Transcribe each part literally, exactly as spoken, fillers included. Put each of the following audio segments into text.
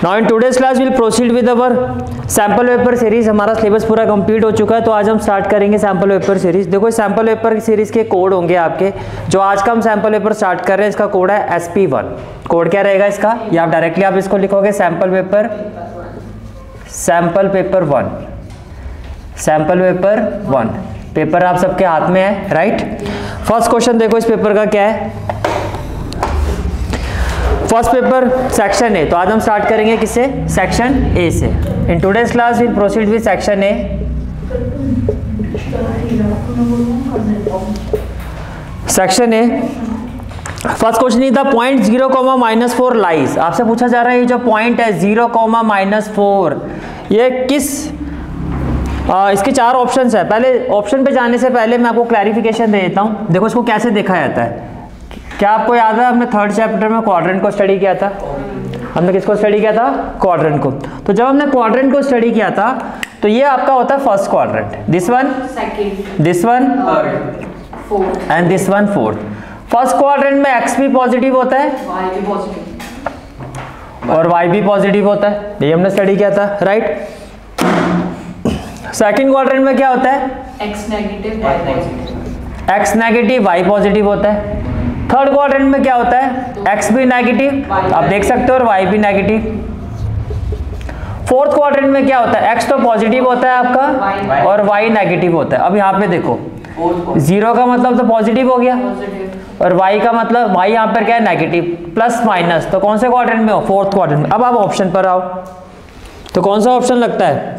Now in today's class we'll proceed with our sample paper series। हमारा syllabus पूरा complete हो चुका है, तो आज हम स्टार्ट करेंगे सैम्पल पेपर सीरीज। देखो सैम्पल पेपर सीरीज के कोड होंगे आपके। जो आज का हम सैम्पल पेपर स्टार्ट कर रहे हैं इसका कोड है एस पी वन। कोड क्या रहेगा इसका, या आप डायरेक्टली आप इसको लिखोगे sample paper sample paper one sample paper one. Paper आप सबके हाथ में है, राइट। फर्स्ट क्वेश्चन देखो इस पेपर का क्या है। फर्स्ट पेपर सेक्शन ए, तो आज हम स्टार्ट करेंगे किससे, सेक्शन ए से। In today's class will proceed with section A. Section A first question is the point zero comma minus four lies. आपसे पूछा जा रहा है ये जो पॉइंट है जीरो कॉमा माइनस फोर, ये किस आ, इसके चार ऑप्शंस है। पहले ऑप्शन पे जाने से पहले मैं आपको क्लैरिफिकेशन दे देता हूँ। देखो इसको कैसे देखा जाता है। क्या आपको याद है हमने थर्ड चैप्टर में क्वाड्रेंट को स्टडी किया था। हमने किसको स्टडी किया था, क्वाड्रेंट को। तो जब हमने क्वाड्रेंट को स्टडी किया था तो ये आपका होता है first quadrant, this one second, this one fourth and this one fourth. First quadrant में एक्स भी पॉजिटिव होता है, वाई भी पॉजिटिव और वाई भी पॉजिटिव होता है, ये हमने स्टडी किया था, राइट। सेकंड क्वाड्रेंट में क्या होता है, X negative Y positive, X negative Y positive होता है। थर्ड क्वाड्रेंट में क्या होता है, एक्स भी नेगेटिव आप देख सकते हो और वाई भी नेगेटिव। फोर्थ क्वाड्रेंट में क्या होता है, एक्स तो पॉजिटिव होता है आपका और वाई नेगेटिव होता है। अब यहाँ पे देखो जीरो का मतलब तो पॉजिटिव हो गया और वाई का मतलब वाई यहाँ पर क्या है नेगेटिव, प्लस माइनस। तो कौन से क्वाड्रेंट में हो, फोर्थ क्वाड्रेंट में। अब आप ऑप्शन पर आओ तो कौन सा ऑप्शन लगता है,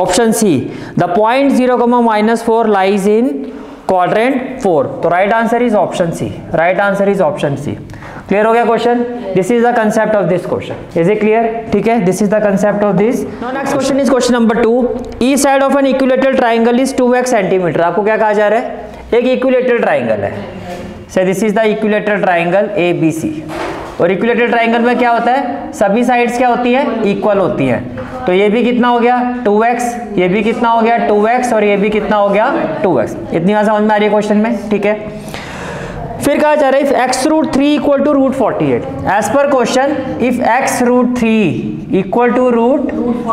option C. The point zero comma minus four lies in quadrant four. तो right answer is option C, right answer is option C. Clear हो गया question. This is the concept of this question. Is it clear, ठीक है, this is the concept of this. Now next question is question number two. The side of an equilateral triangle is two X centimetre. आपको क्या कहा जा रहा है, एक equilateral triangle है। So this is the equilateral triangle A B C. और equilateral triangle में क्या होता है, सभी साइड्स क्या होती है, इक्वल होती है। तो ये भी कितना हो गया टू एक्स, ये भी कितना हो गया टू एक्स और ये भी कितना हो गया टू एक्स। इतनी बात समझ में आ रही है क्वेश्चन में, ठीक है। फिर कहा जा रहा है if X root three equal to root forty eight. As पर question if X root three equal to root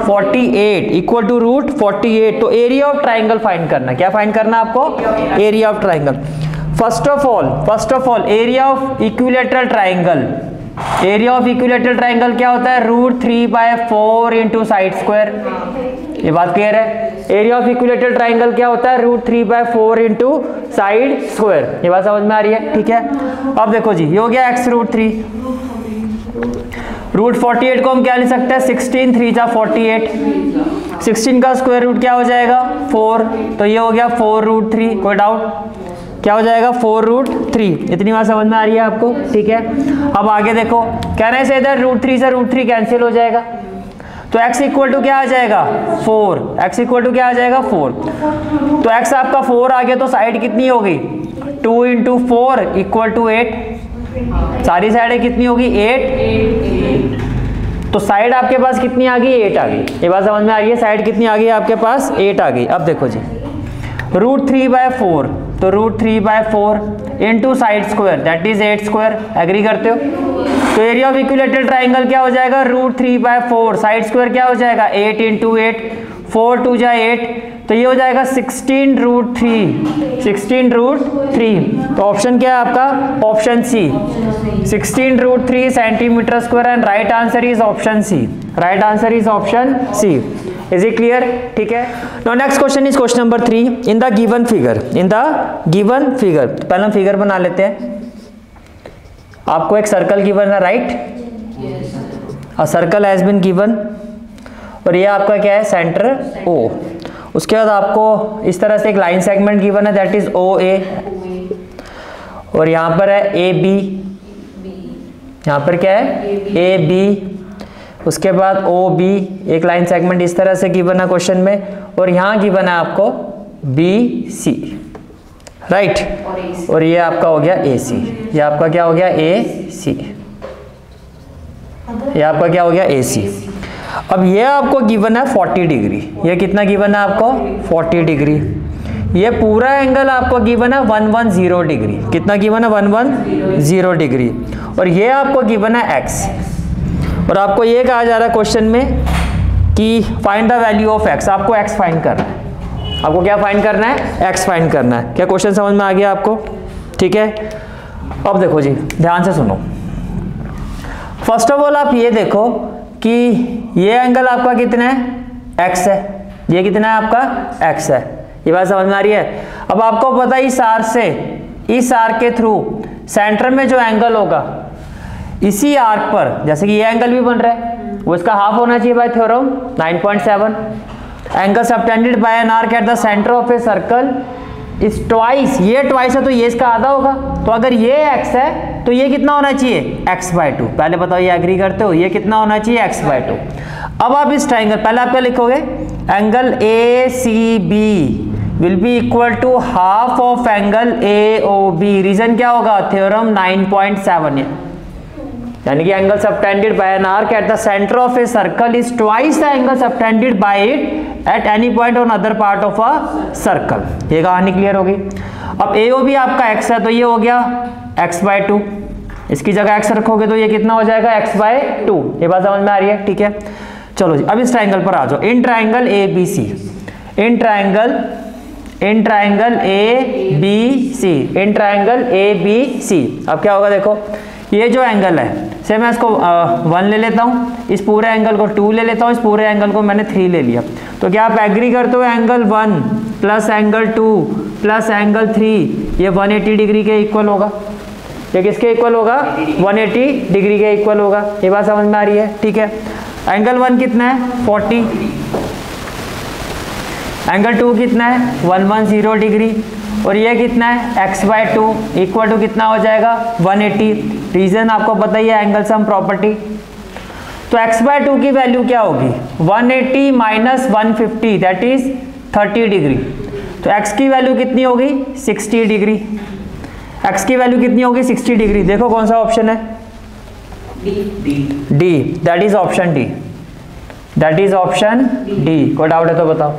forty eight equal to root forty eight तो एरिया ऑफ ट्राइंगल फाइंड करना। क्या फाइंड करना आपको, area of triangle. First of all first of all area of equilateral triangle area of equilateral triangle क्या होता है, root three by four into side square. ये बात क्लियर है। एरिया ऑफ इक्विलेटरल ट्राइंगल क्या होता है, root three by four into side square. ये बात समझ में आ रही है, ठीक है। अब देखो जी ये हो गया X root three, root forty eight को हम क्या ले सकते हैं, सिक्सटीन थ्री जा फोर्टी एट, सिक्सटीन का स्क्वायर रूट क्या हो जाएगा फोर। तो ये हो गया फोर रूट थ्री, कोई डाउट, क्या हो जाएगा फोर रूट थ्री। इतनी बात समझ में आ रही है आपको, ठीक है। अब आगे देखो कह रहे हैं इधर रूट थ्री से रूट थ्री कैंसिल हो जाएगा तो x इक्वल टू क्या आ जाएगा फोर, x इक्वल टू क्या आ जाएगा फोर। तो x आपका फोर आ गया तो साइड कितनी होगी two into four equal to eight. सारी साइडें कितनी होगी एट, तो साइड आपके पास कितनी आ गई एट आ गई। ये बात समझ में आ रही है, साइड कितनी आ गई आपके पास एट आ गई। अब देखो जी रूट थ्री बाय फोर तो root three by four into side square that is eight square, agree करते हो। तो एरिया ऑफ इक्विलेटरल ट्राइंगल क्या हो जाएगा root three by four, side square क्या हो जाएगा eight into eight, four two जा एट, तो ये हो जाएगा sixteen root three, sixteen root three. तो ऑप्शन क्या है आपका, option C, sixteen root three centimetre square and right answer is option C, right answer is option C. Is it clear, ठीक है। Now next question is question number three. In the given figure in the given figure पहले हम figure बना लेते हैं। आपको एक circle given है, right. A circle has been given और ये आपका क्या है सेंटर O। उसके बाद आपको इस तरह से एक लाइन सेगमेंट गिवन है दैट इज ओ ए, और यहाँ पर है ए बी, यहाँ पर क्या है ए बी, उसके बाद ओ बी एक लाइन सेगमेंट इस तरह से गिवन है क्वेश्चन में, और यहाँ गिवन है आपको बी सी, राइट। और ये आपका हो गया ए सी, ये आपका क्या हो गया ए सी, ये आपका क्या हो गया ए सी। अब ये आपको गिवन है फोर्टी डिग्री, ये कितना गिवन है आपको फोर्टी डिग्री। ये पूरा एंगल आपको गिवन है वन वन जीरो डिग्री, कितना गिवन है वन वन जीरो डिग्री। और ये आपको गिवन है एक्स, और आपको ये कहा जा रहा है क्वेश्चन में कि find the value of x, आपको एक्स फाइंड करना है। आपको क्या फाइंड करना है? एक्स फाइंड करना है। क्या क्वेश्चन समझ में आ गया आपको? ठीक है, अब देखो जी, ध्यान से सुनो। फर्स्ट ऑफ ऑल आप ये देखो कि ये एंगल आपका कितना है? एक्स है। ये कितना है आपका? एक्स है। ये बात समझ में आ रही है? अब आपको पता है इस आर से इस आर्क के थ्रू सेंटर में जो एंगल होगा, इसी आर्क पर, जैसे कि ये एंगल भी बन रहा है, वो इसका हाफ होना चाहिए by theorem nine point seven. Angle subtended by an arc at the centre of a circle is twice, ये ट्वाइस है तो ये इसका आधा होगा। तो अगर ये एक्स है तो ये कितना होना चाहिए? X by two. पहले बताओ ये एग्री करते हो? ये कितना होना चाहिए? X by two. अब आप इस ट्राइंगल, पहले आप क्या लिखोगे? Angle A C B will be equal to half of angle A O B. Reason क्या होगा? थ्योरम नाइन पॉइंट सेवन, यानी कि angle subtended by an arc at the centre of a circle is twice the angle subtended by it at any point on other part of a circle. ये कहानी clear होगी। अब ए O B आपका x है तो ये हो गया एक्स बाय टू। इसकी जगह एक्स रखोगे तो ये कितना हो जाएगा? X by two. ये बात समझ में आ रही है? ठीक है, चलो जी, अब इस ट्राइंगल पर आ जाओ। In triangle A B C, in triangle in triangle A B C, in triangle A B C. अब क्या होगा? देखो ये जो एंगल है, से मैं इसको वन ले लेता हूँ, इस पूरे एंगल को टू ले लेता हूँ, इस पूरे एंगल को मैंने थ्री ले लिया। तो क्या आप एग्री करते हो angle one plus angle two plus angle three ये वन एटी डिग्री के इक्वल होगा? ये किसके इक्वल होगा? वन एटी डिग्री के इक्वल होगा। ये बात समझ में आ रही है? ठीक है। एंगल वन कितना है? फोर्टी। एंगल टू कितना है? One ten degree. और ये कितना है? x by two, equal to कितना हो जाएगा? One eighty. रीजन आपको पता ही है, एंगल सम प्रॉपर्टी। तो x बाय टू की वैल्यू क्या होगी? One eighty minus one fifty, that is thirty degree. तो x की वैल्यू कितनी होगी? Sixty degree. x की वैल्यू कितनी होगी? Sixty degree. देखो कौन सा ऑप्शन है? D, that is option D, that is option D. कोई डाउट है तो बताओ?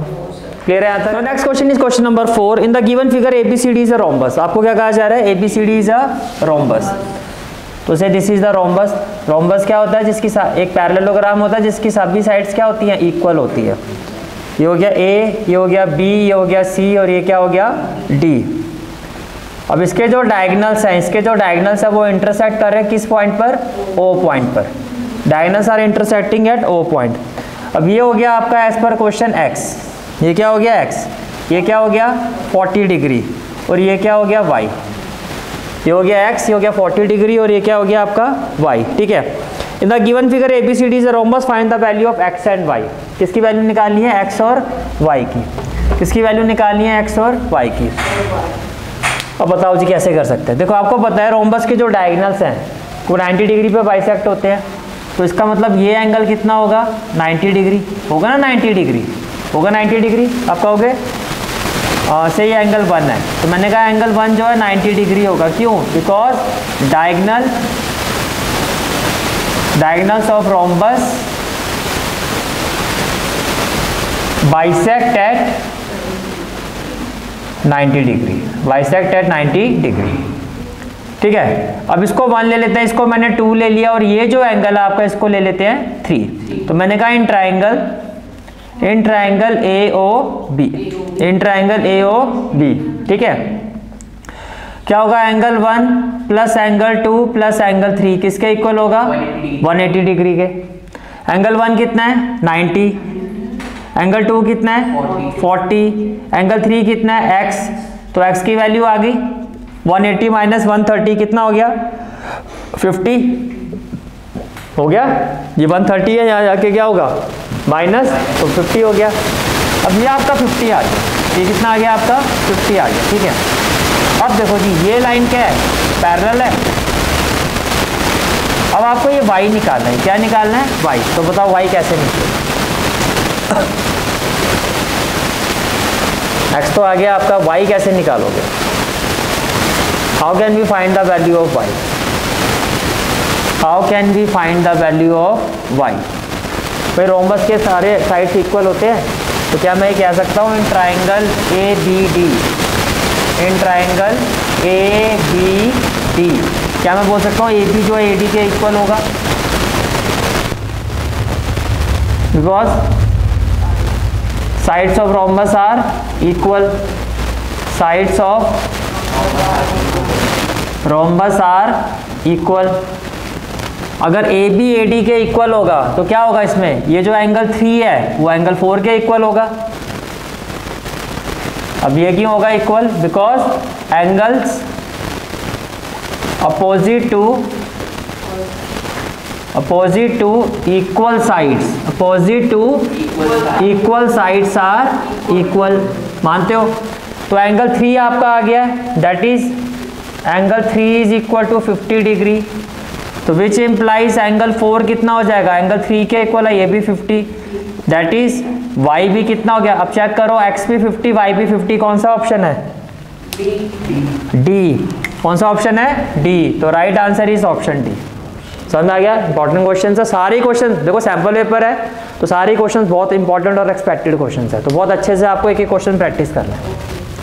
क्लियर है? आता है next question, is question number four. In the given figure ABCD is a rhombus. आपको क्या कहा जा रहा है? ABCD is a rhombus. तो से this is the rhombus. Rhombus क्या होता है? जिसकी एक पैरेललोग्राम होता है जिसकी सभी साइड्स क्या होती हैं? इक्वल होती है। ये हो गया ए, ये हो गया बी, ये हो गया सी, और ये क्या हो गया? डी। अब इसके जो डायगनल्स हैं, इसके जो डायगनल्स हैं वो इंटरसेक्ट कर रहे हैं किस पॉइंट पर? ओ पॉइंट पर। Diagonals are intersecting at O point. अब ये हो गया आपका एज पर क्वेश्चन एक्स, ये क्या हो गया? x, ये क्या हो गया? Forty degree. और ये क्या हो गया? y। ये हो गया x, ये हो गया फोर्टी डिग्री, और ये क्या हो गया आपका? y। ठीक है। In the given figure ABCD is a rhombus, find the value of x and y। किसकी वैल्यू निकालनी है? x और y की। किसकी वैल्यू निकालनी है? x और y की। अब बताओ जी कैसे कर सकते हैं? देखो आपको पता है रोम्बस के जो डायगनल्स हैं वो नाइन्टी डिग्री पर बाइसेक्ट होते हैं। तो इसका मतलब ये एंगल कितना होगा? नाइन्टी डिग्री होगा ना? नाइन्टी डिग्री होगा, नाइन्टी डिग्री। आप कहोगे से ये एंगल वन है, तो मैंने कहा एंगल वन जो है नाइन्टी डिग्री होगा। क्यों? Because diagonal diagonals of rhombus bisect at ninety degree, bisect at ninety degree. ठीक है। अब इसको वन ले लेते हैं, इसको मैंने टू ले लिया, और ये जो एंगल है आपका इसको ले लेते हैं थ्री। तो मैंने कहा in triangle in triangle A O B, in triangle A O B. ठीक है। क्या होगा? Angle one plus angle two plus angle three किसके इक्वल होगा? वन एटी डिग्री के। एंगल वन कितना है? नाइन्टी। एंगल टू कितना है? फोर्टी। एंगल थ्री कितना है? एक्स। तो एक्स की वैल्यू आ गई one eighty minus one thirty, कितना हो गया? फिफ्टी हो गया। ये वन थर्टी है, यहाँ जाके क्या होगा? माइनस, तो फिफ्टी हो गया। अब ये आपका फिफ्टी आ गया। ये कितना आ गया आपका? फिफ्टी आ गया। ठीक है। अब देखो जी, ये लाइन क्या है? पैरेलल है। अब आपको ये वाई निकालना है। क्या निकालना है? वाई। तो बताओ वाई कैसे निकलेगा? नेक्स्ट तो आ गया आपका वाई। कैसे निकालोगे? How can we find the value of y? How can we find the value of y? भाई रोम्बस के सारे साइड्स इक्वल होते हैं, तो क्या मैं कह सकता हूँ in triangle A B D, in triangle A B D, क्या मैं बोल सकता हूँ ए बी जो है ए डी के इक्वल होगा? because sides of rhombus are equal. Sides of rhombus are equal. अगर ए बी ए डी के इक्वल होगा तो क्या होगा इसमें, ये जो एंगल थ्री है वो एंगल फोर के इक्वल होगा. अब ये क्यों होगा equal, because angles opposite to opposite to equal sides opposite to equal sides are equal. मानते हो, तो एंगल थ्री आपका आ गया है, that is angle three is equal to fifty degree. तो विच इम्प्लाइज एंगल फोर कितना हो जाएगा, एंगल थ्री के इक्वल है, ये भी फिफ्टी. दैट इज वाई भी कितना हो गया, अब चेक करो, एक्स भी फिफ्टी वाई भी फिफ्टी, कौन सा ऑप्शन है डी, कौन सा ऑप्शन है डी. तो right answer is option D. समझ आ गया, इंपॉर्टेंट क्वेश्चन है सारे क्वेश्चन. देखो सैम्पल पेपर है तो सारे क्वेश्चन बहुत इंपॉर्टेंट और एक्सपेक्टेड क्वेश्चन है, तो बहुत अच्छे से आपको एक एक क्वेश्चन प्रैक्टिस करना है.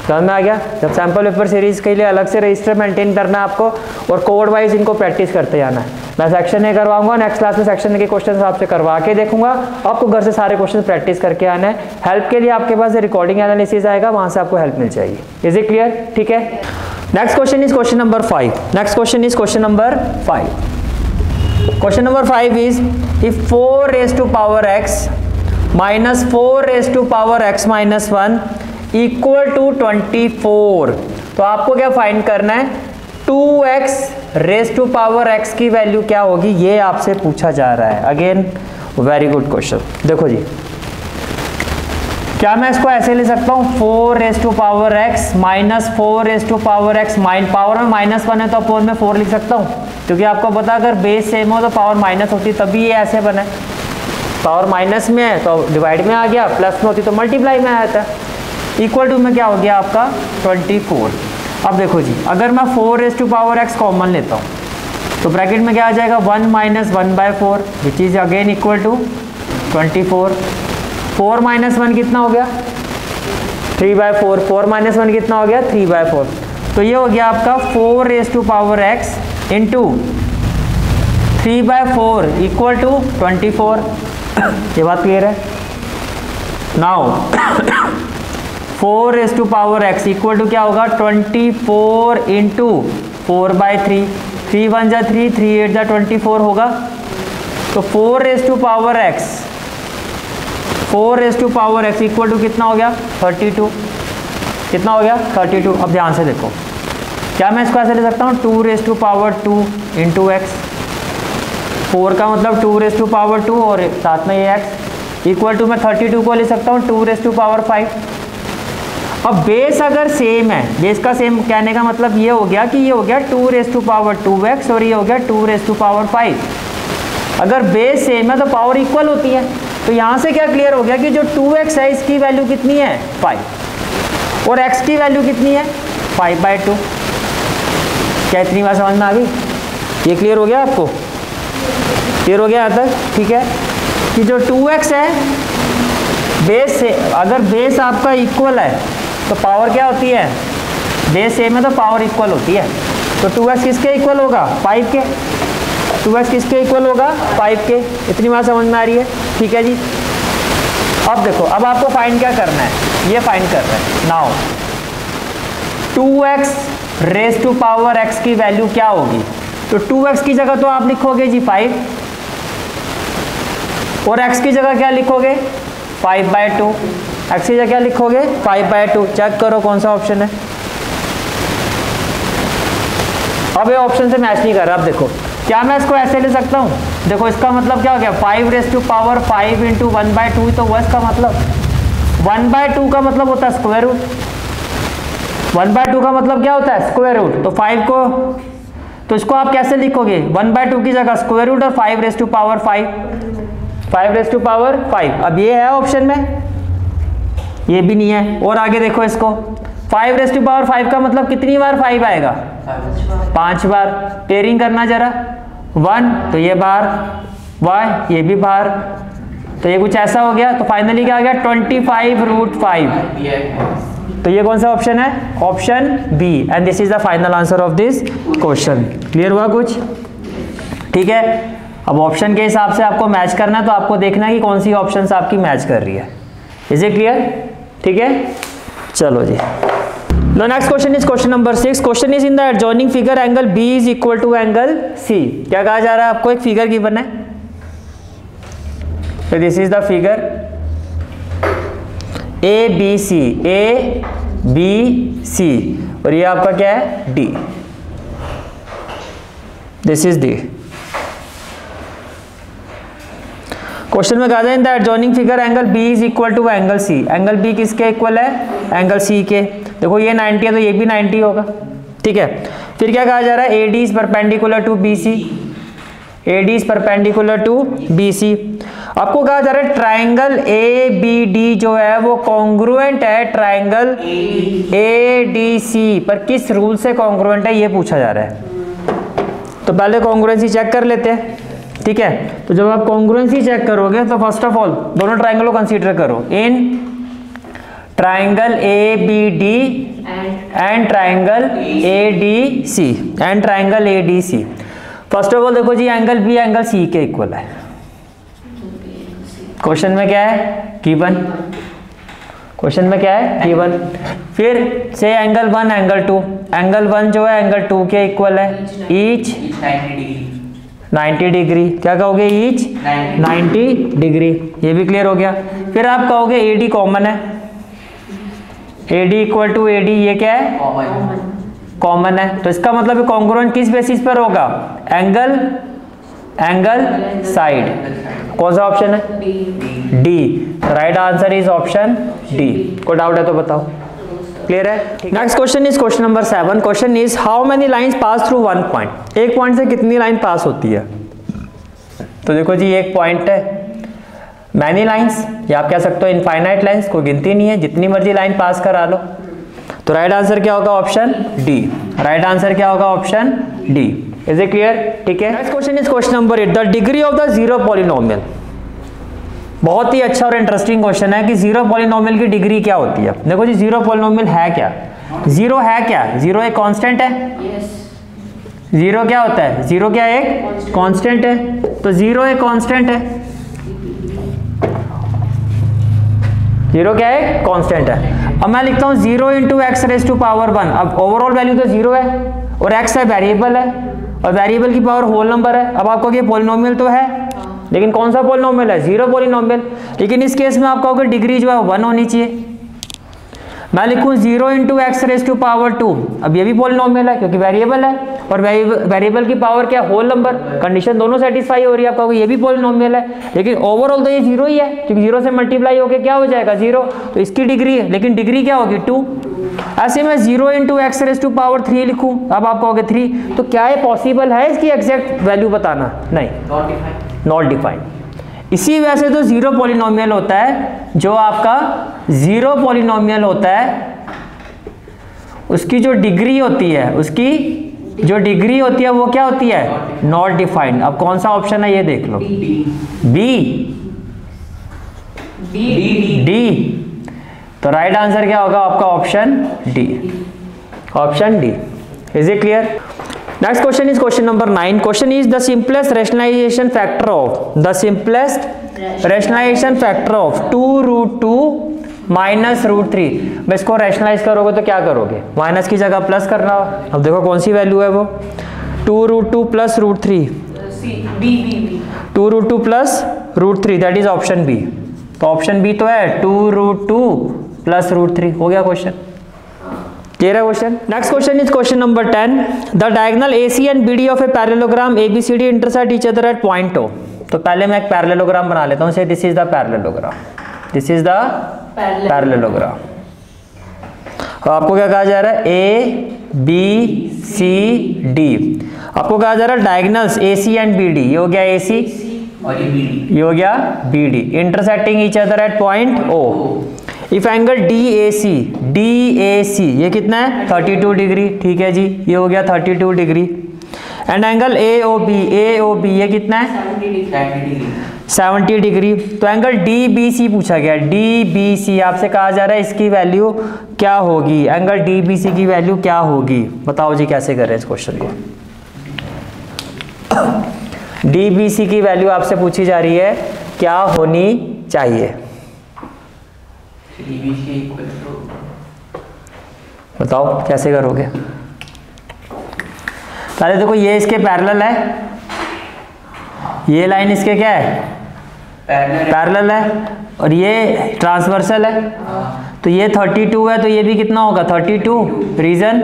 समझ में आ गया, जब सैम्पल पेपर सीरीज के लिए अलग से रजिस्टर मेंटेन करना है आपको और कोड वाइज इनको प्रैक्टिस करते जाना है. मैं सेक्शन ए करवाऊंगा, नेक्स्ट क्लास में सेक्शन के क्वेश्चन आपसे करवा के देखूंगा. आपको घर से सारे क्वेश्चन प्रैक्टिस करके आना है. हेल्प के लिए आपके पास रिकॉर्डिंग एनालिसिस आएगा, वहाँ से आपको हेल्प मिल जाएगी. Is it clear? ठीक है. Next question is question number five. Next question is question number five. Question number five is if four raise to power x minus four raise to power x minus one equal to twenty four, तो आपको क्या find करना है, two x raise to power x की value क्या होगी, ये आपसे पूछा जा रहा है. Again very good question. देखो जी, क्या मैं इसको ऐसे ले सकता हूँ, four raise to power x minus four raise to power x, माइन पावर में माइनस वन है तो फोर में फोर लिख सकता हूँ, क्योंकि आपको पता अगर बेस सेम हो तो पावर माइनस होती तभी ये ऐसे बना है. पावर माइनस में है तो डिवाइड में आ गया, प्लस में होती तो मल्टीप्लाई में आया था. इक्वल टू में क्या हो गया आपका ट्वेंटी फोर. अब देखो जी, अगर मैं four raise to power x common लेता हूँ तो ब्रैकेट में क्या आ जाएगा, one minus one by four which is again equal to twenty four. Four minus one कितना हो गया, three by four. Four minus one कितना हो गया, थ्री बाय फोर. तो ये हो गया आपका four raise to power x into three by four equal to twenty four. ये बात क्लियर है. Now four raise to power x equal to क्या होगा, twenty four into four by three, three one जा थ्री, थ्री एट जा twenty four होगा. तो four raise to power x, four raise to power x equal to कितना हो गया, thirty two. कितना हो गया, थर्टी टू. अब ध्यान से देखो, क्या मैं इसको ऐसे ले सकता हूँ, two raise to power two into x, four का मतलब two raise to power two और साथ में ये x इक्वल टू, मैं थर्टी टू को ले सकता हूँ two raise to power five. अब बेस अगर सेम है, बेस का सेम कहने का मतलब ये हो गया कि ये हो गया two raise to power two x और ये हो गया two raise to power five. अगर बेस सेम है तो पावर इक्वल होती है, तो यहाँ से क्या क्लियर हो गया कि जो टू एक्स है इसकी वैल्यू कितनी है, फाइव, और एक्स की वैल्यू कितनी है, फाइव बाई टू. क्या इतनी बात समझ में आ गई, ये क्लियर हो गया आपको, क्लियर हो गया यहाँ तक. ठीक है कि जो टू एक्स है बेस से, अगर बेस आपका इक्वल है तो पावर क्या होती है, बेस सेम है तो पावर इक्वल होती है. तो टू एक्स किसके इक्वल होगा, फाइव के. टू एक्स किसके इक्वल होगा, फाइव के. इतनी बात समझ में आ रही है. ठीक है जी. अब देखो, अब आपको फाइंड क्या करना है, ये फाइंड कर रहे हैं. Now two x raise to power x की वैल्यू क्या होगी, तो टू एक्स की जगह तो आप लिखोगे जी फाइव, और x की जगह क्या लिखोगे, फाइव बाई टू. एक्स की जगह क्या लिखोगे, फाइव बाई टू. चेक करो कौन सा ऑप्शन है. अब ये ऑप्शन से मैच नहीं कर रहा. अब देखो, क्या मैं इसको ऐसे ले सकता हूँ, देखो इसका मतलब क्या हो गया, five raise to power five into one by two, तो वह इसका मतलब वन बाई टू का मतलब होता है square root. One by two का मतलब क्या होता है, स्क्वायर रूट. तो फाइव को, तो इसको आप कैसे लिखोगे, वन बाई टू की जगह स्क्वायर रूट और five raise to power five, five raise to power five. अब ये है ऑप्शन में, ये भी नहीं है. और आगे देखो इसको, five raise to power five का मतलब कितनी बार फाइव आएगा, पांच बार. पेयरिंग करना जरा, वन तो ये बार, वाई ये भी बार, तो ये कुछ ऐसा हो गया. तो फाइनली क्या आ गया, ट्वेंटी फाइव रूट फाइव. तो ये कौन सा ऑप्शन है, option B. And this is the final answer of this question. Clear हुआ कुछ? ठीक है. अब ऑप्शन के हिसाब से आपको मैच करना है, तो आपको देखना है कि कौन सी ऑप्शन आपकी मैच कर रही है। Is it clear? ठीक है, चलो जी। No next question is question number six. Question is in the adjoining figure angle B is equal to angle C. क्या कहा जा रहा है आपको? एक फिगर गिवन है, तो this is the figure A B C, A B C, और ये आपका क्या है? D. This is D. Question में कहा जाए in the adjoining figure angle B is equal to angle C. Angle B किसके इक्वल है? एंगल सी के। देखो ये नाइंटी है तो ये भी नाइंटी होगा, ठीक है। फिर क्या कहा जा रहा है? A D is perpendicular to B C, A D is perpendicular to B C. आपको कहा जा रहा है ट्राइंगल ए बी डी जो है वो कॉन्ग्रुएंट है ट्राइंगल ए डी सी पर। किस रूल से कॉन्ग्रुएंट है ये पूछा जा रहा है, तो पहले कॉन्ग्रुएंसी चेक कर लेते हैं, ठीक है। तो जब आप कॉन्ग्रुएंसी चेक करोगे तो फर्स्ट ऑफ ऑल दोनों ट्राइंगल को कंसीडर करो, in triangle A B D and triangle A D C, and triangle A D C. First of all देखो जी, एंगल बी एंगल सी के इक्वल है। क्वेश्चन में क्या है? गिवन। क्वेश्चन में क्या है? गिवन। फिर से angle one angle two, angle one जो है एंगल टू के इक्वल है, ईच नाइंटी डिग्री। क्या कहोगे? Each ninety degree. ये भी क्लियर हो गया। फिर आप कहोगे ए डी कॉमन है, A D equal to A D, ये क्या है? कॉमन है। तो इसका मतलब कॉन्ग्रुएंट किस बेसिस पर होगा? Angle angle side. कौन सा ऑप्शन है? D. Right answer is option D. कोई डाउट है तो बताओ। क्लियर है? Next question is question number seven. Question is how many lines pass through one point. एक पॉइंट से कितनी लाइन पास होती है? तो देखो जी, एक पॉइंट है, मैनी लाइन्स, या आप कह सकते हो इनफाइनाइट लाइन्स, कोई गिनती नहीं है, जितनी मर्जी लाइन पास करा लो। तो राइट आंसर क्या होगा? Option D. राइट आंसर क्या होगा? Option D. Is it clear? ठीक है। Next question is question number eight, the degree of the zero polynomial. बहुत ही अच्छा और इंटरेस्टिंग क्वेश्चन है कि जीरो पॉलिनोमियल की डिग्री क्या होती है। देखो जी, जीरो पॉलिनोमियल है क्या? जीरो है क्या? जीरो एक कांस्टेंट है। Zero yes. क्या होता है? जीरो क्या एक कांस्टेंट है, तो जीरो एक कांस्टेंट है। जीरो क्या है? कांस्टेंट है। अब मैं लिखता हूँ zero into x raise to power one. अब ओवरऑल वैल्यू तो जीरो है और एक्स है वेरिएबल है, और वेरिएबल की पावर होल नंबर है। अब आपको ये पॉलिनोमियल तो है, लेकिन कौन सा पॉलिनोमियल है? Zero polynomial. लेकिन इस केस में आपको डिग्री जो है वन होनी चाहिए। मैं लिखूँ zero into x raise to power two. अब ये भी पॉलिनोमियल है क्योंकि वेरिएबल है, और वेरिएबल की पावर क्या? Whole number. कंडीशन दोनों सेटिस्फाई हो रही है। आप कहोगे ये भी पॉलिनोमियल है, लेकिन ओवरऑल तो ये जीरो ही है क्योंकि जीरो से मल्टीप्लाई होकर क्या हो जाएगा? जीरो। तो इसकी डिग्री है, लेकिन डिग्री क्या होगी? टू। ऐसे में zero into x raise to power three लिखूँ। अब आप कहोगे थ्री, तो क्या ये पॉसिबल है? इसकी एग्जैक्ट वैल्यू बताना नहीं, नॉट डिफाइंड। इसी वजह से तो जीरो पॉलिनोमियल होता है, जो आपका जीरो पॉलिनोमियल होता है उसकी जो डिग्री होती है, उसकी जो डिग्री होती है वो क्या होती है? Not defined. अब कौन सा ऑप्शन है ये देख लो। B D. तो राइट आंसर क्या होगा? आपका option D. Option D. Is it clear? Next question is question number nine. Question is the simplest rationalisation factor of the simplest rationalisation factor of two root two minus root three. मैं इसको rationalise करोगे तो क्या करोगे? Minus की जगह plus करना हो। अब देखो कौन सी वैल्यू है वो? Two root two plus root three. Two root two plus root three, that is option B. तो ऑप्शन बी तो है two root two plus root three. हो गया क्वेश्चन? क्लियर है question? Next question is question number ten. The diagonal A C and B D of a parallelogram A B C D intersect each other at point O. तो पहले मैं एक parallelogram बना लेता हूँ। से this is the parallelogram, this is the parallelogram. और आपको क्या कहा जा रहा है? A B C D. आपको कहा जा रहा है diagonals A C and B D. ये हो गया ए सी और ये हो गया B D. Intersecting each other at point O. If angle D A C, D A C ये कितना है? Thirty two degree. ठीक है जी, ये हो गया thirty two degree. And angle A O B, A O B ये कितना है? Seventy degree. तो एंगल डी बी सी पूछा गया। डी बी सी आपसे कहा जा रहा है इसकी वैल्यू क्या होगी? एंगल डी बी सी की वैल्यू क्या होगी? बताओ जी कैसे कर रहे हैं इस क्वेश्चन को। डीबीसी की वैल्यू आपसे पूछी जा रही है, क्या होनी चाहिए? डीबीसी इक्वल टू, बताओ कैसे करोगे? पहले देखो ये इसके पैरेलल है, ये लाइन इसके क्या है? पैरेलल है, और ये ट्रांसवर्सल है। तो ये थर्टी टू है, तो ये भी कितना होगा? Thirty two. Reason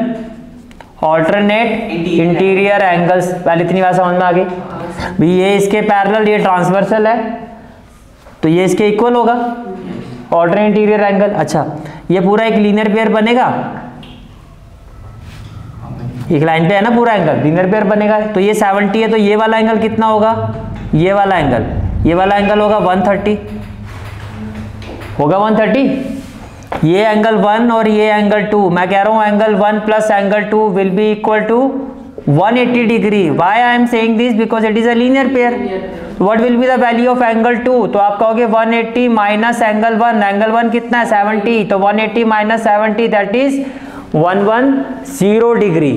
alternate interior angles, पहले इतनी बात समझ में आ गई भी। ये इसके पैरेलल, ये ट्रांसवर्सल है, तो ये इसके इक्वल होगा ऑल्टरनेट इंटीरियर एंगल। अच्छा, ये पूरा एक लीनियर पेयर बनेगा, एक लाइन पे है ना पूरा एंगल, लीनियर पेयर बनेगा। तो ये सेवेंटी है, तो ये वाला एंगल कितना होगा? ये वाला एंगल, ये वाला एंगल होगा वन थर्टी, होगा वन थर्टी। ये एंगल वन और ये एंगल टू, मैं कह रहा हूँ angle one plus angle two will be equal to one eighty degree. Why I am saying this because it is a linear pair. What will be the value of angle two? तो आप कहोगे one eighty minus angle one. Angle one कितना है? Seventy. तो one eighty minus seventy that is one one zero degree.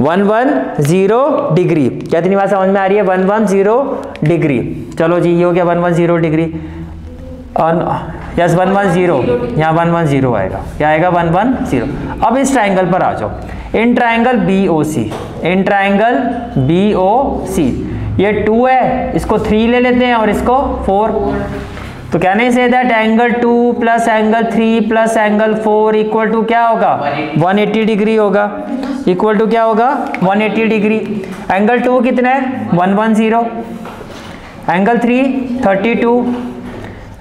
One one zero degree, क्या इतनी बात समझ में आ रही है? One one zero degree. चलो जी, ये हो गया वन वन जीरो डिग्री। और यस वन वन जीरो, यहाँ वन वन जीरो आएगा, क्या आएगा? One one zero. अब इस ट्राइंगल पर आ जाओ, in triangle B O C, in triangle B O C. ये टू है, इसको थ्री ले लेते हैं और इसको फोर। तो क्या नहीं से that angle two plus angle three plus angle four equal to क्या होगा? वन एटी डिग्री होगा। इक्वल टू क्या होगा? One eighty degree. Angle two कितना है? One one zero. Angle three thirty two,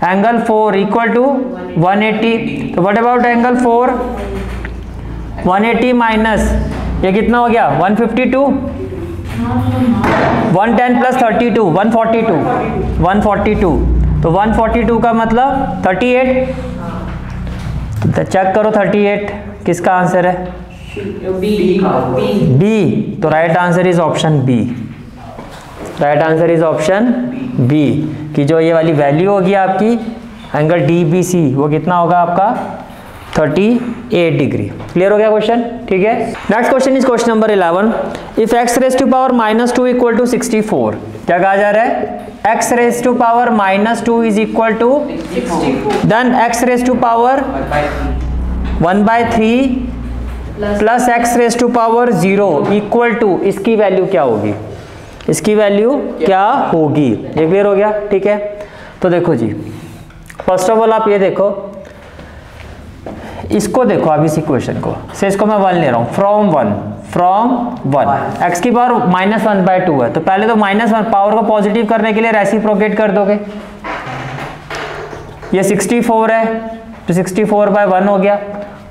angle four equal to one eighty. तो what about angle four? One eighty minus ये कितना हो गया? One fifty to. One ten plus thirty two one forty two. One forty to, तो one forty two का मतलब thirty eight. तो check करो थर्टी एट किसका आंसर है? बी। बी, तो right answer is option B. Right answer is option B कि जो ये वाली वैल्यू होगी आपकी एंगल डीबीसी, वो कितना होगा आपका? Thirty eight degree. क्लियर हो गया क्वेश्चन? ठीक है, next question is question number eleven. If x raise to power minus two equal to sixty four, क्या कहा जा रहा है? x raise to power minus two is equal to then x raise to power one by three plus x raise to power zero equal to, इसकी value क्या होगी? इसकी value क्या होगी? ये क्लियर हो गया? ठीक है, तो देखो जी, फर्स्ट ऑफ ऑल आप ये देखो, इसको देखो आप, इस इक्वेशन को से इसको मैं वन ले रहा हूँ। From one, from one, x की power minus one by two है। तो पहले तो माइनस वन, पावर को पॉजिटिव करने के लिए रेसिप्रोकेट कर दोगे। ये सिक्सटी फोर है, तो सिक्सटी फोर बाई वन हो गया।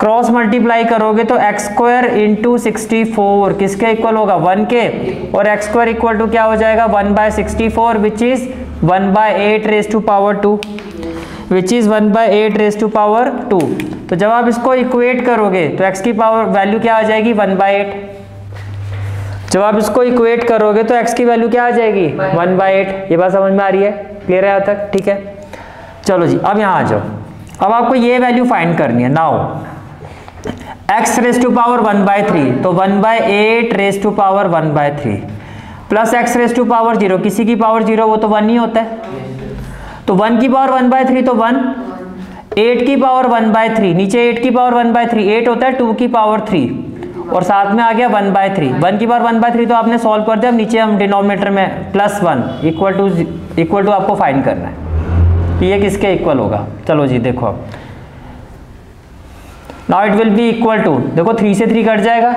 क्रॉस मल्टीप्लाई करोगे तो x square into sixty four किसके इक्वल होगा? वन के। और एक्स स्क्वायर इक्वल टू क्या हो जाएगा? One by sixty four which is one by eight raise to power two, which is one by eight raise to power two. तो जब आप इसको इक्वेट करोगे तो x की पावर वैल्यू क्या आ जाएगी? One by eight. जब आप इसको इक्वेट करोगे तो x की वैल्यू क्या आ जाएगी? One by eight. ये बात समझ में आ रही है? क्लियर है यहाँ तक? ठीक है, चलो जी, अब यहाँ आ जाओ। अब आपको ये वैल्यू फाइंड करनी है। Now x raise to power one by three, तो one by eight raise to power one by three plus x raise to power zero, किसी की पावर जीरो वो तो वन ही होता है। तो वन की पावर वन बाई थ्री तो वन, एट की पावर वन बाई थ्री, नीचे एट की power one by three, eight होता है, टू की पावर थ्री और साथ में आ गया वन बाई थ्री। वन की पावर वन बाई थ्री तो आपने सॉल्व कर दिया। अब नीचे हम डिनोमिनेटर में plus one equal to equal to आपको फाइंड करना है कि ये किसके इक्वल होगा। चलो जी, देखो अब now it will be equal to, देखो थ्री से थ्री कट जाएगा,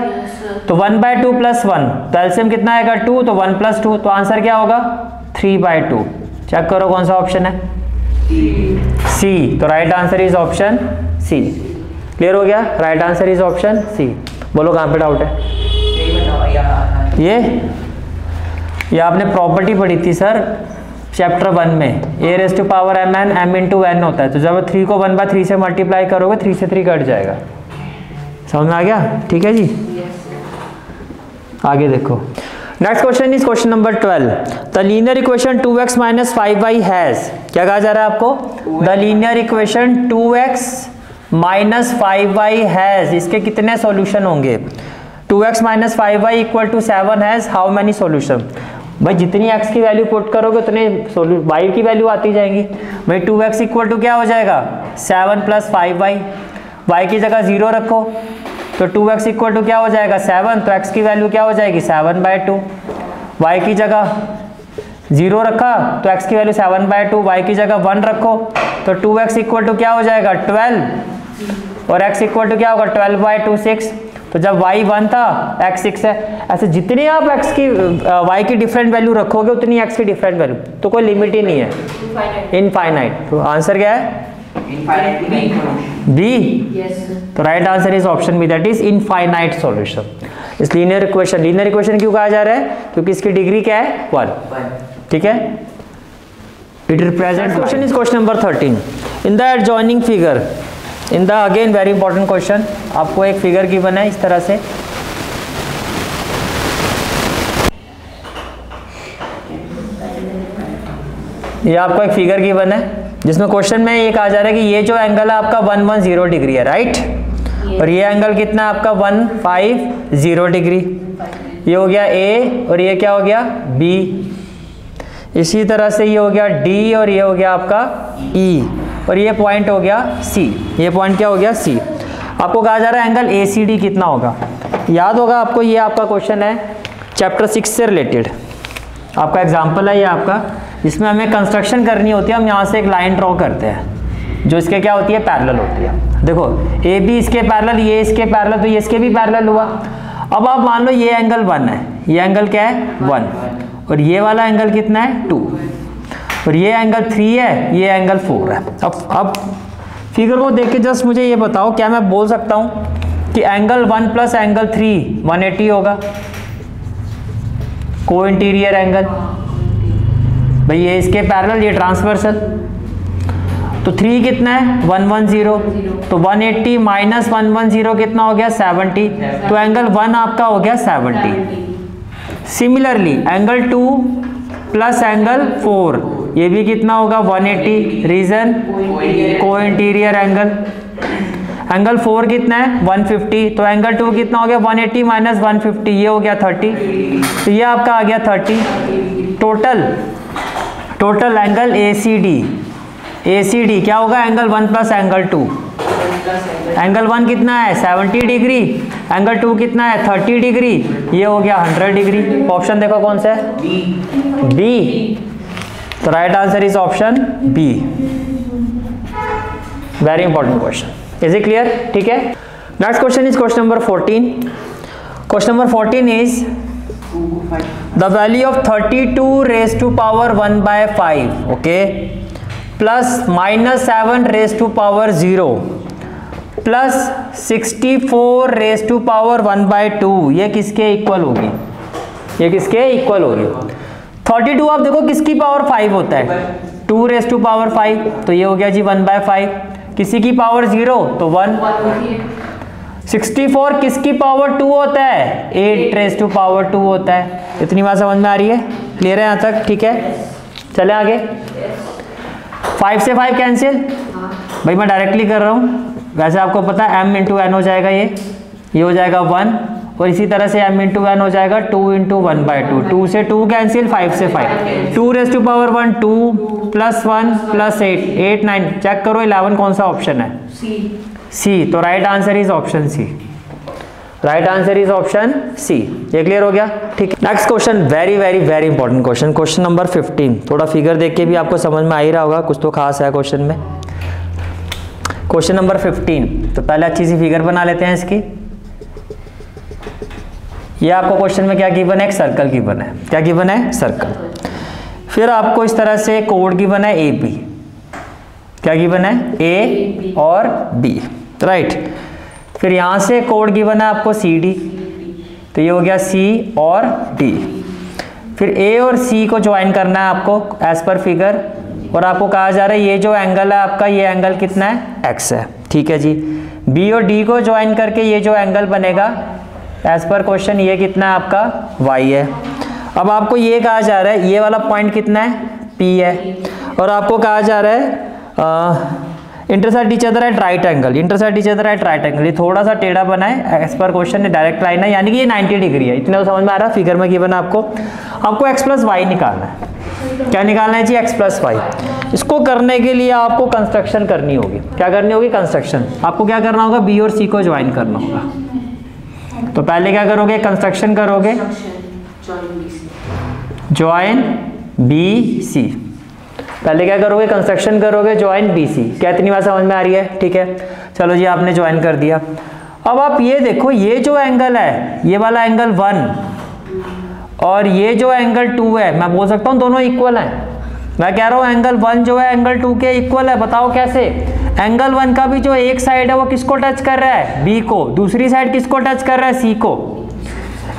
तो one by two plus one, तो एलसीएम कितना आएगा? टू, तो वन प्लस टू, तो आंसर क्या होगा? Three by to. चेक करो कौन सा ऑप्शन है? सी, तो right answer is option C. Clear हो गया? Right answer is option C. बोलो कहाँ पे डाउट है? ये ये आपने प्रॉपर्टी पढ़ी थी सर चैप्टर वन में, a raise to power m n, m into n होता है। तो जब थ्री को वन बाय थ्री से मल्टीप्लाई करोगे, थ्री से थ्री कट जाएगा। समझ में आ गया? ठीक है जी, आगे देखो। Next question is question number twelve. The linear equation two x minus five y has, क्या कहा जा रहा है आपको? The linear equation two x minus five y has, इसके कितने सॉल्यूशन होंगे? Two x minus five y equal to seven has how many solution? भाई जितनी एक्स की वैल्यू पुट करोगे उतने सोल्यू वाई की वैल्यू आती जाएंगी। भाई टू एक्स इक्वल टू क्या हो जाएगा, seven plus five y, y की जगह जीरो रखो तो टू एक्स इक्वल टू क्या हो जाएगा सेवन, तो एक्स की वैल्यू क्या हो जाएगी सेवन बाय टू। वाई की जगह जीरो रखा तो एक्स की value seven by two, y की जगह वन रखो तो टू एक्स इक्वल टू क्या हो जाएगा ट्वेल्व, और एक्स इक्वल टू क्या होगा ट्वेल्व बाय टू सिक्स। तो जब y वन था x सिक्स है। ऐसे जितनी आप x की y की डिफरेंट वैल्यू रखोगे उतनी x की डिफरेंट वैल्यू, तो कोई लिमिट ही नहीं है, इनफाइनाइट। तो आंसर क्या है इनफाइनाइट बी। यस, तो right answer is option B, that is infinite solution. इस लीनियर इक्वेशन, लीनियर इक्वेशन क्यों कहा जा रहा है, क्योंकि इसकी डिग्री क्या है वन। ठीक है, it represent. Question is question number thirteen. In the adjoining figure, in the again very important question, आपको एक फिगर गिवन है इस तरह से। ये आपको एक फिगर गिवन है जिसमें क्वेश्चन में ये कहा जा रहा है कि ये जो एंगल है आपका वन वन जीरो डिग्री है, राइट, और ये एंगल कितना है आपका वन फाइव जीरो डिग्री। ये हो गया ए और ये क्या हो गया बी। इसी तरह से ये हो गया डी और ये हो गया आपका ई, और ये पॉइंट हो गया सी। ये पॉइंट क्या हो गया सी। आपको कहा जा रहा है एंगल ए सी डी कितना होगा। याद होगा आपको, ये आपका क्वेश्चन है चैप्टर सिक्स से रिलेटेड, आपका एग्जाम्पल है ये आपका, जिसमें हमें कंस्ट्रक्शन करनी होती है। हम यहाँ से एक लाइन ड्रॉ करते हैं जो इसके क्या होती है पैरेलल होती है। देखो ए बी इसके पैरेलल, ये इसके पैरेलल, तो ये इसके भी पैरेलल हुआ। अब आप मान लो ये एंगल वन है, ये एंगल क्या है वन, और ये वाला एंगल कितना है टू, और ये एंगल थ्री है, ये एंगल फोर है। अब अब फिगर को देख के जस्ट मुझे ये बताओ, क्या मैं बोल सकता हूँ कि angle one plus angle three one eighty होगा, को इंटीरियर एंगल। भाई ये इसके पैरेलल, ये ट्रांसवर्सल, तो थ्री कितना है वन वन जीरो, तो one eighty minus one one zero कितना हो गया सेवेंटी, तो एंगल वन आपका हो गया seventy. Similarly angle two plus angle four, ये भी कितना होगा वन एटी, रीजन को इंटीरियर एंगल। एंगल फोर कितना है वन फिफ्टी, तो एंगल टू कितना हो गया one eighty minus one fifty, ये हो गया थर्टी, तो ये आपका आ गया thirty. Total total angle ACD, ACD क्या होगा angle one plus angle two. Angle one कितना है सेवेंटी डिग्री, एंगल टू कितना है थर्टी डिग्री, ये हो गया हंड्रेड डिग्री। ऑप्शन देखो कौन सा है बी, तो right answer is option B. Very important question, is it clear. ठीक है, next question is question number fourteen. Question number fourteen is the value of thirty two raise to power one by five okay plus minus seven raise to power zero plus sixty four raise to power one by two, ये किसके equal होगी, ये किसके equal होगी। Thirty two आप देखो किसकी power five होता है, two raise to power five, तो ये हो गया जी वन बाय फाइव। किसी की पावर जीरो तो वन। सिक्सटी फोर किसकी पावर टू होता है, eight raise to power two होता है। इतनी बात समझ में आ रही है, क्लियर है यहाँ तक। ठीक है, चले आगे। फाइव से फाइव कैंसिल, भाई मैं डायरेक्टली कर रहा हूँ, वैसे आपको पता है m इंटू एन हो जाएगा, ये ये हो जाएगा वन, और इसी तरह से m इंटू वन हो जाएगा two into one by two. Two से टू कैंसिल, फाइव से five, two raise to power one two plus one plus eight, eight nine, check करो इलेवन कौन सा ऑप्शन है सी, तो right answer is option C. Right answer is option C, ये clear हो गया। ठीक है, next question, very very very important question, question number fifteen. थोड़ा फिगर देख के भी आपको समझ में आ ही रहा होगा, कुछ तो खास है क्वेश्चन में। क्वेश्चन नंबर फिफ्टीन, तो पहले अच्छी सी फिगर बना लेते हैं इसकी। ये आपको क्वेश्चन में क्या गिवन है, एक सर्कल गिवन है, क्या गिवन है सर्कल। फिर आपको इस तरह से कोड गिवन है ए बी, क्या गिवन है ए और बी, राइट। फिर यहाँ से कोड गिवन है आपको सी डी, तो ये हो गया सी और डी। फिर ए और सी को ज्वाइन करना है आपको एज पर फिगर, और आपको कहा जा रहा है ये जो एंगल है आपका, ये एंगल कितना है एक्स है। ठीक है जी, बी और डी को ज्वाइन करके ये जो एंगल बनेगा एज पर क्वेश्चन, ये कितना है आपका y है। अब आपको ये कहा जा रहा है ये वाला पॉइंट कितना है p है, और आपको कहा जा रहा है intersect each other at right angle, intersect each other at right angle, ये थोड़ा सा टेढ़ा बना है एज पर क्वेश्चन, डायरेक्ट लाइन है यानी कि ये नब्बे डिग्री है। इतना तो समझ में आ रहा है, फिगर में गिवन है आपको, आपको एक्स प्लस वाई निकालना है। क्या निकालना है जी? X plus Y. इसको करने के लिए आपको कंस्ट्रक्शन करनी होगी। क्या करनी होगी? कंस्ट्रक्शन। आपको क्या करना होगा? बी और सी को ज्वाइन करना होगा। तो पहले क्या करोगे? कंस्ट्रक्शन करोगे, ज्वाइन बी सी। पहले क्या करोगे? कंस्ट्रक्शन करोगे, ज्वाइन बी सी। क्या इतनी बात समझ में आ रही है? ठीक है, चलो जी आपने ज्वाइन कर दिया। अब आप ये देखो, ये जो एंगल है, ये वाला एंगल वन और ये जो एंगल टू है, मैं बोल सकता हूँ दोनों इक्वल हैं। मैं कह रहा हूँ एंगल वन जो है एंगल टू के इक्वल है। बताओ कैसे? एंगल वन का भी जो एक साइड है वो किसको टच कर रहा है? बी को। दूसरी साइड किसको टच कर रहा है? सी को।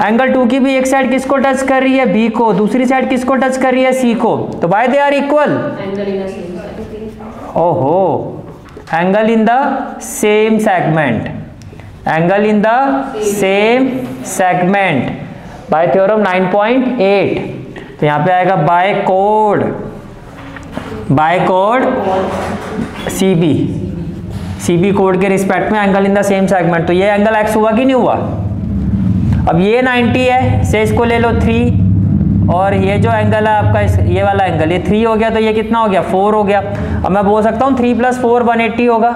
एंगल टू की भी एक साइड किसको टच कर रही है? बी को। दूसरी साइड किसको टच कर रही है? सी को। तो भाई दे आर इक्वल, ओहो, angle in the same segment, angle in the same segment bye theorem nine point eight. तो यहाँ पे आएगा bye code, bye code C B, C B code के रिस्पेक्ट में angle in the same segment. तो ये angle x हुआ कि नहीं हुआ? अब ये नब्बे है, से इसको ले लो थ्री, और ये जो एंगल है आपका इस, ये वाला एंगल, ये थ्री हो गया, तो ये कितना हो गया? फोर हो गया। अब मैं बोल सकता हूँ three plus four one eighty होगा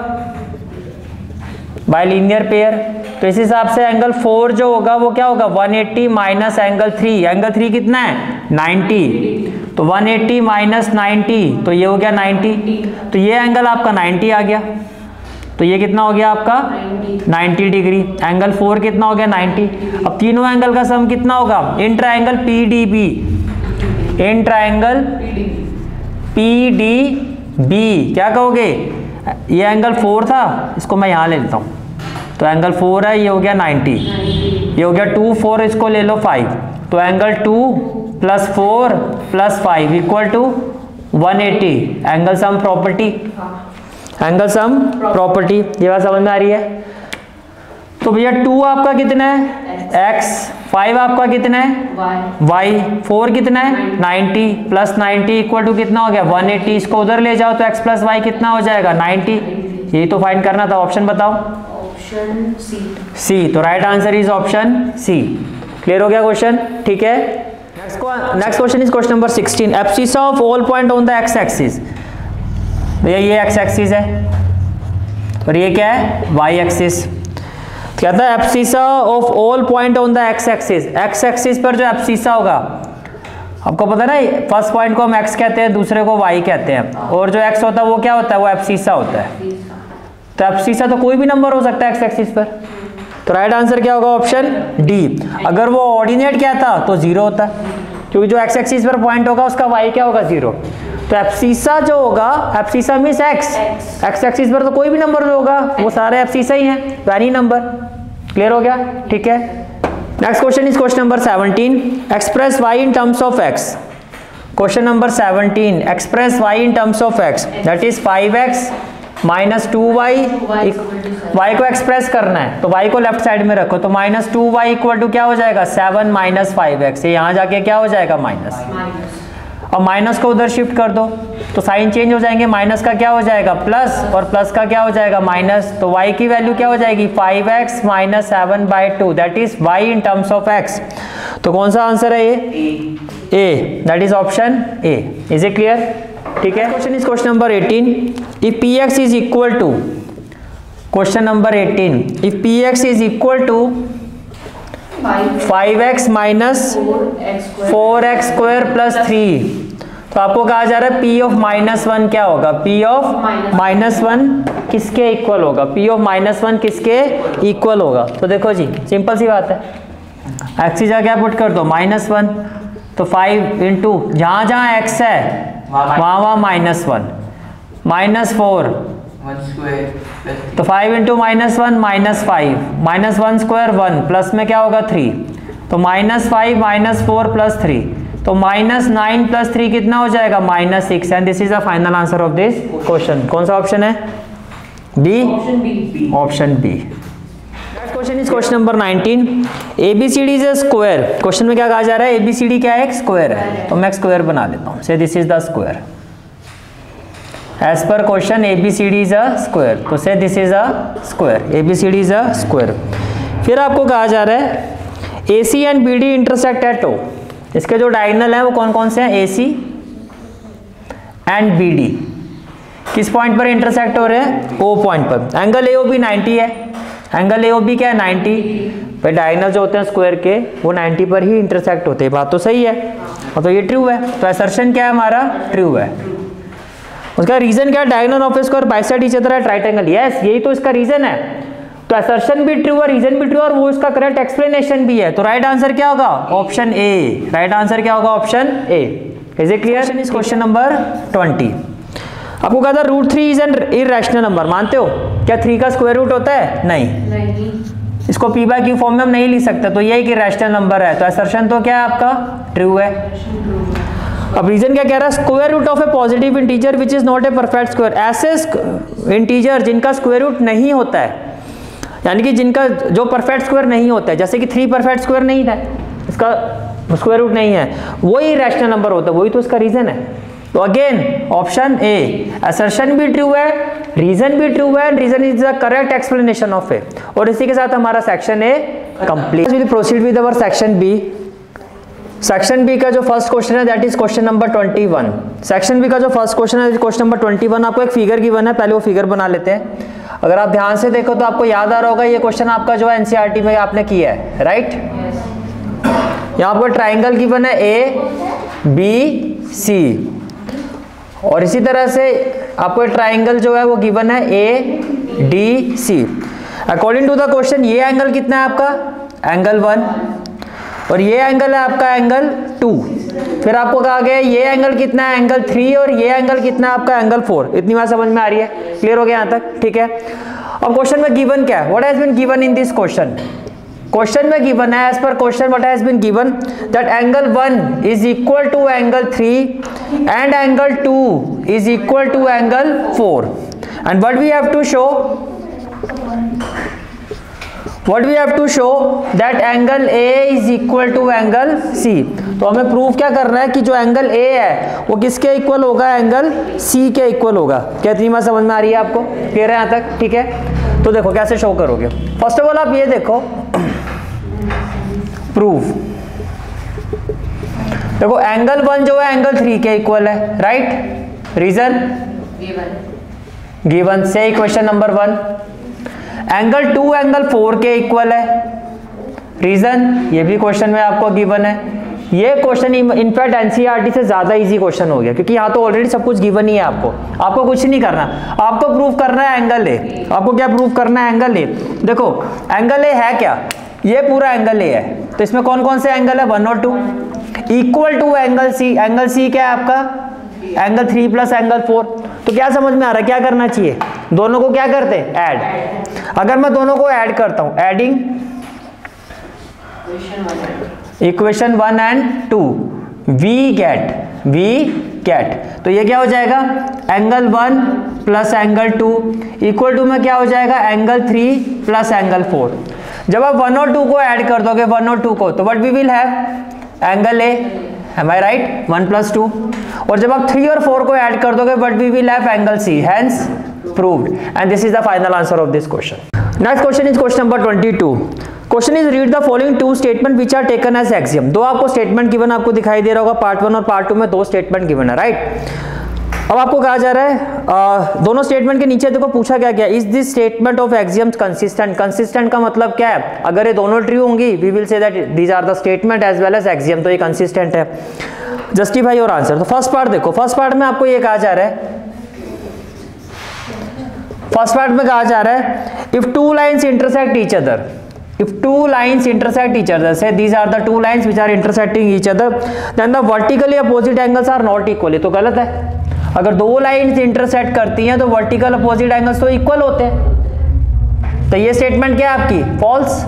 बाय लीनियर पेयर। तो इस हिसाब से एंगल फोर जो होगा वो क्या होगा? One eighty minus angle three. Angle three कितना है? नाइन्टी। तो वन एट्टी माइनस नाइन्टी, तो ये हो गया नाइन्टी। तो ये एंगल आपका नाइन्टी आ गया। तो ये कितना हो गया आपका? नब्बे डिग्री। एंगल फोर कितना हो गया? नब्बे। अब तीनों एंगल का सम कितना होगा? In triangle PDB, in triangle PDB. क्या कहोगे? ये एंगल फोर था, इसको मैं यहाँ ले लेता हूँ, तो एंगल फोर है, ये हो गया नब्बे, ये हो गया टू, फोर, इसको ले लो फाइव। तो angle two plus four plus five equal to one eighty. Angle sum property, angle sum property, ये बात समझ में आ रही है। तो भैया टू आपका कितना है? x, फाइव आपका कितना है? y, फोर कितना है? Ninety, plus ninety equal to कितना हो गया? One eighty. इसको उधर ले जाओ तो x प्लस वाई कितना हो जाएगा? नाइन्टी। यही तो फाइंड करना था, ऑप्शन बताओ। Option C, C. तो right answer is option C. Clear हो गया क्वेश्चन? ठीक है, next question is question number sixteen. Abscissa of all point on the x axis. भैया ये एक्स एक्सिस है और ये क्या है? Y axis. कहता है abscissa of all point on the x axis. X axis पर जो एब्सिसा होगा, आपको पता ना, फर्स्ट पॉइंट को हम एक्स कहते हैं, दूसरे को वाई कहते हैं, और जो एक्स होता है वो क्या होता है? वो एब्सिसा होता है। तो एब्सिसा तो कोई भी नंबर हो सकता है एक्स एक्सिस पर। तो राइट आंसर क्या होगा? Option D. अगर वो ऑर्डिनेट क्या था तो जीरो होता, क्योंकि जो एक्स एक्सिस पर पॉइंट होगा उसका वाई क्या होगा? जीरो। तो एब्सिसा जो होगा, abscissa means x, x axis पर तो कोई भी नंबर जो होगा वो सारे एब्सिसा ही हैं, एनी नंबर। क्लियर हो गया? ठीक है, next question is question number seventeen. Express Y in terms of x. Question number seventeen, express Y in terms of x, that is five X minus two Y. Y को express करना है तो Y को left side में रखो, तो minus two Y equal to क्या हो जाएगा? Seven minus five X. यहाँ जाके क्या हो जाएगा? माइनस, और माइनस को उधर शिफ्ट कर दो तो साइन चेंज हो जाएंगे, माइनस का क्या हो जाएगा? प्लस, और प्लस का क्या हो जाएगा? माइनस। तो y की वैल्यू क्या हो जाएगी? Five X X minus seven by two, that is Y in terms of x। तो कौन सा आंसर है? ये a, that is option a। Is it clear? ठीक है, question is question number eighteen. If P x is equal to, question number eighteen, if P x is equal to five X minus four X square plus three, तो आपको कहा जा रहा है p of minus one क्या होगा? p of minus one किसके equal होगा? p ऑफ माइनस वन किसके इक्वल होगा? तो देखो जी, सिंपल सी बात है, एक्स की जगह पुट कर दो माइनस वन, तो फाइव इंटू जहाँ जहाँ एक्स है वहाँ वहाँ माइनस वन, माइनस फोर, तो five into minus one minus five, minus one square one, plus में क्या होगा? थ्री। तो minus five minus four plus three, तो माइनस नाइन प्लस थ्री कितना हो जाएगा? Minus six. And this is the final answer of this question. कौन सा ऑप्शन है? B, option B. Next question is question number nineteen. ABCD is a square. Question में क्या कहा जा रहा है? एबीसीडी क्या है? स्क्वायर है। तो मैं स्क्वायर बना देता हूँ, से this is the square. as per question A B C D is a square, तो से this is a square, A B C D is a square. फिर आपको कहा जा रहा है A C and B D intersect at O. इसके जो डायगोनल हैं वो कौन कौन से हैं? A C and B D किस पॉइंट पर इंटरसेक्ट हो रहे हैं? O पॉइंट पर. Angle A O B ninety है, एंगल A O B क्या है? नाइंटी पे. डायगोनल जो होते हैं स्क्वायर के वो नाइंटी पर ही इंटरसेक्ट होते हैं. बात तो सही है और तो ये ट्रू है, तो असर्शन क्या है हमारा? ट्रू है. उसका रीजन क्या है? Diagonal of square bisect each other at right angle. Yes, यही तो इसका रीजन है. तो असर्शन भी ट्रू है, रीजन भी ट्रू है और वो इसका करेक्ट एक्सप्लेनेशन भी है. तो राइट आंसर क्या होगा? ऑप्शन ए. राइट आंसर क्या होगा? Option A. Is it clear? Is question number twenty. आपको कहा था root three is an irrational number. मानते हो क्या? थ्री का स्क्वायर रूट होता है? नहीं, नहीं. इसको पी बाय क्यू फॉर्म में हम नहीं लिख सकते, तो यही कि रैशनल नंबर है. तो असर्शन तो क्या है आपका? ट्रू है. अब रीजन क्या कह रहा है? Square root of a positive integer which is not a perfect square. ऐसे इंटीजर जिनका स्क्वायर रूट नहीं होता है, यानी कि जिनका जो परफेक्ट स्क्वायर नहीं होता है, जैसे कि थ्री परफेक्ट स्क्वायर नहीं था, इसका स्क्वायर रूट नहीं है, वही रैशनल नंबर होता है. वही तो इसका रीजन है. तो अगेन ऑप्शन ए. असर्शन भी ट्रू है, रीजन भी ट्रू है, reason is the correct explanation of ए. और इसी के साथ हमारा section A complete. Will proceed with our section B. Section B का जो फर्स्ट क्वेश्चन है that is question number twenty one. Section B का जो फर्स्ट क्वेश्चन है क्वेश्चन नंबर ट्वेंटी वन. आपको एक फिगर गिवन है, पहले वो फिगर बना लेते हैं. अगर आप ध्यान से देखो तो आपको याद आ रहा होगा ये क्वेश्चन आपका जो है एनसीईआरटी में आपने किया है, राइट. यहाँ आपको ट्राइंगल गिवन है ए बी सी, और इसी तरह से आपको ट्राइंगल जो है वो गिवन है A D C. According to the question ये एंगल कितना है आपका? Angle one. और ये एंगल है आपका एंगल टू. फिर आपको कहा गया ये एंगल कितना है? Angle three. और ये एंगल कितना है आपका? Angle four. इतनी बात समझ में आ रही है? क्लियर हो गया यहाँ तक? ठीक है. अब क्वेश्चन में गिवन क्या है? What has been given in this question? Question में गिवन है एज पर question what has been given that angle one is equal to angle three and angle two is equal to angle four. And what we have to show what we have to show that angle A is equal to angle C. तो हमें proof क्या करना है कि जो angle A है वो किसके इक्वल होगा? एंगल सी के इक्वल होगा. क्या इतनी बात समझ में आ रही है आपको? क्लियर है यहाँ तक? ठीक है. तो देखो कैसे शो करोगे. फर्स्ट ऑफ ऑल आप ये देखो प्रूफ. देखो एंगल वन जो है एंगल थ्री के इक्वल है, राइट. रीजन गिवन से question number one. Angle two angle four के इक्वल है. रीजन ये भी क्वेश्चन में आपको गिवन है. ये क्वेश्चन इनफैक्ट एनसीईआरटी से ज्यादा इजी क्वेश्चन हो गया, क्योंकि यहाँ तो ऑलरेडी सब कुछ गिवन ही है. आपको आपको कुछ नहीं करना, आपको प्रूफ करना है एंगल ए. आपको क्या प्रूफ करना है? Angle A. देखो एंगल ए है क्या? ये पूरा एंगल ए है. तो इसमें कौन कौन से एंगल है? वन और two. Equal to angle C. Angle C क्या है आपका? Angle three plus angle four. तो क्या समझ में आ रहा है? क्या करना चाहिए? दोनों को क्या करते हैं? ऐड. अगर मैं दोनों को ऐड करता हूं, adding equation one and two, we get we get तो ये क्या हो जाएगा? Angle one plus angle two equal to में क्या हो जाएगा? Angle three plus angle four. जब आप वन और टू को ऐड कर दोगे, वन और टू को, तो what we will have? Angle A. Am I right? One plus two. और जब आप थ्री और फोर को ऐड कर दोगे, what we will have? Angle C. Hence proved. And this is the final answer of this question. Next question is question number twenty two. Question is read the following two statement which are taken as axiom. दो आपको statement given आपको दिखाई दे रहा होगा. Part one और part two में दो स्टेटमेंट गिवन है, राइट. अब आपको कहा जा रहा है आ, दोनों स्टेटमेंट के नीचे देखो पूछा क्या क्या. Is this statement of axioms consistent? Consistent का मतलब क्या है? अगर ये दोनों ट्रू होंगी we will say that these are the statement as well as axiom. तो ये कंसिस्टेंट है. Justify your answer. तो फर्स्ट पार्ट देखो. फर्स्ट पार्ट में आपको ये कहा जा रहा है फर्स्ट पार्ट में कहा जा रहा है if two lines intersect each other if two lines intersect each other say these are the two lines which are intersecting each other then the vertically opposite angles are not equal. तो गलत है. अगर दो lines intersect करती हैं तो vertical opposite angles तो equal होते हैं. तो ये स्टेटमेंट क्या है आपकी? False.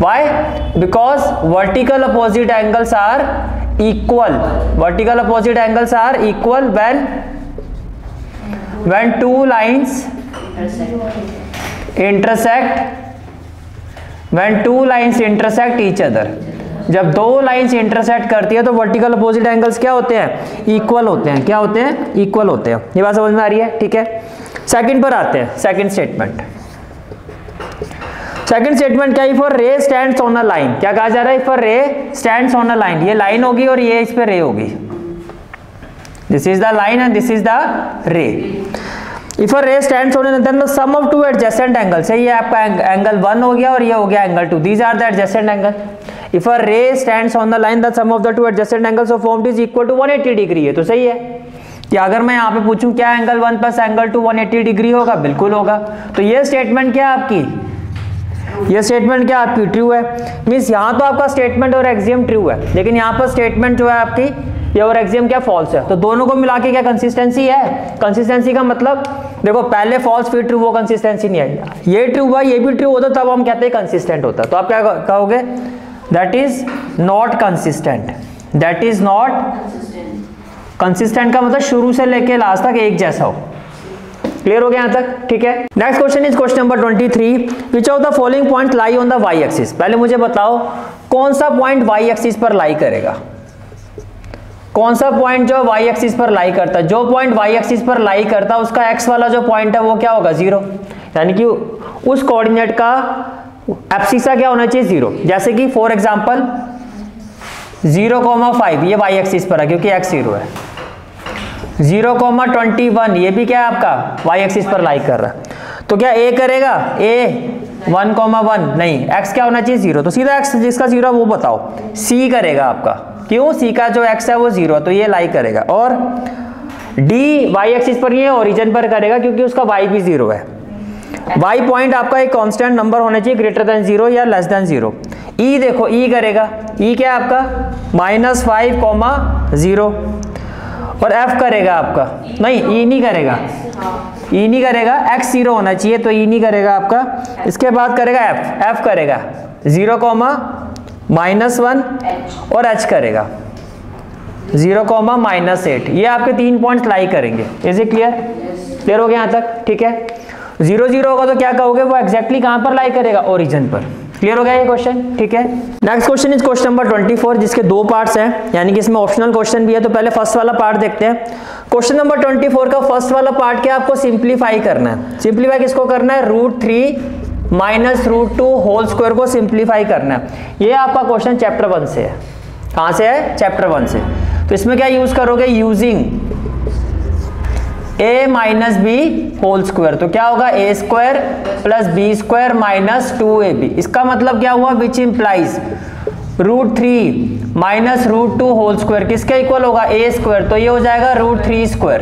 Why? Because vertical opposite angles are equal. Vertical opposite angles are equal when when two lines intersect when two lines intersect each other. जब दो लाइंस इंटरसेक्ट करती है तो वर्टिकल अपोजिट एंगल्स क्या होते हैं, इक्वल होते हैं, क्या होते हैं, इक्वल होते हैं। ये बात समझ में आ रही है, ठीक है। सेकंड पर आते हैं, सेकंड स्टेटमेंट। सेकंड स्टेटमेंट क्या है, for ray stands on a line, क्या कहा जा रहा है, for ray stands on a line, ये लाइन होगी और ये इस पे रे होगी, this is the line and this is the ray. If a ray stands on an the sum of two adjacent angles, ये आपका एंगल वन हो गया और ये हो गया angle two, these are the adjacent angle. If a ray stands on the line the sum of the two adjacent angles of formed is equal to one eighty degree, है तो सही है। या अगर मैं यहाँ पे पूछूं क्या angle one plus angle two one eighty degree होगा, बिल्कुल होगा। तो ये स्टेटमेंट क्या है आपकी, ये स्टेटमेंट क्या आपकी ट्रू है। मीन्स यहाँ तो आपका स्टेटमेंट और एक्सियम ट्रू है, लेकिन यहाँ पर स्टेटमेंट जो है आपकी ये और एक्सियम क्या फॉल्स है। तो दोनों को मिला के क्या कंसिस्टेंसी है, कंसिस्टेंसी का मतलब देखो पहले फॉल्स फिर ट्रू, वो कंसिस्टेंसी नहीं आएगी। ये ट्रू हुआ, ये भी ट्रू होता तब हम कहते हैं कंसिस्टेंट होता। तो आप क्या कहोगे, that is not consistent, that is not consistent का मतलब शुरू से लेके लास्ट तक एक जैसा हो। क्लियर हो गया यहाँ तक, ठीक है। Next question is question number twenty three, which of the following point lie on the Y axis. पहले मुझे बताओ कौन सा पॉइंट वाई एक्सिस पर लाई करेगा, कौन सा पॉइंट जो वाई एक्सिस पर लाई करता, जो पॉइंट वाई एक्सिस पर लाई करता उसका एक्स वाला जो पॉइंट है वो क्या होगा, जीरो। यानी कि उस कोऑर्डिनेट का एब्सिसा क्या होना चाहिए, जीरो। जैसे कि for example zero comma five ये वाई एक्सिस पर है क्योंकि एक्स जीरो है, जीरो कोमा ट्वेंटी वन ये भी क्या है आपका वाई एक्सिस पर लाई कर रहा है। तो क्या ए करेगा, ए वन कोमा वन नहीं, एक्स क्या होना चाहिए, जीरो। तो सीधा एक्स जिसका जीरो वो बताओ, सी करेगा आपका, क्यों, सी का जो एक्स है वो जीरो, तो ये लाई करेगा। और डी वाई एक्सिस पर ये ओरिजिन पर करेगा क्योंकि उसका वाई भी जीरो है। वाई पॉइंट आपका एक कॉन्स्टेंट नंबर होना चाहिए ग्रेटर देन जीरो या लेस देन जीरो। ई देखो ई करेगा, ई क्या है आपका माइनस फाइव कोमा जीरो, और F करेगा आपका नहीं, E नहीं करेगा, E नहीं करेगा, X जीरो होना चाहिए तो E नहीं करेगा आपका। इसके बाद करेगा F, F करेगा जीरो कोमा माइनस वन और H करेगा जीरो कोमा माइनस एट। ये आपके तीन पॉइंट्स लाई करेंगे। इज इट क्लियर, क्लियर हो गया यहाँ तक, ठीक है। जीरो जीरो होगा तो क्या कहोगे, वो एक्जैक्टली कहाँ पर लाई करेगा, ओरिजिन पर। क्लियर हो गया ये क्वेश्चन, ठीक है। Next question is question number twenty four, जिसके दो पार्ट्स हैं, यानी कि इसमें ऑप्शनल क्वेश्चन भी है। तो पहले फर्स्ट वाला पार्ट देखते हैं। क्वेश्चन नंबर ट्वेंटी फोर का फर्स्ट वाला पार्ट क्या आपको सिंप्लीफाई करना है। सिंप्लीफाई किसको करना है, root three minus root two whole square को सिंप्लीफाई करना है। ये आपका क्वेश्चन चैप्टर वन से है। कहाँ से है, चैप्टर वन से। तो इसमें क्या यूज करोगे, using A minus B whole square. तो क्या होगा, A square plus B square minus two A B. इसका मतलब क्या हुआ, which implies root three minus root two whole square किसके इक्वल होगा, ए स्क्वायर। तो ये हो जाएगा root three square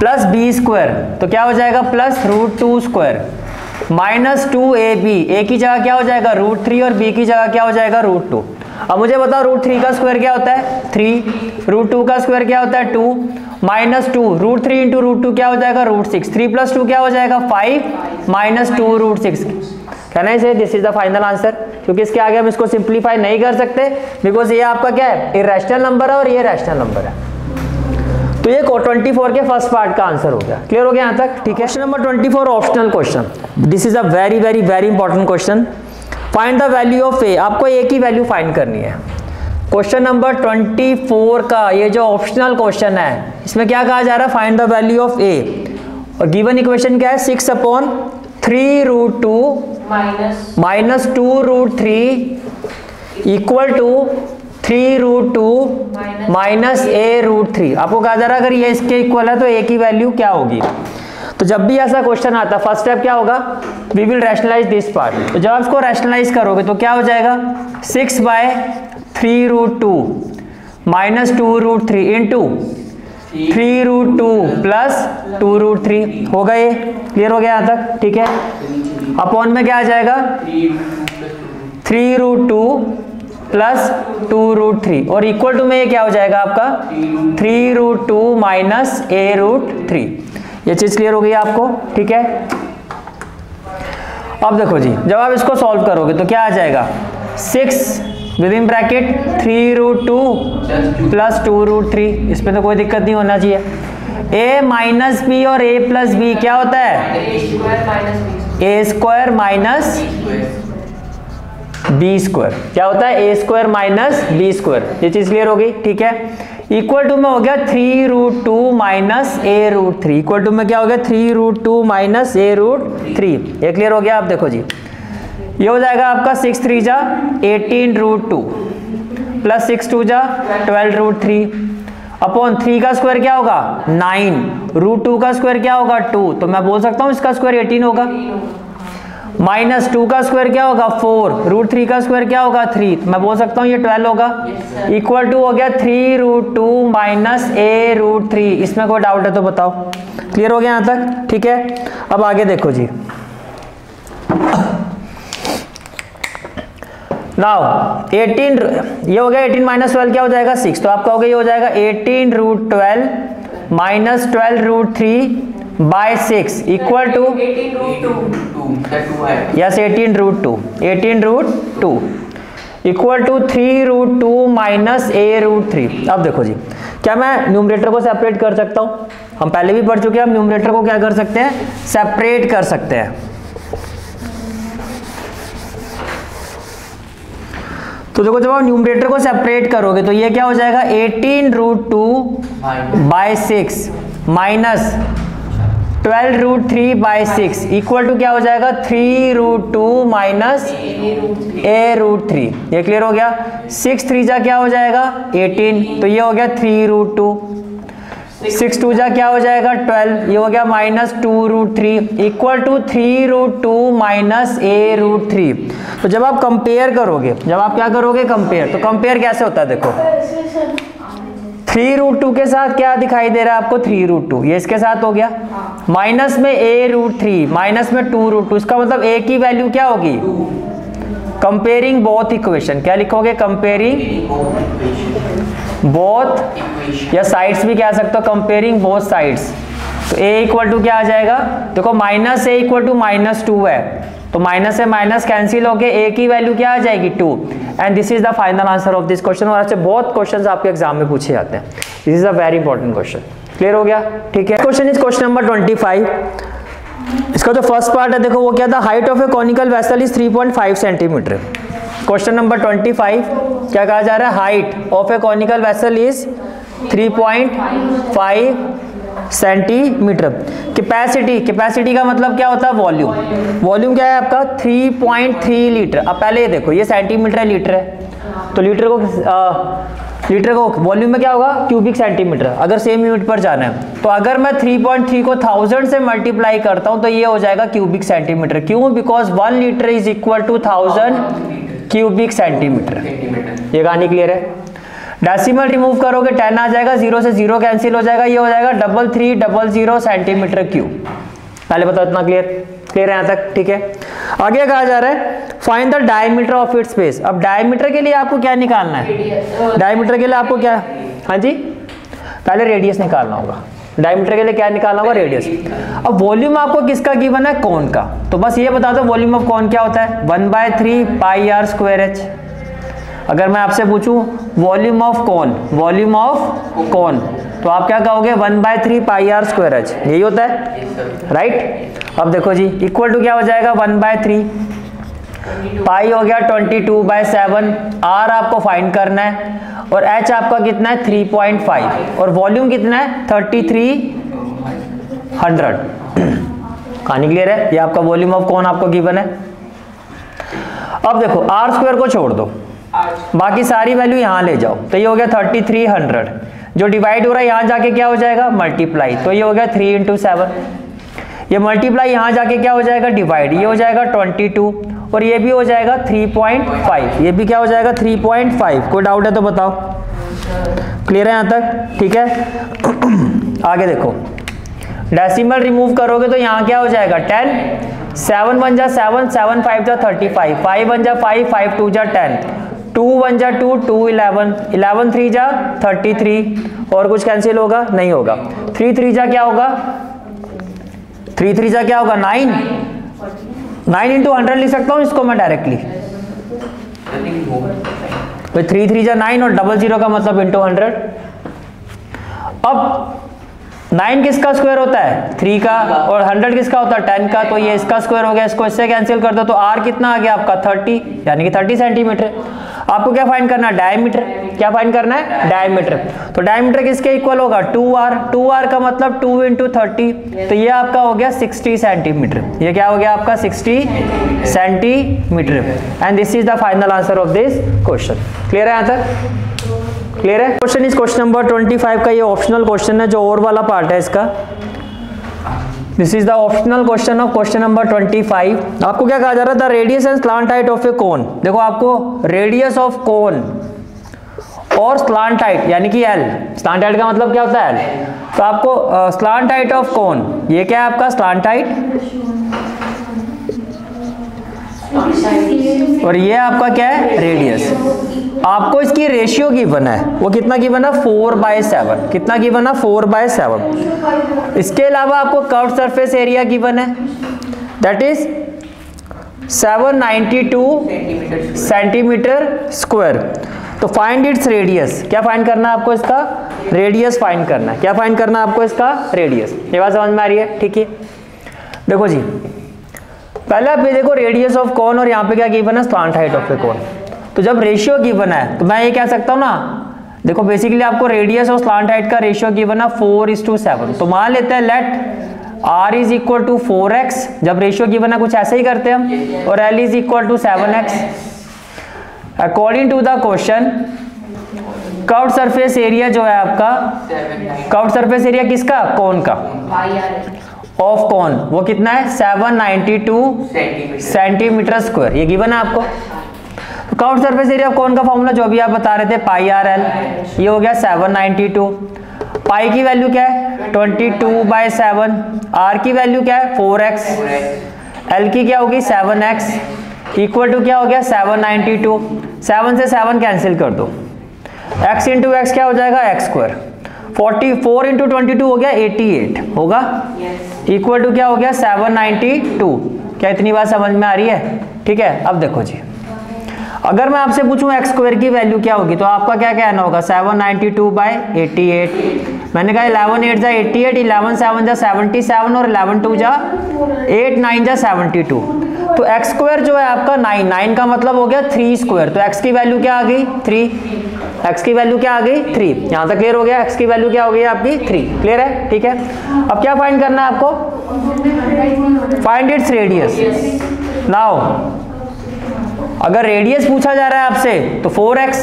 plus B square, तो क्या हो जाएगा plus root two square minus two A B. A की जगह क्या हो जाएगा रूट थ्री और बी की जगह क्या हो जाएगा रूट टू। अब मुझे बताओ रूट थ्री का स्क्वायर क्या होता है, थ्री, रूट टू का स्क्वायर क्या होता है, two, minus two, root three into root two क्या हो जाएगा root six, three plus two क्या हो जाएगा five minus two root six. कहना है this is the final answer, क्योंकि इसके आगे हम इसको सिंप्लीफाई नहीं कर सकते, बिकॉज ये आपका क्या है, इरेशनल नंबर है और ये रैशनल नंबर है। तो ये ट्वेंटी फोर के फर्स्ट पार्ट का आंसर हो गया। क्लियर हो गया यहाँ तक, ठीक है। Question number twenty four optional question, this is a very very very important question. Find the value of ए, आपको ए की वैल्यू फाइंड करनी है। क्वेश्चन नंबर ट्वेंटी फोर का ये जो ऑप्शनल क्वेश्चन है, इसमें क्या कहा जा रहा है, फाइंड द वैल्यू ऑफ ए, और गिवन इक्वेशन क्या है, six upon three root two minus two root three equal to three root two minus a root three. आपको कहा जा रहा है अगर ये इसके इक्वल है तो ए की वैल्यू क्या होगी। तो जब भी ऐसा क्वेश्चन आता फर्स्ट स्टेप क्या होगा, we will rationalise this part. तो जब आप इसको रैशनलाइज करोगे तो क्या हो जाएगा, six by three root two minus two root three into three root two plus two root three होगा। ये क्लियर हो गया यहाँ तक, ठीक है। अपॉन में क्या आ जाएगा, three root two plus two root three, और इक्वल टू में ये क्या हो जाएगा आपका, three root two minus a root three. ये चीज क्लियर हो गई आपको, ठीक है। अब देखो जी, जब आप इसको सॉल्व करोगे तो क्या आ जाएगा, six within bracket three root two plus two root three, इसमें तो कोई दिक्कत नहीं होना चाहिए। ए माइनस बी और ए प्लस बी क्या होता है, ए स्क्वायर माइनस बी स्क्वायर क्या होता है, ए स्क्वायर माइनस बी स्क्वायर, ये चीज क्लियर हो गई, ठीक है। इक्वल टू में हो गया three root two minus a root three, equal to में क्या हो गया three root two minus a root three, ये क्लियर हो गया। आप देखो जी ये हो जाएगा आपका सिक्स थ्री जा eighteen root two plus six two जा twelve root three upon three का स्क्वायर क्या होगा नाइन, रूट टू का स्क्वायर क्या होगा टू, तो मैं बोल सकता हूँ इसका स्क्वायर एटीन होगा। माइनस टू का स्क्वायर क्या होगा फोर, रूट थ्री का स्क्वायर क्या होगा थ्री, मैं बोल सकता हूँ ये ट्वेल्व होगा। इक्वल टू हो गया three root two minus a root three, इसमें कोई डाउट है तो बताओ, क्लियर हो गया यहाँ तक, ठीक है। अब आगे देखो जी, नाउ एटीन ये हो गया एटीन माइनस ट्वेल्व क्या हो जाएगा सिक्स, तो आपका हो गया ये हो जाएगा eighteen root twelve minus twelve root three by six equal to yes eighteen root two eighteen root two equal to three root two minus a root three. अब देखो जी क्या मैं न्यूमरेटर को सेपरेट कर सकता हूँ, हम पहले भी पढ़ चुके हैं, हम न्यूमरेटर को क्या कर सकते हैं सेपरेट कर सकते हैं। तो देखो जब आप न्यूमरेटर को सेपरेट करोगे तो ये क्या हो जाएगा eighteen root two by six minus twelve root three by six equal to क्या हो जाएगा three root two minus a root three, ये क्लियर हो गया। सिक्स थ्री जा क्या हो जाएगा एटीन, तो ये हो गया three root two, six two जा क्या हो जाएगा ट्वेल्व, ये हो गया minus two root three equal to three root two minus a root three. तो जब आप कंपेयर करोगे, जब आप क्या करोगे कंपेयर, तो कंपेयर कैसे होता है देखो थ्री रूट टू के साथ क्या दिखाई दे रहा है आपको थ्री रूट टू, ये इसके साथ हो गया माइनस में ए रूट थ्री माइनस में टू रूट टू, इसका मतलब ए की वैल्यू क्या होगी कंपेयरिंग बोथ इक्वेशन, क्या लिखोगे कंपेयरिंग बोथ या साइड्स भी कह सकते हो कंपेयरिंग बोथ साइड्स। तो a इक्वल टू क्या आ जाएगा देखो minus a equal to minus two है, तो माइनस से माइनस कैंसिल होके a की वैल्यू क्या आ जाएगी two, and this is the final answer of this question. और ऐसे बहुत क्वेश्चंस आपके एग्जाम में पूछे जाते हैं, this is a very important question, clear हो गया, ठीक है। Question is question number twenty five, इसका जो फर्स्ट पार्ट है देखो वो क्या था height of a conical vessel is three point five centimetre. Question number twenty five क्या कहा जा रहा है height of a conical vessel is three point five centimetre. Capacity, capacity का मतलब क्या होता है वॉल्यूम, वॉल्यूम क्या है आपका थ्री पॉइंट थ्री लीटर। अब पहले ये देखो ये सेंटीमीटर है लीटर है, तो लीटर को आ, लीटर को वॉल्यूम में क्या होगा क्यूबिक सेंटीमीटर, अगर सेम यूनिट पर जाना है तो अगर मैं थ्री पॉइंट थ्री को थाउजेंड से मल्टीप्लाई करता हूं तो ये हो जाएगा क्यूबिक सेंटीमीटर, क्यों because one litre is equal to thousand cubic centimetre, ये कहानी क्लियर है। डेसिमल रिमूव करोगे टेन आ जाएगा, जीरो से जीरो कैंसिल हो जाएगा, ये हो जाएगा double three double zero centimetre cube, पहले बताओ इतना क्लियर क्लियर है यहाँ तक, ठीक है। आगे कहा जा रहा है find the diameter of its base. अब डायमीटर के लिए आपको क्या निकालना है, डायमीटर के लिए आपको क्या, हाँ जी पहले रेडियस निकालना होगा, डायमीटर के लिए क्या निकालना होगा रेडियस। अब वॉल्यूम आपको किसका गिवन है कौन का, तो बस ये बता दो वॉल्यूम ऑफ कौन क्या होता है one by three pi r square h. अगर मैं आपसे पूछूं volume of cone, volume of cone, तो आप क्या कहोगे one by three pi r square h, यही होता है राइट। अब देखो जी इक्वल टू क्या हो जाएगा वन बाय थ्री पाई हो गया twenty two by seven, r आपको फाइंड करना है और एच आपका कितना है थ्री पॉइंट फाइव और वॉल्यूम कितना है थर्टी थ्री हंड्रेड। कहानी क्लियर है, ये आपका वॉल्यूम ऑफ कौन आपको गिवन है। अब देखो आर स्क्वायर को छोड़ दो, बाकी सारी वैल्यू यहाँ ले जाओ, तो ये हो गया थर्टी थ्री हंड्रेड जो डिवाइड हो रहा है यहाँ जाके क्या हो जाएगा मल्टीप्लाई, तो ये हो गया थ्री इंटू सेवन, ये मल्टीप्लाई यहाँ जाके क्या हो जाएगा डिवाइड, ये हो जाएगा ट्वेंटी टू और ये भी हो जाएगा थ्री पॉइंट फाइव, ये भी क्या हो जाएगा थ्री पॉइंट फाइव, कोई डाउट है तो बताओ, क्लियर है यहाँ तक, ठीक है। आगे देखो डेसिमल रिमूव करोगे तो यहाँ क्या हो जाएगा टेन, सेवन वन जा सेवन, सेवन फाइव जा थर्टी फाइव, फाइव वन जा फाइव, फाइव टू जा टेन, टू वन जा two, two eleven, eleven three जा थर्टी थ्री और कुछ कैंसिल होगा नहीं होगा, थ्री थ्री जा क्या होगा थ्री थ्री जा क्या होगा नाइन, नाइन इंटू हंड्रेड लिख सकता हूँ इसको मैं डायरेक्टली, तो थ्री थ्री जा नाइन और डबल जीरो का मतलब इंटू हंड्रेड। अब नाइन किसका स्क्वायर होता है? थ्री का। और हंड्रेड किसका होता है? टेन का। तो ये इसका स्क्वायर हो गया, इसको इससे कैंसिल कर दो तो आर कितना आ गया आपका? थर्टी, यानी कि थर्टी सेंटीमीटर। आपको क्या फाइंड करना है? डायमीटर। क्या फाइंड करना है? डायमीटर। तो डायमीटर किसके इक्वल होगा? To are. टू आर का मतलब टू इंटू थर्टी, तो ये आपका हो गया सिक्सटी सेंटीमीटर। ये क्या हो गया आपका? Sixty centimetre. And this is the final answer of this question. Clear है आंसर? क्लियर है? Question is question number twenty five का। ये ऑप्शनल क्वेश्चन है, जो और वाला पार्ट है इसका। This is the optional question of question number twenty five. आपको क्या कहा जा रहा है? The radius and slant height of a cone. देखो आपको रेडियस ऑफ कोन और स्लांट हाइट यानी कि एल, स्लांट हाइट का मतलब क्या होता है? एल। तो आपको स्लांट हाइट ऑफ कोन, ये क्या है आपका? स्लांट हाइट, और ये आपका क्या है? रेडियस। आपको इसकी रेशियो गिवन है, वो कितना गिवन है? Four by seven. कितना गिवन है? Four by seven. इसके अलावा आपको कर्व सरफेस एरिया गिवन है, that is seven ninety two centimetre square. तो फाइंड इट्स रेडियस। क्या फाइंड करना है आपको? इसका रेडियस फाइंड करना है। क्या फाइंड करना है आपको? इसका रेडियस। ये बात समझ में आ रही है? ठीक है। देखो जी, पहले आप ये देखो रेडियस ऑफ कोन और यहाँ पे क्या गिवन है? Slant height of a cone. तो जब रेशियो गिवन है तो मैं ये कह सकता हूँ ना, देखो बेसिकली आपको रेडियस और स्लांट हाइट का रेशियो गिवन है फोर इज टू सेवन। तो मान लेते हैं let r is equal to four x. जब रेशियो गिवन है कुछ ऐसे ही करते हैं हम। और l is equal to seven x. According to the question curved surface area जो है आपका, कर्व्ड सरफेस एरिया किसका? कोन का, ऑफ कोन, वो कितना है? Seven ninety two centimetre square. ये गिवन है आपको। कर्व सरफेस एरिया कौन का फॉर्मूला जो अभी आप बता रहे थे, पाई आर एल, ये हो गया सेवन नाइन्टी टू। पाई की वैल्यू क्या है? Twenty two by seven. R की वैल्यू क्या है? Four x. एल की क्या होगी? Seven x. इक्वल टू क्या हो गया? Seven ninety two. सेवन से सेवन कैंसिल कर दो, x इंटू एक्स क्या हो जाएगा? X square. Forty four into twenty two हो गया एटी एट होगा, इक्वल टू क्या हो गया? Seven ninety two. क्या इतनी बात समझ में आ रही है? ठीक है। अब देखो जी, अगर मैं आपसे पूछूं एक्स स्क्वायर की वैल्यू क्या होगी, तो आपका क्या कहना होगा? Seven ninety two by eighty eight. मैंने कहा इलेवन एट जा एटी एट, इलेवन सेवन जा सेवेंटी सेवन और इलेवन टू जा एट, नाइन जा सेवेंटी टू। तो एक्स स्क्वायर जो है आपका नाइन, नाइन का मतलब हो गया थ्री स्क्वायर। तो एक्स की वैल्यू क्या आ गई? थ्री। एक्स की वैल्यू क्या आ गई? थ्री। यहाँ तक क्लियर हो गया। एक्स की वैल्यू क्या हो गई आपकी? थ्री। क्लियर है? ठीक है। अब क्या फाइंड करना है आपको? Find its radius. नाउ अगर रेडियस पूछा जा रहा है आपसे तो फोर एक्स,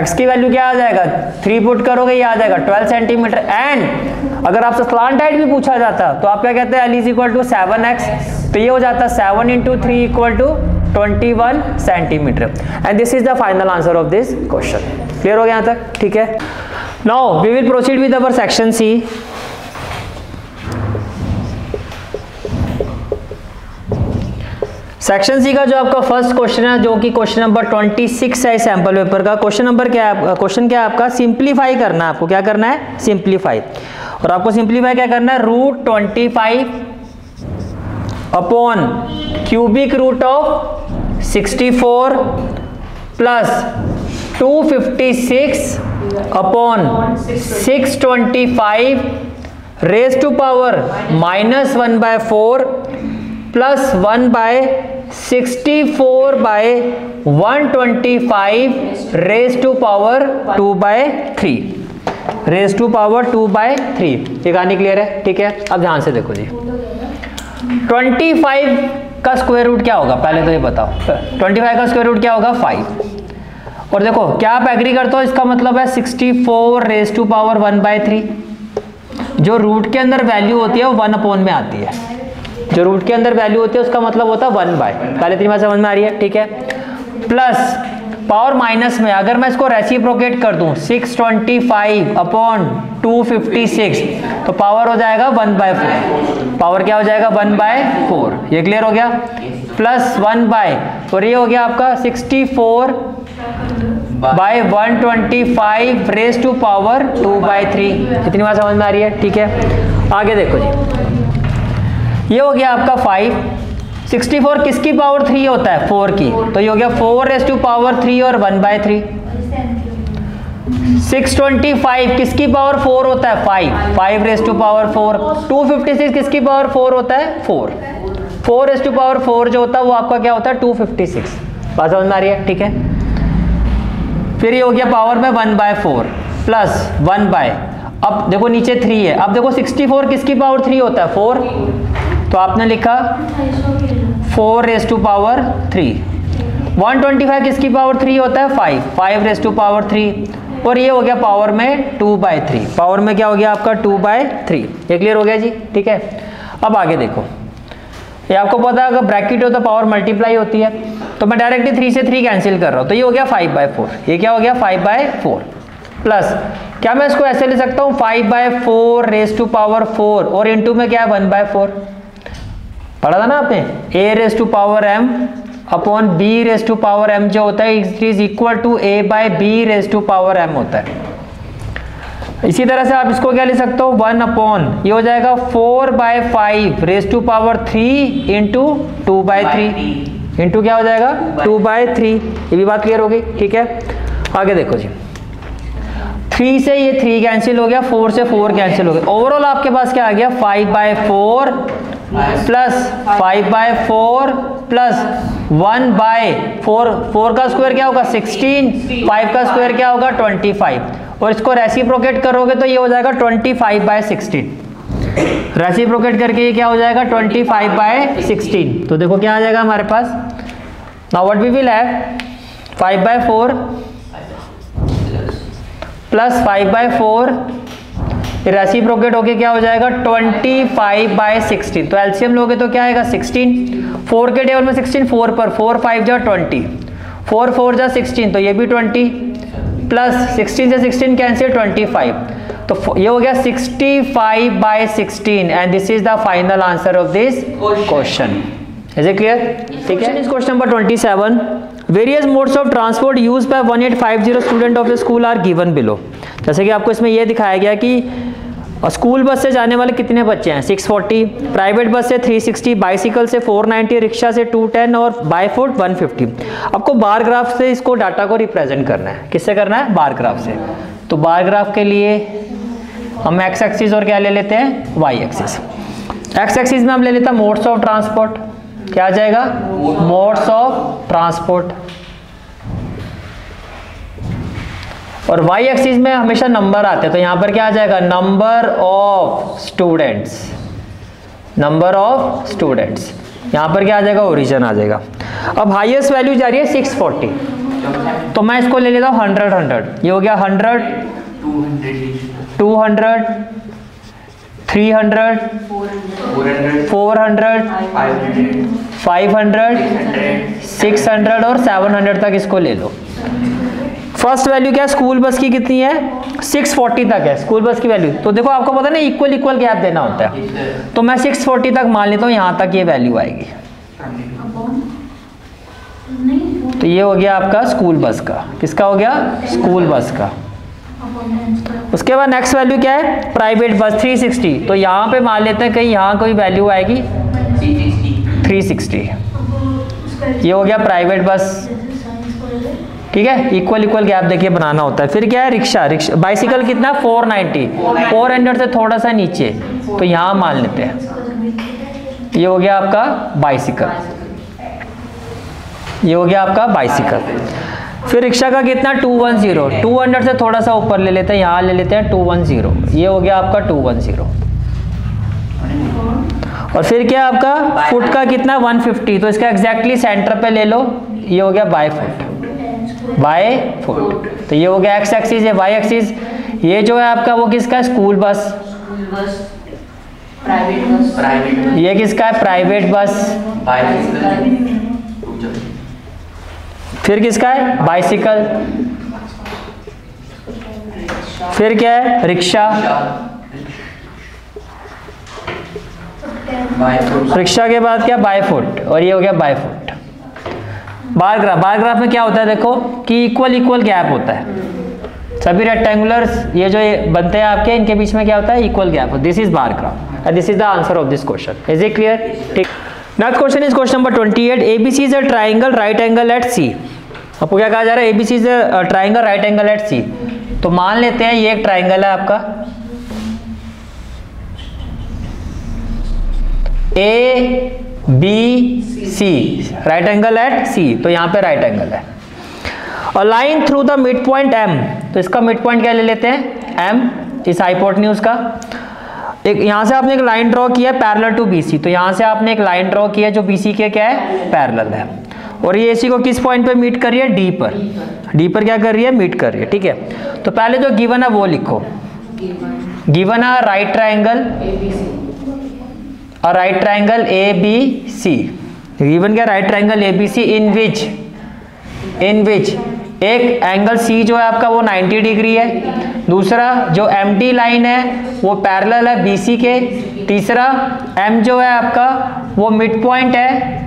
x की वैल्यू क्या आ जाएगा? थ्री पुट करोगे ये आ जाएगा ट्वेल्व सेंटीमीटर। एंड अगर आपसे स्लांट हाइट भी पूछा जाता तो आप क्या कहते हैं? L is equal to seven x, तो ये हो जाता seven into three equal to twenty one centimetre. And this is the final answer of this question. Clear हो गया यहाँ तक? ठीक है। Now we will proceed with our section C. Section C का जो आपका फर्स्ट क्वेश्चन है, जो कि क्वेश्चन नंबर ट्वेंटी सिक्स है सैंपल पेपर का। क्वेश्चन नंबर क्या है? क्वेश्चन क्या है आपका? सिंप्लीफाई करना है आपको। क्या करना है? सिंप्लीफाई। और आपको सिंप्लीफाई क्या करना है? Root twenty five upon cubic root of sixty four plus two fifty six upon six twenty five raise to power minus one by four plus one by sixty four by one twenty five raise to power two by three, raise to power two by three. ये कहानी clear है? ठीक है। अब ध्यान से देखो जी, ट्वेंटी फाइव का स्क्वायर रूट क्या होगा पहले तो ये बताओ। ट्वेंटी फाइव का स्क्वायर रूट क्या होगा? फाइव। और देखो क्या आप एग्री करते हो? इसका मतलब है sixty four raise to power one by three. जो रूट के अंदर वैल्यू होती है वो वन अपॉन में आती है। जो रूट के अंदर वैल्यू होती है उसका मतलब होता है वन बाय, पहले तीन बात समझ में आ रही है? ठीक है। प्लस पावर माइनस में अगर मैं इसको रेसिप्रोकेट कर दूं six twenty five upon two fifty six तो पावर हो जाएगा वन बाय फोर। पावर क्या हो जाएगा? One by four. ये क्लियर हो गया। प्लस वन बाय, और ये हो गया आपका sixty four by one twenty five raise to power two by three. इतनी बात समझ में आ रही है? ठीक है। आगे देखो जी, ये हो गया आपका फाइव। सिक्सटी फोर किसकी पावर थ्री होता है? फोर की। तो ये हो गया four raise to power three और one by three. Six twenty five किसकी पावर फोर होता है five, five raise to power four. Two fifty six किसकी पावर फोर होता है four, four raise to power four जो होता है वो आपका क्या होता है टू फिफ्टी सिक्स। बात समझ में आ रही है? ठीक है। फिर ये हो गया पावर में one by four plus one by, अब देखो नीचे थ्री है, अब देखो सिक्सटी फोर किसकी पावर थ्री होता है फोर, तो आपने लिखा four raise to power three. One twenty five किसकी पावर थ्री होता है five, five raise to power three. और ये हो गया पावर में टू बाय थ्री, पावर में क्या हो गया आपका टू बाय थ्री। ये क्लियर हो गया जी? ठीक है। अब आगे देखो, ये आपको पता है अगर ब्रैकेट हो तो पावर मल्टीप्लाई होती है, तो मैं डायरेक्टली थ्री से थ्री कैंसिल कर रहा हूँ, तो ये हो गया फाइव बाय फोर। ये क्या हो गया फाइव बाय फोर प्लस, क्या मैं इसको ऐसे ले सकता हूँ five by four raise to power four और इनटू में क्या है वन बाय फोर, पढ़ा था ना आपने, A raise to power M upon B raise to power M जो होता है is equal to A by B raise to power M होता है। इसी तरह से आप इसको क्या ले सकते हो वन अपॉन, ये हो जाएगा four by five raise to power three into two by three into क्या हो जाएगा टू बाय थ्री। ये भी बात क्लियर हो गई। ठीक है, आगे देखो जी, थ्री से ये थ्री कैंसिल हो गया, फोर से फोर कैंसिल हो गया, ओवरऑल आपके पास क्या आ गया five by four plus five by four plus one by four, four का स्क्वायर क्या होगा सिक्सटीन, फाइव का स्क्वायर क्या होगा ट्वेंटी फाइव, और इसको रेसिप्रोकेट करोगे तो ये हो जाएगा twenty five by sixteen. Reciprocate करके ये क्या हो जाएगा ट्वेंटी फाइव बाय सिक्सटीन। तो देखो क्या आ जाएगा हमारे पास, now what we will have five by four plus five by four reciprocate होके क्या हो जाएगा ट्वेंटी फाइव बाय सिक्सटीन। तो एलसीएम लोगे तो क्या आएगा सिक्सटीन, फोर के टेबल में सिक्सटीन, फोर पर फोर, फाइव जा ट्वेंटी, फोर फोर जा सिक्सटीन, तो ये भी ट्वेंटी प्लस सिक्सटीन से सिक्सटीन कैंसिल ट्वेंटी फाइव, तो ये हो गया sixty five by sixteen and this is the final answer of this question. Is it clear? ठीक है। Question number twenty seven, various modes of transport use by one eight five zero student of school are given below. जैसे कि आपको इसमें यह दिखाया गया कि स्कूल बस से जाने वाले कितने बच्चे हैं सिक्स फोर्टी, प्राइवेट बस से थ्री सिक्सटी, बाइसिकल से फोर नाइंटी, रिक्शा से टू टेन और बाय फुट वन फिफ्टी। आपको बार ग्राफ से इसको डाटा को रिप्रेजेंट करना है, किससे करना है बार ग्राफ से। तो बार ग्राफ के लिए हम एक्स एक्सिस और क्या ले लेते हैं वाई एक्सिस। एक्स एक्सिस में हम ले लेते हैं मोड्स ऑफ ट्रांसपोर्ट, क्या आ जाएगा मोड्स ऑफ ट्रांसपोर्ट, और वाई एक्सिस में हमेशा नंबर आते हैं, तो यहां पर क्या आ जाएगा number of students, number of students, यहां पर क्या आ जाएगा ओरिजिन आ जाएगा। अब हाईएस्ट वैल्यू जा रही है सिक्स फोर्टी, तो मैं इसको ले लेता हूं हंड्रेड हंड्रेड, ये हो गया hundred, two hundred, three hundred, four hundred, five hundred, six hundred और सेवन हंड्रेड तक इसको ले लो। फर्स्ट वैल्यू क्या है स्कूल बस की कितनी है सिक्स फोर्टी तक है स्कूल बस की वैल्यू, तो देखो आपको पता ना इक्वल इक्वल गैप देना होता है, तो मैं सिक्स फोर्टी तक मान लेता हूँ, यहाँ तक ये वैल्यू आएगी। तो ये हो गया आपका स्कूल बस का, किसका हो गया स्कूल बस का। उसके बाद नेक्स्ट वैल्यू क्या है प्राइवेट बस थ्री सिक्सटी, तो यहाँ पे मान लेते हैं कहीं यहाँ कोई वैल्यू आएगी थ्री सिक्सटी, ये हो गया प्राइवेट बस। ठीक है, इक्वल इक्वल गैप देखिए बनाना होता है। फिर क्या है रिक्शा, रिक्शा बाइसिकल कितना फोर नाइंटी, फोर हंड्रेड से थोड़ा सा नीचे, तो यहाँ मान लेते हैं ये हो गया आपका बाइसिकल, ये हो गया आपका बाइसिकल। फिर रिक्शा का कितना two one zero, two hundred से थोड़ा सा ऊपर ले लेते हैं, यहाँ ले लेते हैं टू वन जीरो, ये हो गया आपका टू वन जीरो। और फिर क्या आपका फुट का कितना वन फिफ्टी, तो इसका एग्जैक्टली सेंटर पे ले लो, ये हो गया बाय फुट, बाय फुट। तो ये हो गया एक्स एक्सिस, ये वाई एक्सिस, ये जो है आपका वो किसका है स्कूल बस, ये किसका है प्राइवेट बस, फिर किसका है बाइसिकल, फिर क्या है रिक्शा, रिक्शा के बाद क्या बाय फुट, और ये हो गया by foot. Bar graph, bar graph में क्या होता है देखो कि इक्वल इक्वल गैप होता है, सभी रेक्टेंगुलर्स ये जो बनते हैं आपके इनके बीच में क्या होता है equal gap. This is bar graph and this is the answer of this question. Is it clear? ठीक। Next question is question number twenty eight, ABC is a triangle right angle at C. आपको क्या कहा जा रहा है ABC is a triangle right angle at C. तो मान लेते हैं ये एक ट्राइंगल है आपका A B C, right angle at C, तो यहाँ पे राइट एंगल है, और line through the mid point M, तो इसका मिड पॉइंट क्या ले लेते हैं एम, इस हाइपोटेन्यूज का। एक यहाँ से आपने एक लाइन ड्रॉ किया पैरेलल टू बीसी, तो यहाँ से आपने एक लाइन ड्रॉ किया जो बीसी के क्या है पैरेलल है, और ये एसी को किस पॉइंट पे मीट कर रही है डी पर, डी पर क्या कर रही है मीट कर रही है, ठीक है। तो पहले जो गिवन है वो लिखो, गिवन है राइट ट्राइंगल और right triangle A B C, given क्या right triangle A B C in which in which एक एंगल सी जो है आपका वो नाइन्टी डिग्री है, दूसरा जो एम टी लाइन है वो पैरेलल है बी सी के, तीसरा एम जो है आपका वो मिड पॉइंट है,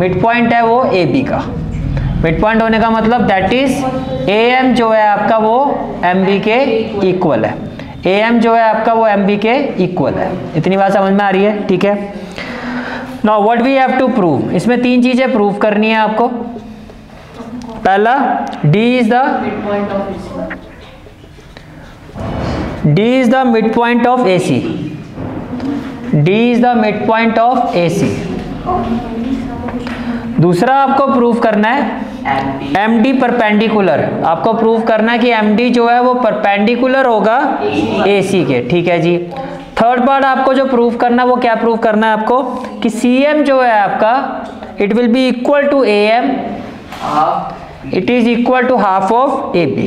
मिड पॉइंट है वो ए बी का, मिड पॉइंट होने का मतलब दैट इज ए एम जो है आपका वो एम बी के इक्वल है, ए एम जो है आपका वो एम बी के इक्वल है। इतनी बात समझ में आ रही है, ठीक है। Now what we have to prove, इसमें तीन चीज़ें प्रूव करनी है आपको। पहला D is the D is the mid point of A C, D is the mid point of A C। दूसरा आपको प्रूव करना है M D परपेंडिकुलर, आपको प्रूव करना है कि M D जो है वो परपेंडिकुलर होगा A C के, ठीक है जी। थर्ड पार्ट आपको जो प्रूव करना है वो क्या प्रूव करना है आपको कि C M जो है आपका it will be equal to A M, it is equal to half of A B,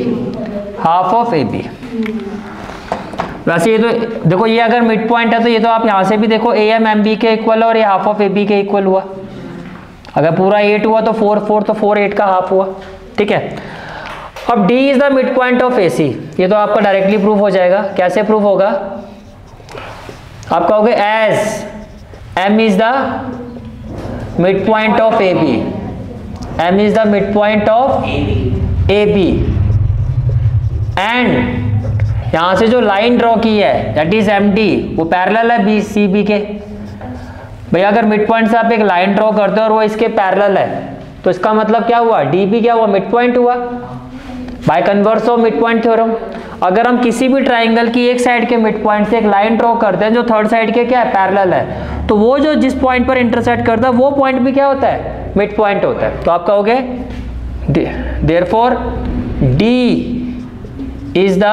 half of A B. वैसे ये तो देखो ये अगर मिड पॉइंट है तो ये तो आप यहाँ से भी देखो ए एम एम बी के इक्वल है और ये हाफ ऑफ ए बी के इक्वल हुआ, अगर पूरा एट हुआ तो फोर फोर तो फोर एट का हाफ हुआ, ठीक है। अब D is the mid point of A C, ये तो आपका डायरेक्टली प्रूफ हो जाएगा। कैसे प्रूफ होगा? आप कहोगे as M is the mid point of A B, M is the midpoint of A B and यहाँ से जो लाइन ड्रॉ की है that is M D वो पैरेलल है B C B के। भैया अगर मिडपॉइंट से आप एक लाइन ड्रॉ करते हो और वो इसके पैरेलल है तो इसका मतलब क्या हुआ, D B क्या हुआ मिडपॉइंट हुआ, by converse of midpoint theorem. अगर हम किसी भी ट्राइंगल की एक साइड के मिडपॉइंट से एक लाइन ड्रॉ करते हैं जो थर्ड साइड के क्या है पैरेलल है, तो वो जो जिस पॉइंट पर इंटरसेक्ट करता है वो पॉइंट भी क्या होता है मिड पॉइंट होता है। तो आप कहोगे therefore D is the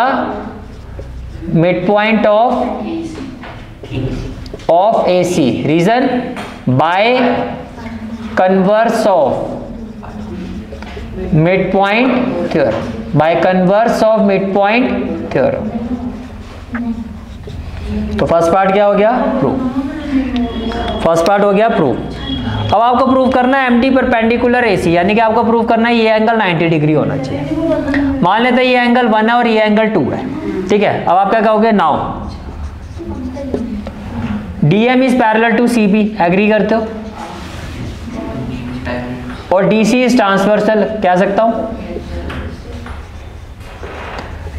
mid point of of A C, reason by converse of mid point theorem, by converse of mid point theorem. तो फर्स्ट पार्ट क्या हो गया प्रूफ, फर्स्ट पार्ट हो गया प्रूफ। अब आपको प्रूव करना है M D perpendicular A C, यानी कि आपको प्रूव करना है ये एंगल नब्बे डिग्री होना चाहिए। मान लेते हैं ये एंगल वन है और ये एंगल टू है, ठीक है। अब आप क्या कहोगे now D M is parallel to C B, agree करते हो, और D C इज ट्रांसवर्सल, कह सकता हूं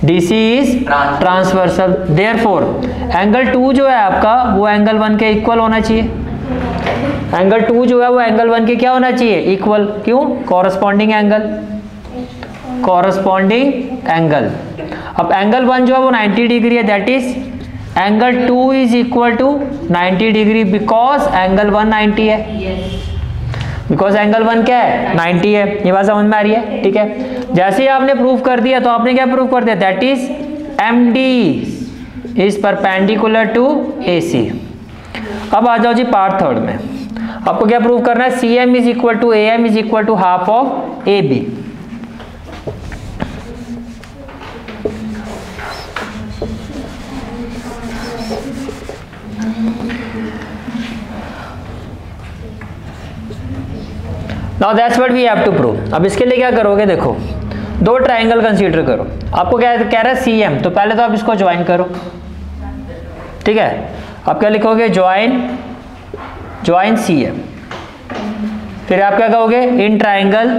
D C is transversal, therefore angle two जो है आपका वो एंगल वन के इक्वल होना चाहिए, एंगल टू जो है वो एंगल वन के क्या होना चाहिए इक्वल, क्यों कॉरस्पॉन्डिंग एंगल, कॉरस्पॉन्डिंग एंगल। अब एंगल वन जो है वो नब्बे डिग्री है, that is angle two is equal to नब्बे डिग्री बिकॉज एंगल वन नब्बे है, बिकॉज एंगल वन क्या है नब्बे है। ये बात समझ में आ रही है, ठीक है। जैसे ही आपने प्रूव कर दिया तो आपने क्या प्रूव कर दिया that is M D is perpendicular to A C. अब आ जाओ जी पार्ट थर्ड में, आपको क्या प्रूव करना है C M is equal to A M is equal to half of A B. Now that's what we have to prove. अब इसके लिए क्या करोगे, देखो दो ट्राइंगल कंसीडर करो, आपको क्या कह रहा है सी एम, तो पहले तो आप इसको ज्वाइन करो, ठीक है। आप क्या लिखोगे ज्वाइन ज्वाइन सी एम, फिर आप क्या कहोगे in triangle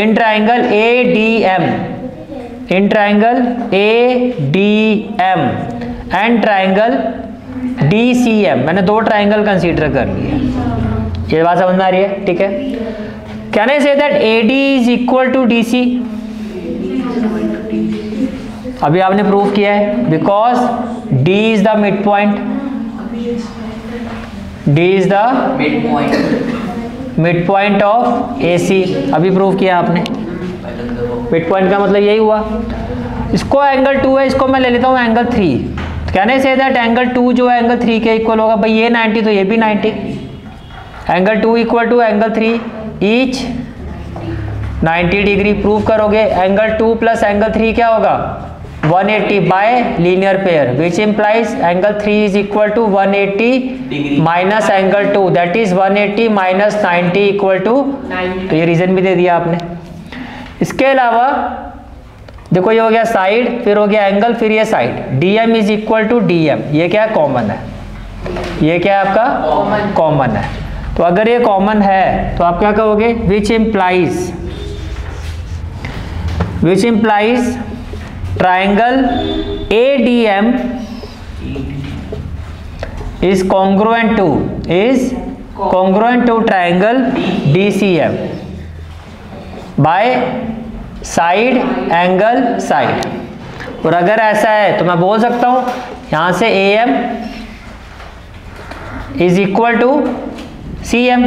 in triangle A D M, in triangle A D M and triangle D C M, मैंने दो ट्राइंगल कंसीडर कर लिए। ये बात समझ में आ रही है, ठीक है। Can I say that A D is equal to D C, अभी आपने प्रूफ किया है, because D is the mid point, D is the mid point mid point of A C। अभी प्रूफ किया आपने, मिड पॉइंट का मतलब यही हुआ। इसको एंगल टू है, इसको मैं ले लेता हूँ angle three. Can I say that angle two जो है एंगल थ्री के इक्वल होगा। भाई ये नाइन्टी तो ये भी ninety, angle two equal to angle three, each ninety degree. Prove करोगे angle two plus angle three क्या होगा, one eighty by linear pair, which implies angle three is equal to one eighty minus angle two, that is one eighty minus ninety equal to. तो ये reason भी दे दिया आपने। इसके अलावा देखो ये हो गया साइड, फिर हो गया एंगल, फिर ये side. D M is equal to D M, ये क्या है कॉमन है, ये क्या है आपका कॉमन है। तो अगर ये कॉमन है तो आप क्या कहोगे, which implies which implies triangle A D M is congruent to is congruent to triangle D C M by side angle side. और अगर ऐसा है तो मैं बोल सकता हूं यहां से A M is equal to C M.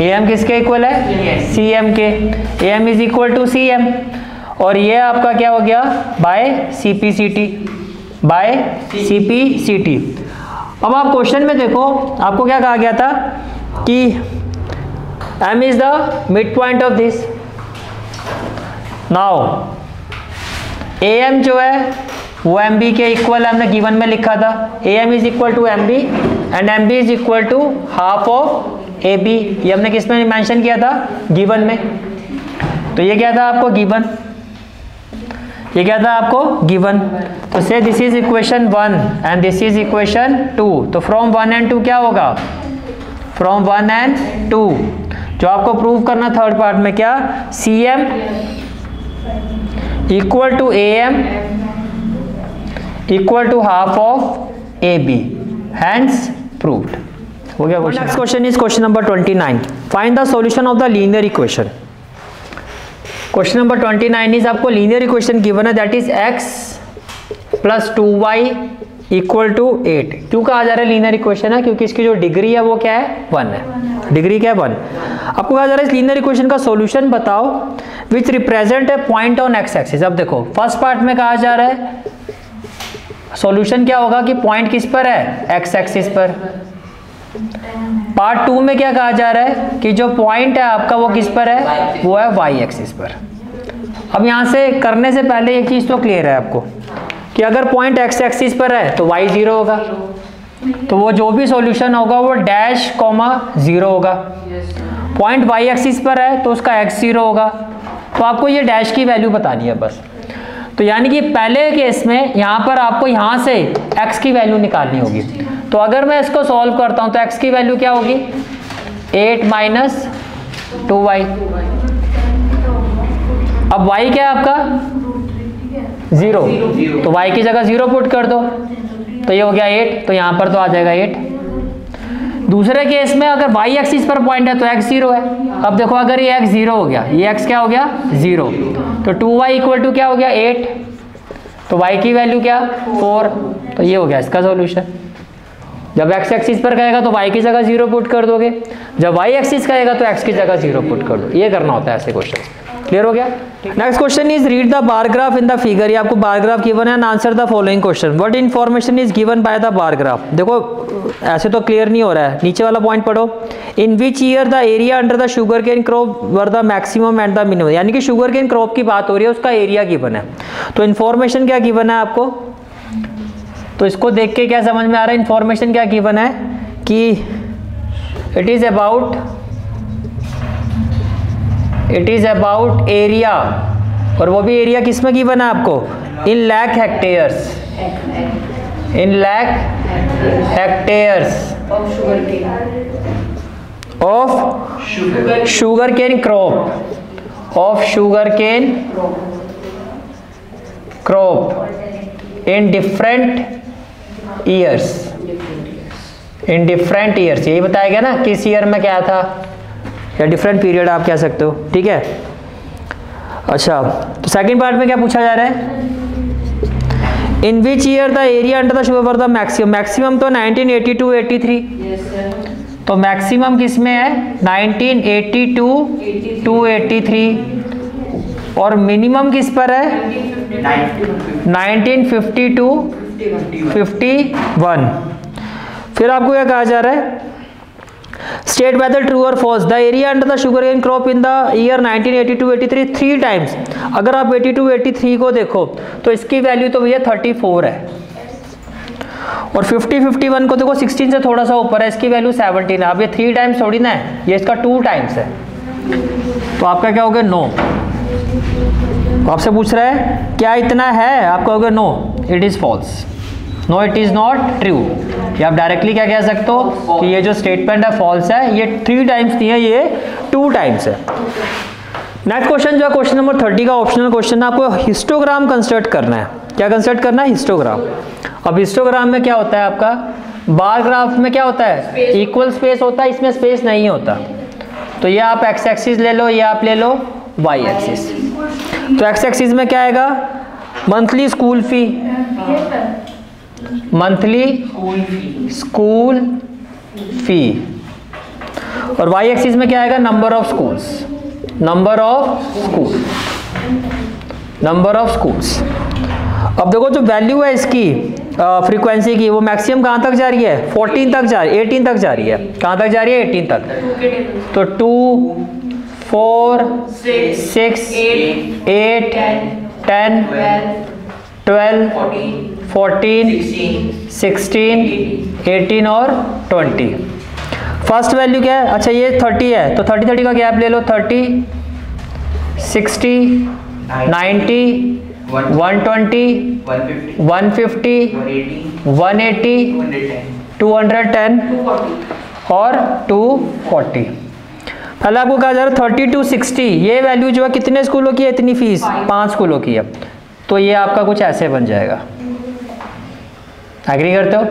A M किसके इक्वल है, सी एम के। A M is equal to C M, और ये आपका क्या हो गया by C P C T by C P C T. अब आप क्वेश्चन में देखो आपको क्या कहा गया था कि M is the mid point of this. Now A M जो है वो एम बी के इक्वल, हमने गिवन में लिखा था A M is equal to M B and M B is equal to half of A B. ये हमने किस में मेंशन किया था, गिवन में। तो ये क्या था आपको गिवन, ये क्या था आपको गिवन। तो से this is equation one and this is equation two. तो फ्रॉम वन एंड टू क्या होगा, फ्रॉम वन एंड टू जो आपको प्रूव करना थर्ड पार्ट में, क्या C M equal to A M equal to half of A B, hence proved. हो गया question. Next question is question number twenty nine, find the solution of the linear equation. Question number twenty nine is आपको linear equation given है, that is x plus two Y equal to eight. क्यों कहा जा रहा है linear equation है, क्योंकि इसकी जो डिग्री है वो क्या है वन है, डिग्री क्या है वन। आपको कहा जा रहा है इस लीनियर इक्वेशन का सॉल्यूशन बताओ which represent a point on x axis. अब देखो फर्स्ट पार्ट में कहा जा रहा है सॉल्यूशन क्या होगा कि पॉइंट किस पर है, एक्स एक्सिस पर। पार्ट टू में क्या कहा जा रहा है कि जो पॉइंट है आपका वो किस पर है, वो है वाई एक्सिस पर। अब यहाँ से करने से पहले एक चीज़ तो क्लियर है आपको कि अगर पॉइंट एक्स एक्सिस पर है तो वाई जीरो होगा, तो वो जो भी सॉल्यूशन होगा वो डैश कॉमा जीरो होगा। पॉइंट वाई एक्सिस पर है तो उसका एक्स जीरो होगा, तो आपको ये डैश की वैल्यू बतानी है बस। तो यानी कि पहले केस में यहाँ पर आपको यहाँ से एक्स की वैल्यू निकालनी होगी। तो अगर मैं इसको सॉल्व करता हूँ तो एक्स की वैल्यू क्या होगी, एट माइनस टू वाई। अब वाई क्या है आपका ज़ीरो, तो वाई की जगह ज़ीरो पुट कर दो तो ये हो गया एट, तो यहाँ पर तो आ जाएगा एट। दूसरे केस में अगर वाई एक्सिस पर पॉइंट है तो एक्स ज़ीरो है। अब देखो अगर ये एक्स ज़ीरो हो गया, ये एक्स क्या हो गया ज़ीरो, तो टू वाई इक्वल टू क्या हो गया एट, तो वाई की वैल्यू क्या फोर। तो ये हो गया इसका सॉल्यूशन। जब x एक्सिस पर कहेगा तो y की जगह जीरो पुट कर दोगे, जब y एक्सिस कहेगा तो x की जगह जीरो पुट कर दो। ये करना होता है ऐसे क्वेश्चन। क्लियर हो गया। Next question is read the bar graph in the figure. ये आपको बार ग्राफ गिवन है, answer the following question. What information is given by the bar graph. देखो ऐसे तो क्लियर नहीं हो रहा है, नीचे वाला पॉइंट पढ़ो। In which year the area under the sugar cane crop were the maximum and the minimum. यानी कि शुगर केन क्रॉप की बात हो रही है, उसका एरिया गिवन है। तो इन्फॉर्मेशन क्या गिवन है आपको, तो इसको देख के क्या समझ में आ रहा है, इन्फॉर्मेशन क्या गिवन है कि it is about it is about area, और वो भी एरिया किस में गिवन है आपको, in lakh hectares in lakh hectares of sugar cane crop of sugar cane crop in different years in different years. यही बताया गया ना किस ईयर में क्या था, या डिफरेंट पीरियड आप कह सकते हो। ठीक है, अच्छा। तो सेकेंड पार्ट में क्या पूछा जा रहा है, in which year the area under the shore for the maximum. Maximum तो nineteen eighty two eighty three, तो मैक्सिमम किसमें है nineteen eighty two to eighty three, और मिनिमम किस पर है nineteen fifty to fifty one. फिर आपको क्या कहा जा रहा है, स्टेट वेदर ट्रू और false the area under the sugar cane crop in the year nineteen eighty two eighty three three times. अगर आप एटी टू एटी थ्री को देखो तो इसकी वैल्यू तो भैया थर्टी फोर है, और फिफ्टी फिफ्टी वन को देखो सिक्सटीन से थोड़ा सा ऊपर है, इसकी वैल्यू सेवनटीन है। अब ये थ्री टाइम्स थोड़ी ना है, ये इसका टू टाइम्स है, तो आपका क्या हो गया नो। आपसे पूछ रहा है क्या इतना है, आप कहोगे no it is false, no it is not true. ये आप डायरेक्टली क्या कह सकते हो कि ये जो स्टेटमेंट है फॉल्स है, ये थ्री टाइम्स नहीं है, ये टू टाइम्स है। नेक्स्ट क्वेश्चन जो है क्वेश्चन नंबर थर्टी का ऑप्शनल क्वेश्चन है, आपको हिस्टोग्राम कंस्ट्रक्ट करना है। क्या कंस्ट्रक्ट करना है, हिस्टोग्राम। अब हिस्टोग्राम में क्या होता है, आपका बार ग्राफ में क्या होता है इक्वल स्पेस होता है, इसमें स्पेस नहीं होता। तो ये आप एक्स एक्सिस ले लो, ये आप ले लो वाई एक्सिस। तो एक्स एक्सिस में क्या आएगा, monthly school fee, monthly school fee, और वाई एक्सिस में क्या आएगा number of schools, number of school, number of schools. अब देखो जो वैल्यू है इसकी फ्रीक्वेंसी की, वो मैक्सिमम कहाँ तक जा रही है फोर्टीन तक जा रही है, एटीन तक जा रही है, कहाँ तक जा रही है एटीन तक। तो two four six eight ten twelve fourteen, sixteen, eighteen और ट्वेंटी। फर्स्ट वैल्यू क्या है, अच्छा ये थर्टी है, तो थर्टी थर्टी का गैप ले लो, thirty, sixty, ninety, one twenty, one fifty, one eighty, two hundred ten और टू फोर्टी। पहले आपको कहा जा रहा है थर्टी टू सिक्सटी, ये वैल्यू जो है कितने स्कूलों की है, इतनी फीस पाँच स्कूलों की है, तो ये आपका कुछ ऐसे बन जाएगा। एग्री करते हो? yes.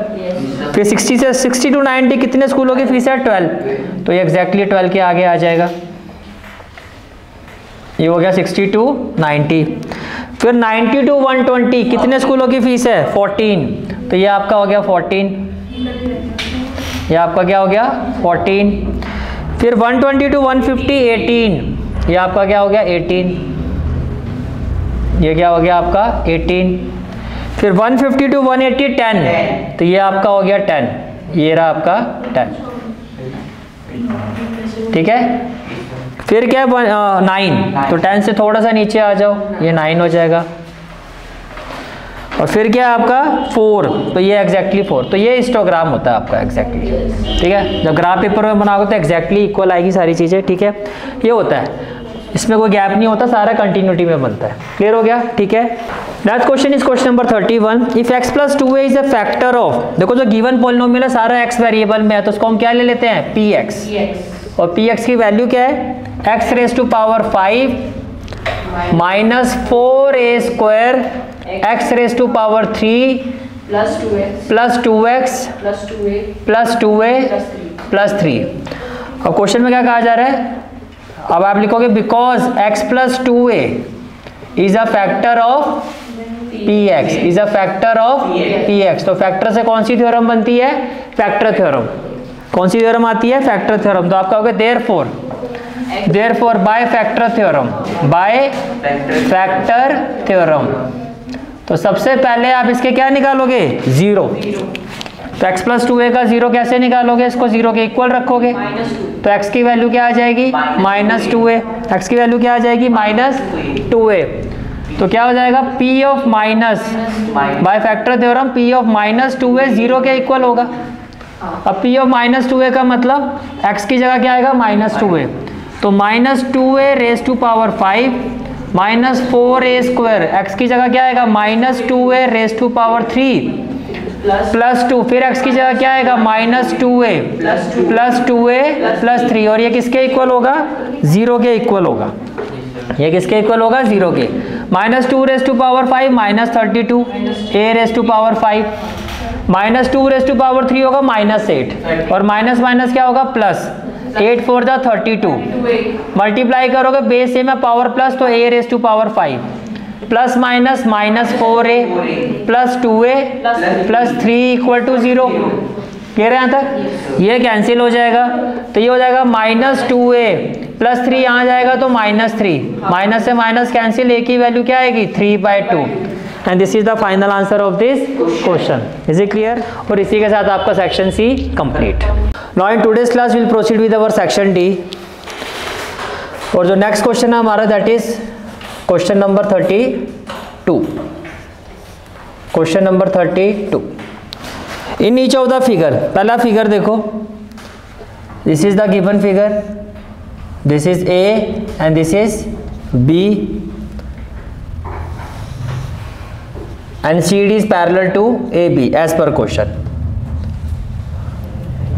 फिर सिक्सटी से सिक्सटी टू नाइन्टी कितने स्कूलों की फीस है ट्वेल्व, तो ये एग्जैक्टली ट्वेल्व के आगे आ जाएगा। ये हो गया सिक्सटी टू नाइन्टी। फिर नाइन्टी टू वन ट्वेंटी कितने स्कूलों की फीस है फोर्टीन, तो ये आपका हो गया फोर्टीन, ये आपका क्या हो गया फोर्टीन। फिर one twenty to one fifty, eighteen, ये आपका क्या हो गया एटीन, ये क्या हो गया आपका एटीन। फिर one fifty to one eighty, ten, तो ये आपका हो गया टेन, ये रहा आपका टेन, ठीक है। फिर क्या है नाइन, तो टेन से थोड़ा सा नीचे आ जाओ, ये नाइन हो जाएगा। और फिर क्या है आपका फोर, तो ये एग्जैक्टली फोर, तो ये हिस्टोग्राम होता है आपका एग्जैक्टली, ठीक है। जब ग्राफ पेपर में बनाओगे तो एग्जैक्टली इक्वल आएगी सारी चीज़ें, ठीक है। ये होता है, इसमें कोई गैप नहीं होता, सारा कंटिन्यूटी में बनता है। क्लियर हो गया, ठीक है। Next question is question number thirty one, if x plus two a is a factor of, देखो जो गिवन पॉलिनोमियल है सारा x वेरिएबल में है, तो उसको हम क्या ले लेते हैं px, और px की वैल्यू क्या है x raise to power five minus four a square x raise to power three plus two x plus two a plus three. अब क्वेश्चन में क्या कहा जा रहा है, अब आप लिखोगे because x plus two a is a factor of P x, is a factor of P x. तो फैक्टर से कौन सी थ्योरम बनती है, फैक्टर थ्योरम। कौन सी थ्योरम आती है, फैक्टर थ्योरम। तो आपका होगा therefore, therefore by factor theorem, by factor theorem. तो सबसे पहले आप इसके क्या निकालोगे जीरो, तो x प्लस टू ए का जीरो कैसे निकालोगे, इसको जीरो के इक्वल रखोगे, तो x की वैल्यू क्या आ जाएगी माइनस टू ए, एक्स की वैल्यू क्या आ जाएगी माइनस टू ए। तो क्या हो जाएगा p of minus by factor theorem, p of minus two a zero के इक्वल होगा। अब p of minus two a का मतलब x की जगह क्या आएगा माइनस टू ए, तो minus two a raise to power five minus four a square, x की जगह क्या आएगा minus two a raise to power three plus two, फिर x की जगह क्या आएगा minus two a plus two a plus three, और ये किसके इक्वल होगा जीरो के इक्वल होगा, ये किसके इक्वल होगा जीरो के। Minus two raise to power five minus thirty two a raise to power five, minus two raise to power three होगा माइनस एट, और माइनस माइनस क्या होगा plus, eight four the thirty two, multiply करोगे base ए में power plus, तो a raise to power five, plus minus minus four a plus two a plus three equal to zero. Clear है यहाँ तक? ये cancel हो जाएगा तो ये हो जाएगा minus two a plus three, यहाँ जाएगा तो माइनस थ्री, माइनस से माइनस कैंसिल, एक ही वैल्यू क्या आएगी three by two. And this is the final answer of this question. Is it clear? और इसी के साथ आपका section C complete. Now in today's class will proceed with our section D. और जो नेक्स्ट क्वेश्चन है हमारा that is question number thirty two. Question number thirty two. In each of the figure, पहला फिगर देखो, this is the given figure, this is A and this is B and C D is parallel to A B as पर question.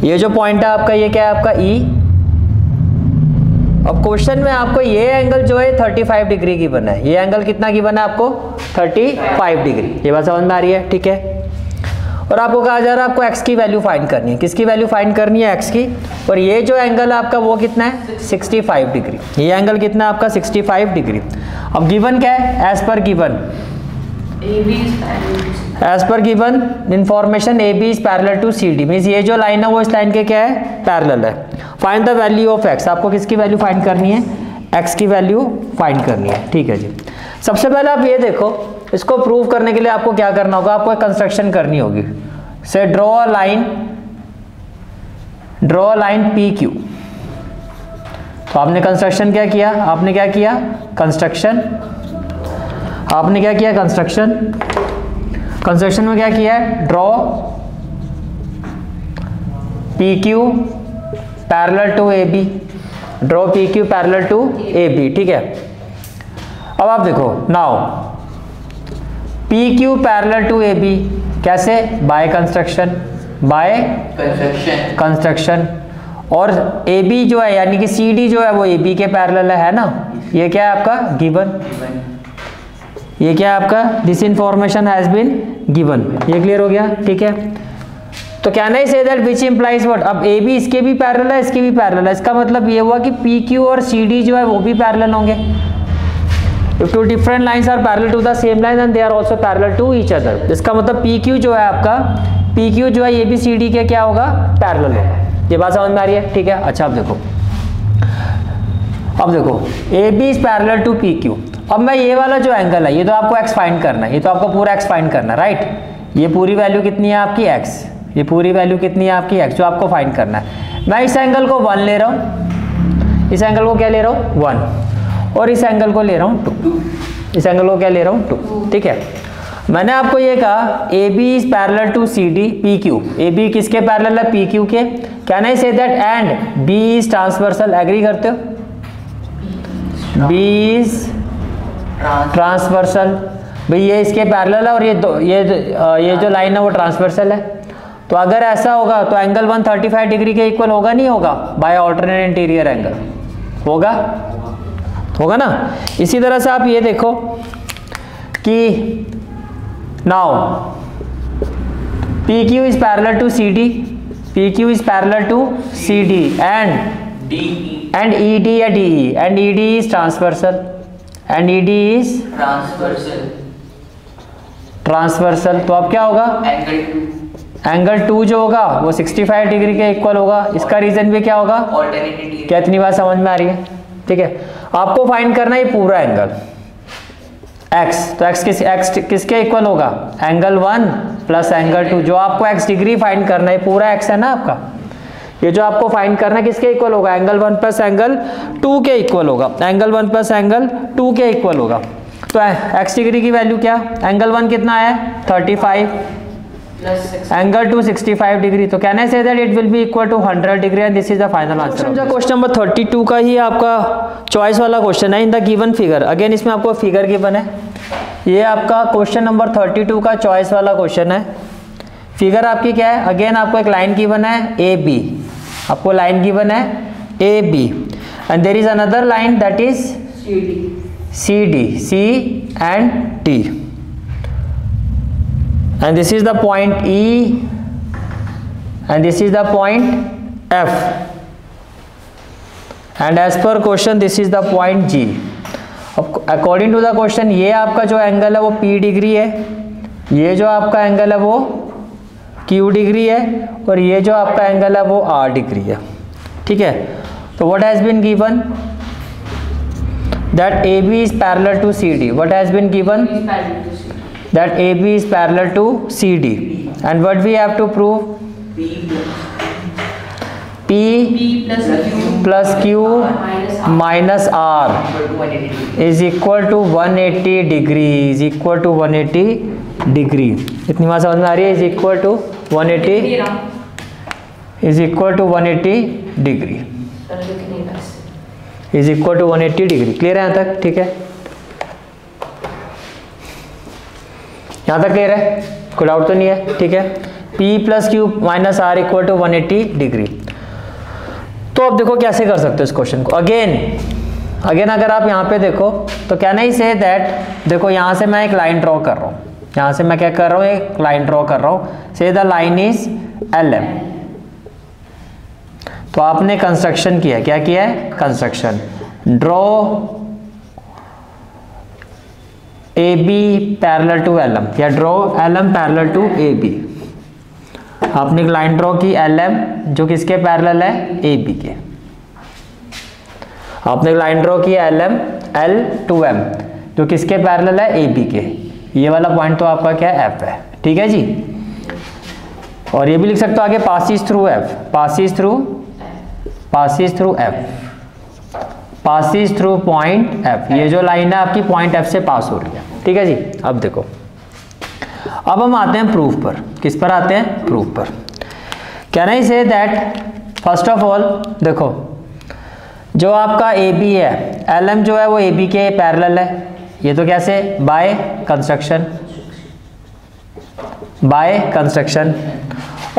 ये जो point है आपका, ये क्या है आपका ई e. अब क्वेश्चन में आपको ये एंगल जो है पैंतीस डिग्री की बना है, ये एंगल कितना की बना है आपको पैंतीस डिग्री। ये बात समझ में आ रही है? ठीक है। और आपको कहा जा रहा है आपको एक्स की वैल्यू फाइंड करनी है, किसकी वैल्यू फाइंड करनी है? एक्स की। और ये जो एंगल आपका वो कितना है पैंसठ डिग्री, ये एंगल कितना है आपका पैंसठ डिग्री। अब गिवन क्या है? As per given, as per given information A B is parallel to C D, means ये जो लाइन है वो इस लाइन के क्या है पैरेलल है। Find the value of x, आपको किसकी वैल्यू फाइंड करनी है? एक्स की वैल्यू फाइंड करनी है। ठीक है जी। सबसे पहले आप ये देखो, इसको प्रूव करने के लिए आपको क्या करना होगा? आपको कंस्ट्रक्शन करनी होगी। Say draw a line, draw a line P Q. तो आपने कंस्ट्रक्शन क्या किया? आपने क्या किया? कंस्ट्रक्शन, आपने क्या किया? कंस्ट्रक्शन। कंस्ट्रक्शन में क्या किया है? Draw P Q parallel to A B, draw P Q parallel to A B. ठीक है। अब आप देखो, now P Q parallel to A B, कैसे? By construction, by construction construction. और ए बी जो है यानी कि सी डी जो है वो ए बी के पैरेलल है, है ना? ये क्या है आपका? गिवन। ये क्या है आपका? This information has been given. ये क्लियर हो गया? ठीक है। तो can I say that which implies what? अब ए बी इसके भी पैरेलल है, इसके भी पैरेलल है, इसका मतलब ये हुआ कि पी क्यू और सी डी जो है वो भी पैरेलल होंगे। If two different lines are parallel to the same line and they are also parallel to each other, इसका मतलब पी क्यू जो है आपका, पी क्यू जो है ये भी सी डी के क्या होगा? पैरेलल होगा। ये बात समझ में आ रही है? ठीक है। अच्छा, अब देखो, अब देखो A B is parallel to P Q. अब मैं ये वाला जो एंगल है ये तो आपको एक्स फाइंड करना है, ये तो आपको पूरा एक्स फाइंड करना है, राइट? ये पूरी वैल्यू कितनी है आपकी एक्स, ये पूरी वैल्यू कितनी है आपकी एक्स जो आपको फाइंड करना है। मैं इस एंगल को वन ले रहा हूँ, इस एंगल को क्या ले रहा हूँ? वन। और इस एंगल को ले रहा हूँ टू, इस एंगल को क्या ले रहा हूँ? टू। ठीक है। मैंने आपको ये कहा A B is parallel to C D P Q, A B किसके पैरेलल है? पी क्यू के। Can I say that and B is transversal, agree करते हो? बी इज ट्रांसवर्सल, भाई ये इसके पैरेलल है और ये दो ये ये जो लाइन है वो ट्रांसवर्सल है। तो अगर ऐसा होगा तो एंगल एक सौ पैंतीस डिग्री के इक्वल होगा, नहीं होगा? बाय ऑल्टरनेट इंटीरियर एंगल होगा, होगा ना? इसी तरह से आप ये देखो कि now P Q is parallel to C D, P Q is parallel to C D and D and E D या D E and E D is transversal and E D is transversal transversal. तो अब क्या होगा? Angle two, angle two जो होगा वो पैंसठ degree के इक्वल होगा। इसका रीजन भी क्या होगा? क्या इतनी बात समझ में आ रही है? ठीक है। आपको फाइंड करना है पूरा एंगल x, तो x किस x किसके इक्वल होगा? Angle one plus angle two, जो आपको x डिग्री फाइंड करना है, पूरा x है ना आपका, ये जो आपको फाइंड करना है किसके इक्वल होगा? Angle one plus angle two के इक्वल होगा, angle one plus angle two के इक्वल होगा। तो एक्स डिग्री की वैल्यू क्या? एंगल वन कितना है? पैंतीस, एंगल टू पैंसठ डिग्री। तो can I say that it will be equal to hundred degree and this is the final answer. Question number thirty two का ही आपका चॉइस वाला क्वेश्चन है। In the given figure, again इसमें आपको figure given है। ये आपका क्वेश्चन नंबर थर्टी टू का चॉइस वाला क्वेश्चन है। फिगर आपकी क्या है? अगेन आपको एक लाइन गिवन है ए बी, आपको लाइन गिवन है A B and there is another line that is C D, C D C and D and this is the point E and this is the point F and as पर question this is the point G. According to the question ये आपका जो angle है वो P degree है, ये जो आपका एंगल है वो क्यू डिग्री है और ये जो आपका एंगल है वो आर डिग्री है। ठीक है, तो what has been given that A B is parallel to C D. What has been given that A B is parallel to C D and what we have to prove P plus Q minus R is equal to one eighty degree, is equal to one eighty degree. इतनी बात समझ में आ रही है? Is equal to one eighty is equal to one eighty degree, is equal to one eighty degree. Clear है यहाँ तक? ठीक है, यहाँ तक क्लियर है, कोई डाउट तो नहीं है? ठीक है, P plus Q minus R equal to one eighty degree. तो अब देखो कैसे कर सकते हो इस क्वेश्चन को। अगेन अगेन अगर आप यहाँ पे देखो तो कैन आई से दैट, देखो यहाँ से मैं एक लाइन ड्रॉ कर रहा हूँ, यहाँ से मैं क्या कर रहा हूँ, एक लाइन ड्रॉ कर रहा हूँ। Say the line is L M. तो आपने कंस्ट्रक्शन किया, क्या किया है? Construction. Draw A B parallel to L M या draw L M parallel to A B. आपने एक लाइन ड्रॉ की एल एम जो किसके पैरेलल है? ए बी के। आपने एक लाइन ड्रॉ की L M L to M जो किसके पैरेलल है? ए बी के। ये वाला पॉइंट तो आपका क्या है? एफ है। ठीक है जी, और ये भी लिख सकते हो आगे passes through F, passes through passes through F, passes through point F. ये जो लाइन है आपकी पॉइंट एफ से पास हो रही है। ठीक है जी, अब देखो अब हम आते हैं प्रूफ पर। किस पर आते हैं? प्रूफ पर। Can I say that first of all देखो जो आपका ए बी है, एल एम जो है वो ए बी के पैरेलल है। ये तो कैसे? By construction, by construction.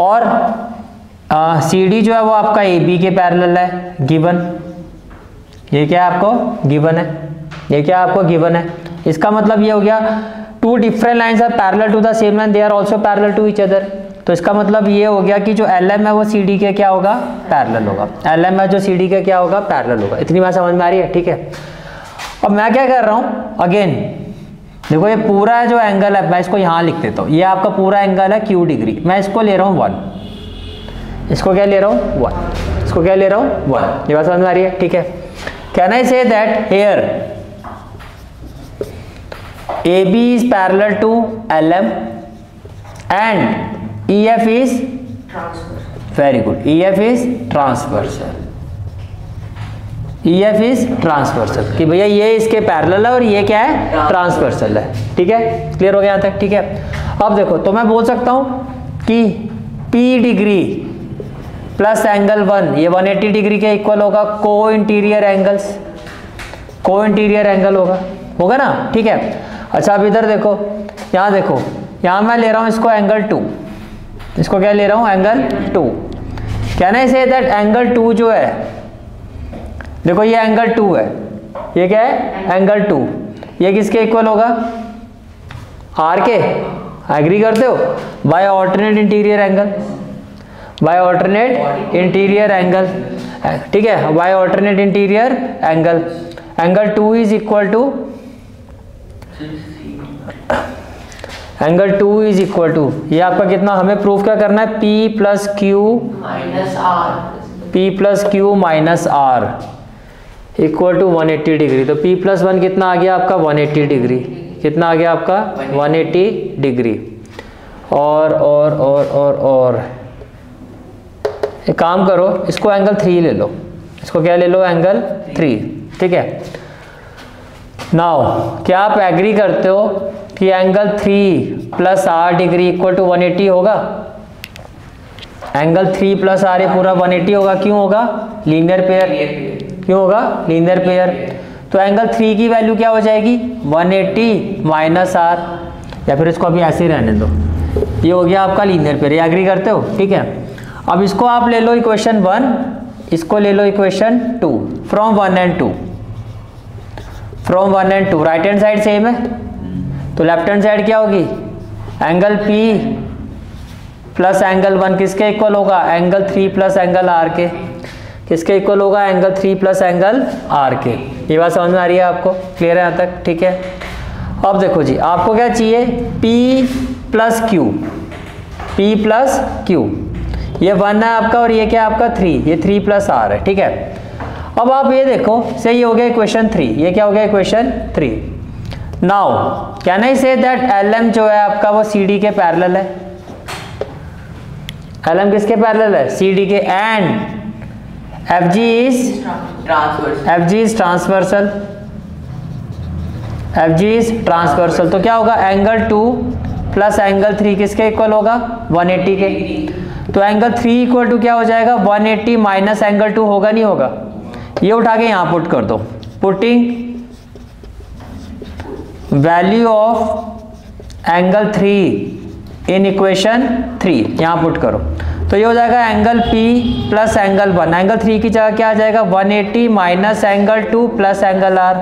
और सी डी जो है वो आपका ए बी के पैरेलल है, गिवन। ये क्या आपको गिवन है? ये क्या आपको गिवन है? इसका मतलब ये हो गया two different lines are parallel to the same line, they are also parallel to each other. तो इसका मतलब ये हो गया कि जो एल एम है वो सी डी के क्या होगा? पैरेलल होगा। एल एम है जो सी डी के क्या होगा? पैरेलल होगा। इतनी बात समझ में आ रही है? ठीक है, अब मैं क्या कर रहा हूँ अगेन देखो, ये पूरा जो एंगल है मैं इसको यहाँ लिख देता हूँ। ये आपका पूरा एंगल है क्यू डिग्री, मैं इसको ले रहा हूँ वन, इसको क्या ले रहा हूँ वन, इसको क्या ले रहा हूँ वन। ये बात समझ में आ रही है? ठीक है, can I say that here A B is parallel to L M and E F is transversal. Very good. E F is transversal. E F is transversal. कि भैया ये इसके पैरेलल है और ये क्या है? ट्रांसवर्सल है। ठीक है, क्लियर हो गया यहाँ तक? ठीक है, अब देखो तो मैं बोल सकता हूँ कि P degree plus angle one ये वन एटी डिग्री के इक्वल होगा को interior angles, co interior angle होगा होगा ना? ठीक है, अच्छा अब इधर देखो, यहाँ देखो, यहाँ मैं ले रहा हूँ इसको एंगल टू, इसको क्या ले रहा हूँ? Angle two. Can I say that angle two जो है, देखो ये एंगल टू है, ये क्या है? Angle two. ये किसके इक्वल होगा? आर के। एग्री करते हो? By alternate interior angle, by alternate interior angle. ठीक है, by alternate interior angle. Angle two is equal to angle two is equal to ये आपका कितना? हमें प्रूफ क्या करना है? P plus Q minus R, P plus Q minus R equal to one eighty degree. तो P प्लस वन कितना आ गया आपका? One eighty degree. कितना आ गया आपका? One eighty degree. और और और और और एक काम करो, इसको एंगल थ्री ले लो, इसको क्या ले लो? Angle three. ठीक है, नाउ क्या आप एग्री करते हो कि angle three plus R degree equal to one eighty होगा? एंगल थ्री प्लस आर ये पूरा वन एटी होगा। क्यों होगा? Linear pair. क्यों होगा? Linear pair. तो एंगल थ्री की वैल्यू क्या हो जाएगी? वन एटी माइनस आर, या फिर इसको अभी ऐसे ही रहने दो। ये हो गया आपका लीनियर पेयर। ये एग्री करते हो? ठीक है, अब इसको आप ले लो इक्वेशन वन, इसको ले लो equation two. From one and two, from one and two right hand side same है, तो लेफ्ट हैंड साइड क्या होगी? Angle P plus angle one किसके इक्वल होगा? Angle three plus angle R के। किसके इक्वल होगा? Angle three plus angle R के। ये बात समझ में आ रही है आपको, क्लियर है यहाँ तक? ठीक है, अब देखो जी आपको क्या चाहिए, P plus Q, P plus Q, ये वन है आपका और ये क्या आपका थ्री, ये थ्री प्लस आर है। ठीक है, अब आप ये देखो सही हो गया इक्वेशन थ्री, ये क्या हो गया equation three. Now can I say that L M जो है आपका वो सी डी के पैरेलल है, एल एम किसके पैरेलल है, सी डी के, and F G is F G is transversal, F G is transversal, तो क्या होगा angle two plus angle three किसके इक्वल होगा, वन एटी के, तो एंगल थ्री इक्वल टू क्या हो जाएगा one eighty minus angle two, होगा नहीं होगा, ये उठा के यहाँ पुट कर दो, putting value of angle three in equation three, यहाँ पुट करो, तो ये हो जाएगा angle P plus angle one, angle three की जगह क्या आ जाएगा one eighty minus angle two plus angle R,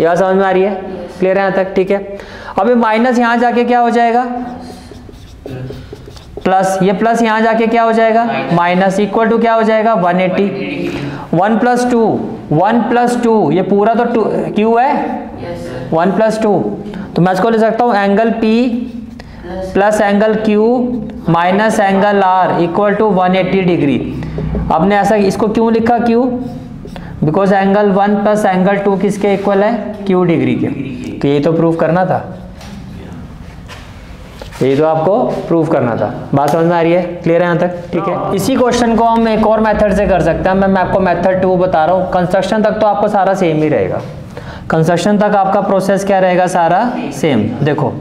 यह समझ में आ रही है, क्लियर है यहाँ तक? ठीक है, अब ये माइनस यहाँ जाके क्या हो जाएगा प्लस, ये प्लस यहाँ जाके क्या हो जाएगा माइनस, इक्वल टू क्या हो जाएगा one eighty, one plus two, one plus two, ये पूरा तो टू क्यू है, वन प्लस टू, तो मैं इसको ले सकता हूँ angle P plus angle Q minus angle R equal to one eighty degree. आपने ऐसा इसको क्यों लिखा Q, because angle one plus angle two किसके इक्वल है, क्यू डिग्री के, तो यही तो प्रूफ करना था, यही तो आपको प्रूफ करना था। बात समझ में आ रही है, क्लियर है यहाँ तक? ठीक है, इसी क्वेश्चन को हम एक और मेथड से कर सकते हैं, मैं मैं आपको मेथड टू बता रहा हूँ। कंस्ट्रक्शन तक तो आपको सारा सेम ही रहेगा, कंस्ट्रक्शन तक आपका प्रोसेस क्या रहेगा सारा सेम। देखो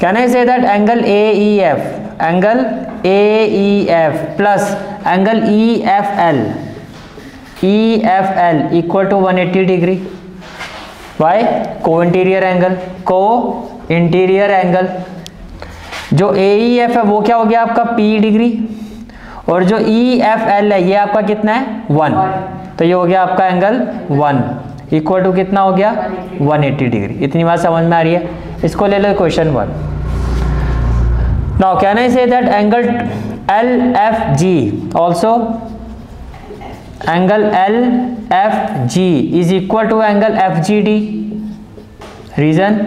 can I say that angle A E F, angle A E F plus angle E F L, E F L equal to one eighty degree by co interior angle, co interior angle, जो A E F है वो क्या हो गया आपका P degree, और जो ई F L है ये आपका कितना है वन, तो ये हो गया आपका एंगल वन इक्वल टू कितना हो गया वन एटी डिग्री। इतनी बात समझ में आ रही है, इसको ले लो question one. Now can I say that angle L F G also, angle L F G is equal to angle F G D, reason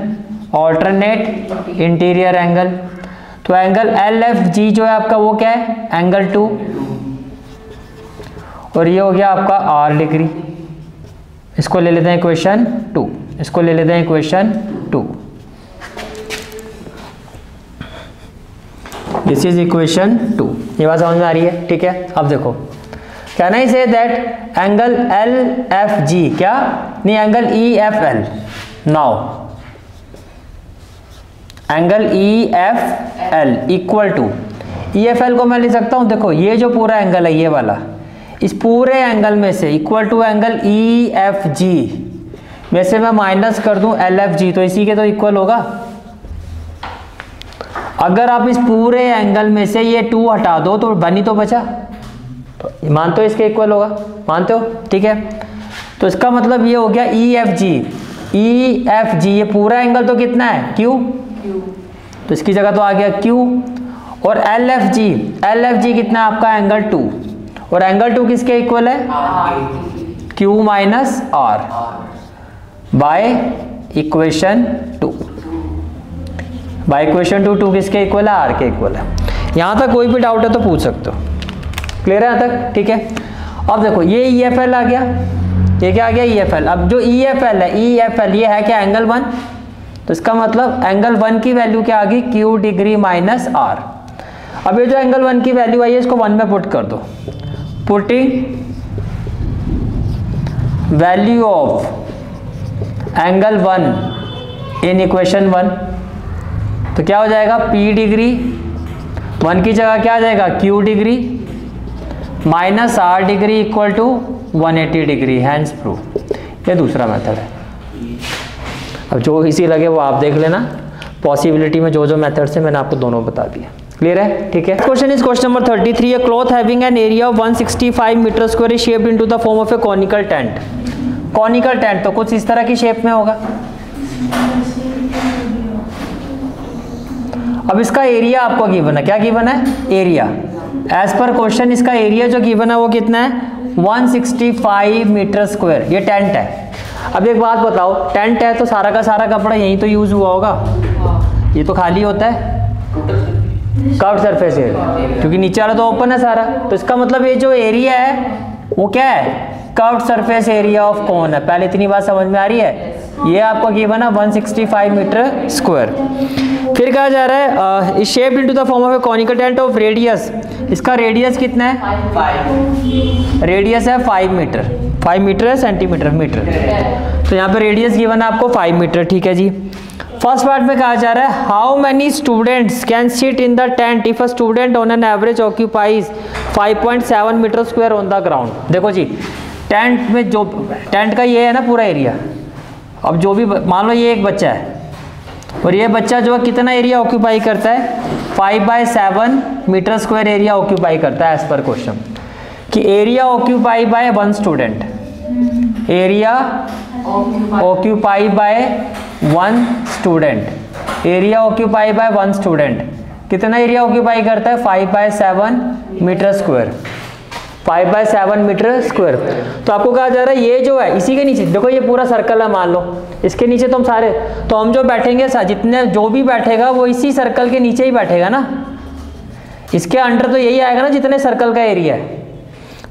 alternate interior angle, तो एंगल एल एफ जी जो है आपका वो क्या है angle two, और ये हो गया आपका आर डिग्री। इसको ले लेते हैं इक्वेशन टू, इसको ले लेते हैं equation two, this is equation two, ये बात समझ में आ रही है। ठीक है, अब देखो can I say that angle L F G क्या नहीं angle E F L, now angle E F L equal to, E F L को मैं ले सकता हूँ, देखो ये जो पूरा एंगल है ये वाला, इस पूरे एंगल में से equal to angle E F G में से मैं माइनस कर दूँ एल एफ जी, तो इसी के तो इक्वल होगा। अगर आप इस पूरे एंगल में से ये टू हटा दो तो बनी तो बचा, तो मानते हो इसके इक्वल होगा, मानते हो? ठीक है, तो इसका मतलब ये हो गया ई एफ जी, ई एफ जी ये पूरा एंगल तो कितना है क्यू, तो इसकी जगह तो आ गया क्यू, और L F G, L F G कितना है आपका एंगल टू, और एंगल टू किसके इक्वल है Q minus R by equation two, by equation two, two किसके इक्वल है आर के इक्वल है। यहाँ तक कोई भी डाउट है तो पूछ सकते हो, क्लियर है यहाँ तक? ठीक है, अब देखो ये ई एफ एल आ गया, ये क्या आ गया ई एफ एल। अब जो ई एफ एल है, ई एफ एल ये है क्या एंगल वन, तो इसका मतलब एंगल वन की वैल्यू क्या आ गई क्यू डिग्री माइनस आर। अब ये जो एंगल वन की वैल्यू आई है इसको वन में पुट कर दो, putting value of angle one in equation one, तो क्या हो जाएगा पी डिग्री, वन की जगह क्या आ जाएगा Q degree minus R degree equal to one eighty degree, hence proof. ये दूसरा मेथड है, अब जो इसी लगे वो आप देख लेना, पॉसिबिलिटी में जो जो मेथड से मैंने आपको दोनों बता दिया, क्लियर है? ठीक है, question is question number thirty three, a cloth having an area of one sixty five metre square is shaped into the form of a conical tent. Conical tent तो कुछ इस तरह की शेप में होगा। अब इसका एरिया आपको गिवन है, क्या गिवन है एरिया, एज पर क्वेश्चन इसका एरिया जो गिवन है वो कितना है one sixty five metre square, ये टेंट है। अब एक बात बताओ, टेंट है तो सारा का सारा कपड़ा यहीं तो यूज हुआ होगा, ये तो खाली होता है कर्व्ड सरफेस एरिया, क्योंकि नीचे वाला तो ओपन है सारा। तो इसका मतलब ये जो एरिया है वो क्या है, curved surface area of cone है। पहले इतनी बात समझ में आ रही है? ये आपको गिवन है one sixty five metre square. फिर कहा जा रहा है shaped into the form of a conical tent of radius, इसका रेडियस कितना है, फाइव, रेडियस है फाइव मीटर, फाइव मीटर है सेंटीमीटर मीटर, तो यहाँ पे रेडियस गिवन है आपको फाइव मीटर, ठीक है जी। फर्स्ट पार्ट में कहा जा रहा है how many students can seat in the tent if a student on an average occupies five point seven metre square on the ground. देखो जी टेंट में जो टेंट का ये है ना पूरा एरिया, अब जो भी मान लो ये एक बच्चा है और ये बच्चा जो है कितना एरिया ऑक्यूपाई करता है, five by seven metre square area occupy करता है एज पर क्वेश्चन, कि area occupy by one student, area occupy by one student, area occupy by one student कितना एरिया ऑक्यूपाई करता है, five by seven metre square, five by seven metre square. तो आपको कहा जा रहा है ये जो है इसी के नीचे, देखो ये पूरा सर्कल है मान लो, इसके नीचे तो हम सारे, तो हम जो बैठेंगे जितने जो भी बैठेगा वो इसी सर्कल के नीचे ही बैठेगा ना, इसके अंडर तो यही आएगा ना जितने सर्कल का एरिया है।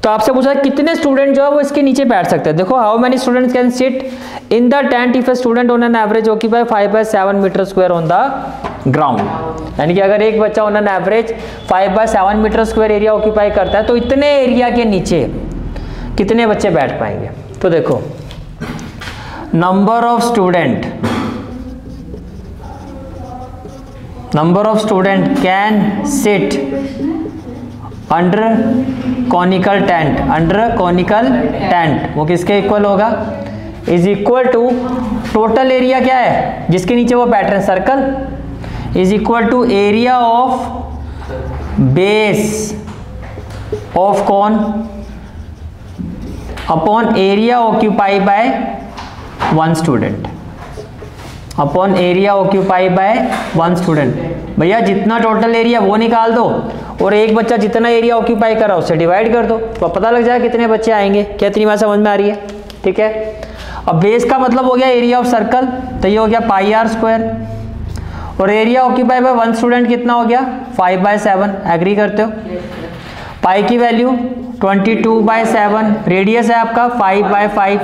तो आपसे पूछा कितने स्टूडेंट जो है वो इसके नीचे बैठ सकते हैं। देखो how many students can sit in the tent if a student on an average occupy five by seven metre square on the ground, यानी कि अगर एक बच्चा on an average five by seven metre square area occupy करता है तो इतने area के नीचे कितने बच्चे बैठ पाएंगे। तो देखो number of student, number of student can sit under conical tent, under conical tent वो किसके इक्वल होगा, is equal to total area क्या है जिसके नीचे वो बैठ रहे हैं circle, is equal to area of base of cone upon area occupy by one student, upon area occupy by one student. भैया जितना टोटल एरिया वो निकाल दो और एक बच्चा जितना एरिया ऑक्यूपाई कर रहा है उससे डिवाइड कर दो तो पता लग जाए कितने बच्चे आएंगे। क्या इतनी बात समझ में आ रही है? ठीक है। अब बेस का मतलब हो गया एरिया ऑफ सर्कल, तो ये हो गया पाई आर स्क्वायर, और area occupy by one student कितना हो गया, फाइव बाय सेवन। एग्री करते हो? पाई की value twenty two by seven, radius है आपका फाइव बाय फाइव,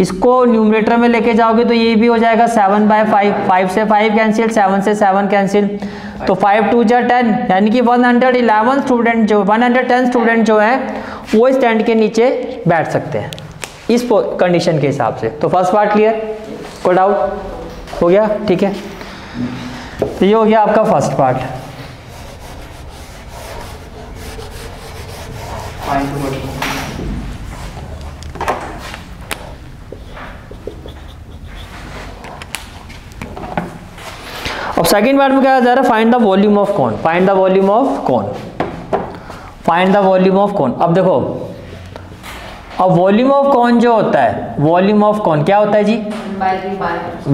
इसको न्यूमरेटर में लेके जाओगे तो ये भी हो जाएगा सेवन बाय फाइव, फाइव से फाइव कैंसिल, सेवन से सेवन कैंसिल, तो फाइव टू जा टेन, यानी कि वन हंड्रेड इलेवन स्टूडेंट जो वन हंड्रेड टेन स्टूडेंट जो है वो इस टेंट के नीचे बैठ सकते हैं इस कंडीशन के हिसाब से। तो फर्स्ट पार्ट क्लियर, कोई डाउट हो गया? ठीक है, तो ये हो गया आपका फर्स्ट पार्ट। अब सेकेंड पार्ट में क्या जा रहा है, find the volume of cone, find the volume of cone, find the volume of cone. अब देखो अब वॉल्यूम ऑफ कोन जो होता है, वॉल्यूम ऑफ कोन क्या होता है जी,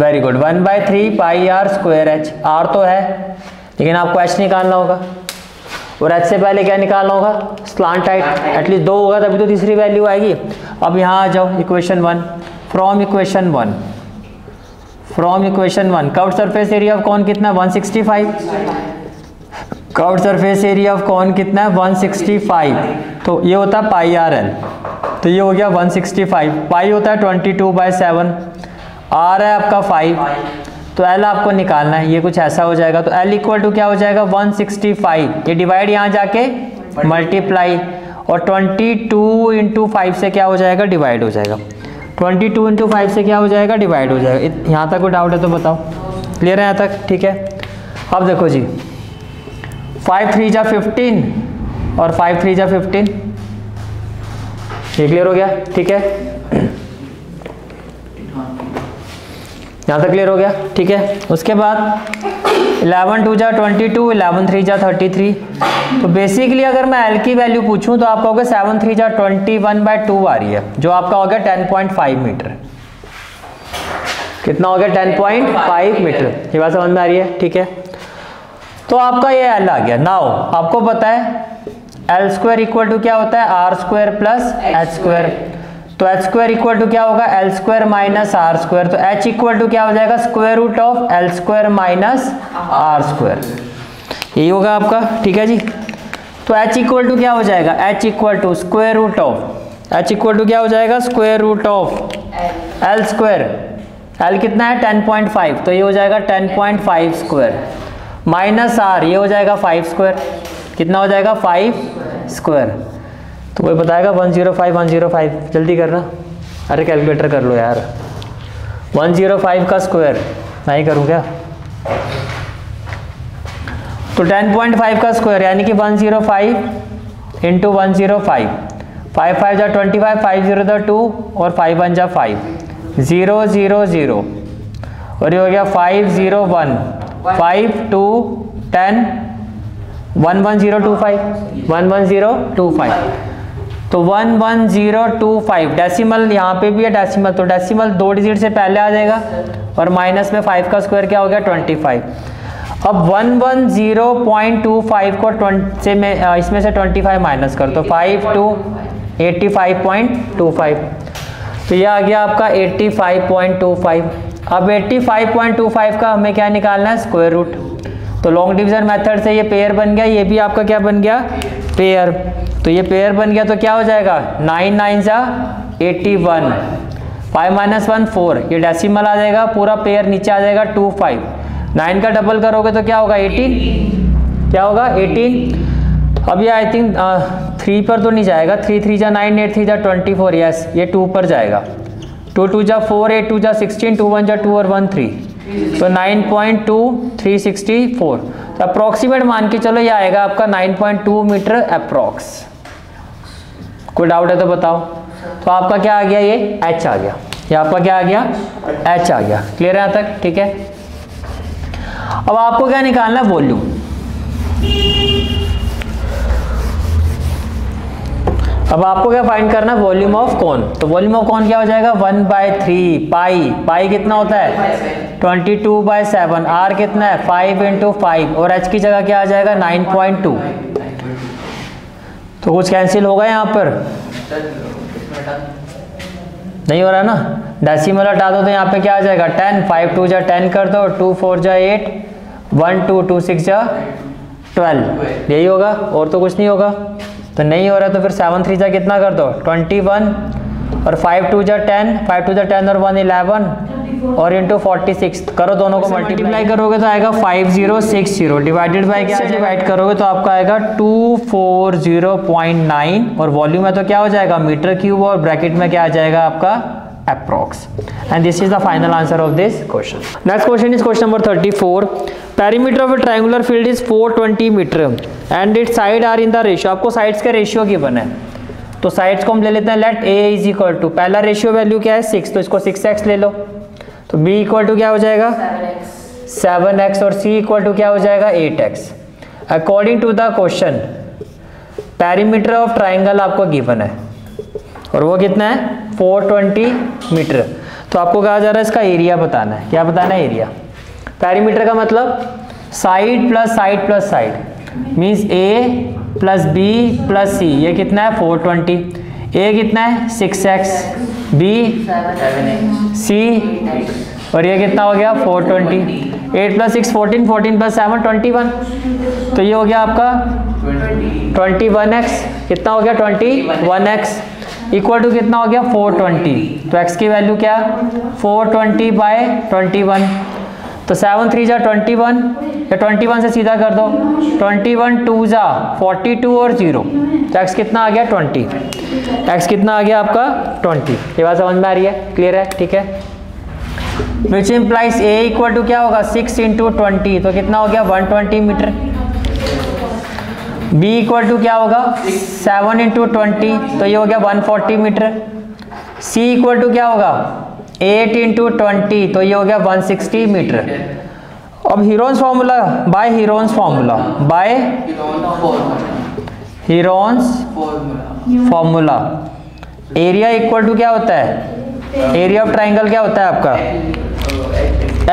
very good, one by three pi r square h, r तो है लेकिन आपको एच निकालना होगा और एच से पहले क्या निकालना होगा, स्लांट हाइट, एटलीस्ट दो होगा तभी तो तीसरी वैल्यू आएगी। अब यहाँ आ जाओ equation one, from equation one, from equation one curved surface area of cone कितना है one sixty five, curved surface area of cone कितना है वन सिक्सटी फाइव, तो ये होता है पाई आर एन, तो ये हो गया वन सिक्सटी फाइव, पाई होता है twenty two by seven, r है आपका फाइव, तो एल आपको निकालना है, ये कुछ ऐसा हो जाएगा, तो एल इक्वल टू क्या हो जाएगा वन सिक्सटी फाइव, ये डिवाइड यहाँ जाके मल्टीप्लाई और ट्वेंटी टू इंटू फाइव से क्या हो जाएगा डिवाइड हो जाएगा, ट्वेंटी टू इंटू फाइव से क्या हो जाएगा डिवाइड हो जाएगा। यहाँ तक कोई डाउट है तो बताओ, क्लियर है यहाँ तक? ठीक है। अब देखो जी फाइव थ्री जा फिफ्टीन और फाइव थ्री जा फिफ्टीन, ये क्लियर हो गया? ठीक है, यहाँ तक क्लियर हो गया? ठीक है। उसके बाद इलेवन टू जा ट्वेंटी टू, इलेवन थ्री जा थर्टी थ्री, तो बेसिकली अगर मैं एल की वैल्यू पूछूं तो आप कहोगे सेवन थ्री जा ट्वेंटी वन बाय टू आ रही है, जो आपका हो गया टेन पॉइंट फाइव मीटर, कितना हो गया टेन पॉइंट फाइव मीटर, ये बात समझ में आ रही है? ठीक है, तो आपका ये एल आ गया। नाउ आपको पता है एल स्क्वायर इक्वल टू क्या होता है are square plus H square, तो एच स्क्वायर इक्वल टू क्या होगा L square minus are square, तो एच इक्वल टू क्या हो जाएगा square root of L square minus are square, यही होगा आपका। ठीक है जी, तो एच इक्वल टू क्या हो जाएगा H equal to square root of H equal to क्या हो जाएगा square root of L square, L कितना है टेन पॉइंट फाइव, तो ये हो जाएगा ten point five square minus r, ये हो जाएगा फाइव स्क्वायर, कितना हो जाएगा फाइव स्क्वायर, तो वही बताएगा one zero five one zero five, जल्दी करना, अरे कैलकुलेटर कर लो यार, वन जीरो फाइव का स्क्वायर नहीं करूँ क्या, तो टेन पॉइंट फाइव का स्क्वायर यानी कि one zero five into one zero five, five five जा ट्वेंटी फाइव, फाइव जीरो जा टू और फाइव वन जा फाइव, ज़ीरो ज़ीरो ज़ीरो और ये हो गया five zero one, five two ten, one one zero two five, one one zero two five, तो one one zero two five, decimal यहाँ पे भी है डेसीमल, तो डेसीमल दो डिजिट से पहले आ जाएगा और माइनस में फाइव का स्क्वायर क्या हो गया ट्वेंटी फाइव। अब one one zero point two five को ट्वेंटी से में इसमें से ट्वेंटी फाइव माइनस कर, तो five two eighty five point two five, तो यह आ गया आपका eighty five point two five. अब eighty five point two five का हमें क्या निकालना है स्क्वायर रूट, तो लॉन्ग डिवीजन मेथड से ये पेयर बन गया, ये भी आपका क्या बन गया पेयर, तो ये पेयर बन गया तो क्या हो जाएगा नाइन नाइन सा eighty one, five minus one four, ये डेसिमल आ जाएगा, पूरा पेयर नीचे आ जाएगा टू फाइव, नाइन का डबल करोगे तो क्या होगा एटीन, क्या होगा एटीन। अब ये आई थिंक थ्री पर तो नहीं जाएगा, थ्री थ्री जा नाइन, एट थ्री जा ट्वेंटी फोर, यस ये टू पर जाएगा, टू टू जा फोर, एट टू जा सिक्सटीन, टू वन जा टू और वन थ्री, तो nine point two three sixty four, तो अप्रॉक्सीमेट मान के चलो ये आएगा आपका nine point two metre approx. कोई डाउट है तो बताओ। तो आपका क्या आ गया ये एच आ गया, ये आपका क्या आ गया एच आ गया, क्लियर है यहाँ तक? ठीक है, अब आपको क्या निकालना है वॉल्यूम। अब आपको क्या फाइंड करना है वॉल्यूम ऑफ कोन, तो वॉल्यूम ऑफ कोन क्या हो जाएगा one by three pi, pi कितना होता है twenty two by seven, r कितना है फाइव इंटू फाइव और एच की जगह क्या आ जाएगा नाइन पॉइंट टू, तो कुछ कैंसिल होगा यहाँ पर नहीं हो रहा ना, डेसिमल हटा दो तो यहाँ पे क्या आ जाएगा टेन, फाइव टू जा टेन कर दो, टू फोर जा eight, one two two six जा ट्वेल्व, यही होगा और तो कुछ नहीं होगा, तो नहीं हो रहा तो फिर सेवन थ्री जा कितना कर दो ट्वेंटी वन और फाइव टू जा टेन, फाइव टू जा टेन और वन इलेवन और इंटू फोर्टी सिक्स करो, दोनों को मल्टीप्लाई करोगे तो आएगा five zero six zero, divided by क्या डिवाइड करोगे तो आपका आएगा two four zero point nine और वॉल्यूम है तो क्या हो जाएगा मीटर क्यूब और ब्रैकेट में क्या आ जाएगा आपका approx. And this is the final answer of this question. Next question is question number thirty four. Perimeter of a triangular field is four twenty metre and it side are in the ratio, आपको sides का ratio given है, तो sides को हम ले लेते हैं let a is equal to, पहला रेशियो वैल्यू क्या है सिक्स, तो इसको सिक्स एक्स ले लो, तो बी इक्वल टू क्या हो जाएगा सेवन एक्स और सी इक्वल टू क्या हो जाएगा eight x. According to the question perimeter of triangle आपको गिवन है और वो कितना है फोर ट्वेंटी मीटर, तो आपको कहा जा रहा है इसका एरिया बताना है, क्या बताना है एरिया। पेरीमीटर का मतलब side plus side plus side, means ए प्लस बी प्लस सी, ये कितना है फोर ट्वेंटी, ए कितना है सिक्स एक्स, बी सी और ये कितना हो गया four twenty, eight plus six fourteen, fourteen plus seven twenty one, तो ये हो गया आपका ट्वेंटी वन एक्स, कितना हो गया twenty one x equal to कितना हो गया फोर ट्वेंटी, तो x की वैल्यू क्या four twenty by twenty one, तो सेवन थ्री जा ट्वेंटी वन या ट्वेंटी वन से सीधा कर दो, ट्वेंटी वन टू जा फोर्टी टू और जीरो, तो x कितना आ गया ट्वेंटी, x कितना आ गया आपका ट्वेंटी, ये बात समझ में आ रही है, क्लियर है? ठीक है, which implies a equal to क्या होगा सिक्स इंटू ट्वेंटी, तो कितना हो गया one twenty metre, b equal to क्या होगा सेवन इंटू ट्वेंटी, तो ये हो गया one forty metre, c equal to क्या होगा एट इंटू ट्वेंटी, तो ये हो गया वन सिक्सटी मीटर। अब Heron's formula by Heron's formula by Heron's formula area equal to क्या होता है, एरिया ऑफ ट्राइंगल क्या होता है आपका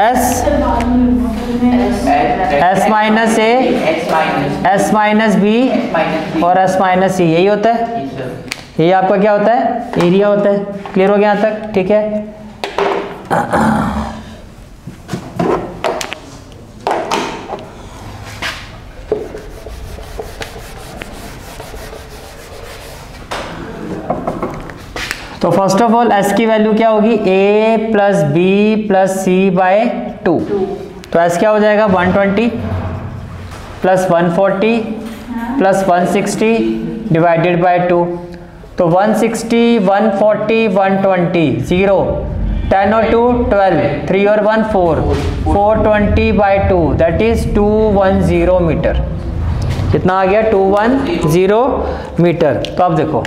एस एस माइनस ए, एस माइनस बी और एस माइनस सी, यही होता है, ये आपका क्या होता है एरिया होता है। क्लियर हो गया यहाँ तक? ठीक है, तो फर्स्ट ऑफ ऑल एस की वैल्यू क्या होगी, ए plus B plus C by two, तो एस क्या हो जाएगा one twenty plus one forty plus one sixty divided by two, तो one sixty, one forty, one twenty, zero, ten और two twelve, three और one four, four twenty by two that is two ten metre. कितना आ गया? Two ten metre. तो आप देखो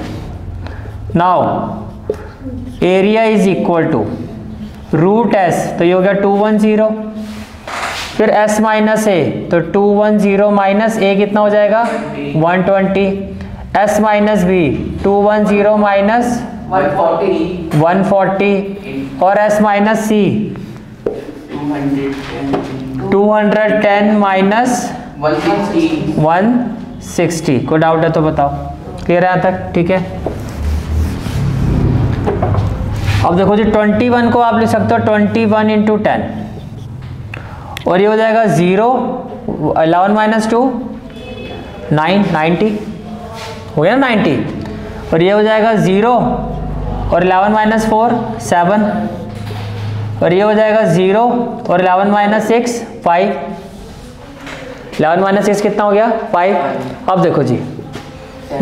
now area is equal to root S, तो ये हो गया टू टेन, फिर एस माइनस ए, तो टू टेन माइनस ए कितना हो जाएगा one twenty, s minus b two ten minus one forty और S minus c two ten minus one sixty. कोई डाउट है तो बताओ? क्लियर है यहाँ तक? ठीक है, अब देखो जी ट्वेंटी वन को आप लिख सकते हो ट्वेंटी वन इंटू टेन और ये हो जाएगा zero, eleven minus two nine, ninety हो गया ना, नाइन्टी, और ये हो जाएगा जीरो और इलेवन माइनस फोर सेवन, और ये हो जाएगा जीरो और eleven minus six five, eleven minus six कितना हो गया फाइव। अब देखो जी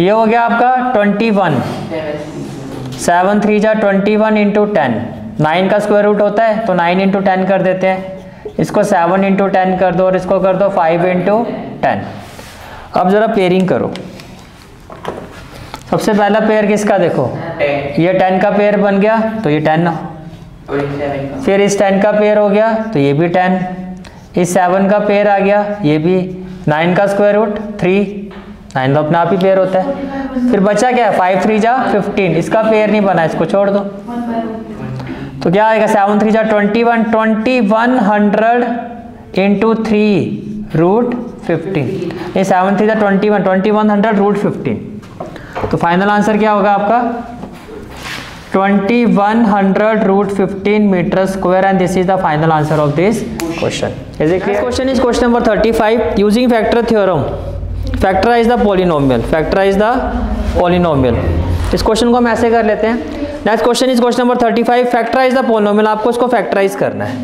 ये हो गया आपका ट्वेंटी वन, सेवन थ्री जा twenty one into ten, nine का स्क्वायर रूट होता है तो नाइन इंटू टेन कर देते हैं, इसको सेवन इंटू टेन कर दो और इसको कर दो फाइव इंटू टेन। अब जरा पेयरिंग करो, सबसे पहला पेयर किसका? देखो ये टेन का पेयर बन गया तो ये टेन, फिर इस टेन का पेयर हो गया तो ये भी टेन, इस सेवन का पेयर आ गया ये भी, नाइन का स्क्वायर रूट थ्री, नाइन तो अपने आप ही पेयर होता है, फिर बचा क्या है फाइव थ्री जा फिफ्टीन, इसका पेयर नहीं बना इसको छोड़ दो, तो क्या आएगा सेवन थ्री जा twenty one, twenty one hundred into three root fifteen, ये सेवन थ्री जा twenty one, twenty one hundred root fifteen, तो फाइनल आंसर क्या होगा आपका twenty one hundred root fifteen meter square and this is the final answer of this question. Is it clear? Question is question number thirty five using factor theorem factorize the polynomial, factorize the polynomial. इस question को हम ऐसे कर लेते हैं। Next question is question number thirty five factorize the polynomial. आपको इसको factorise करना है,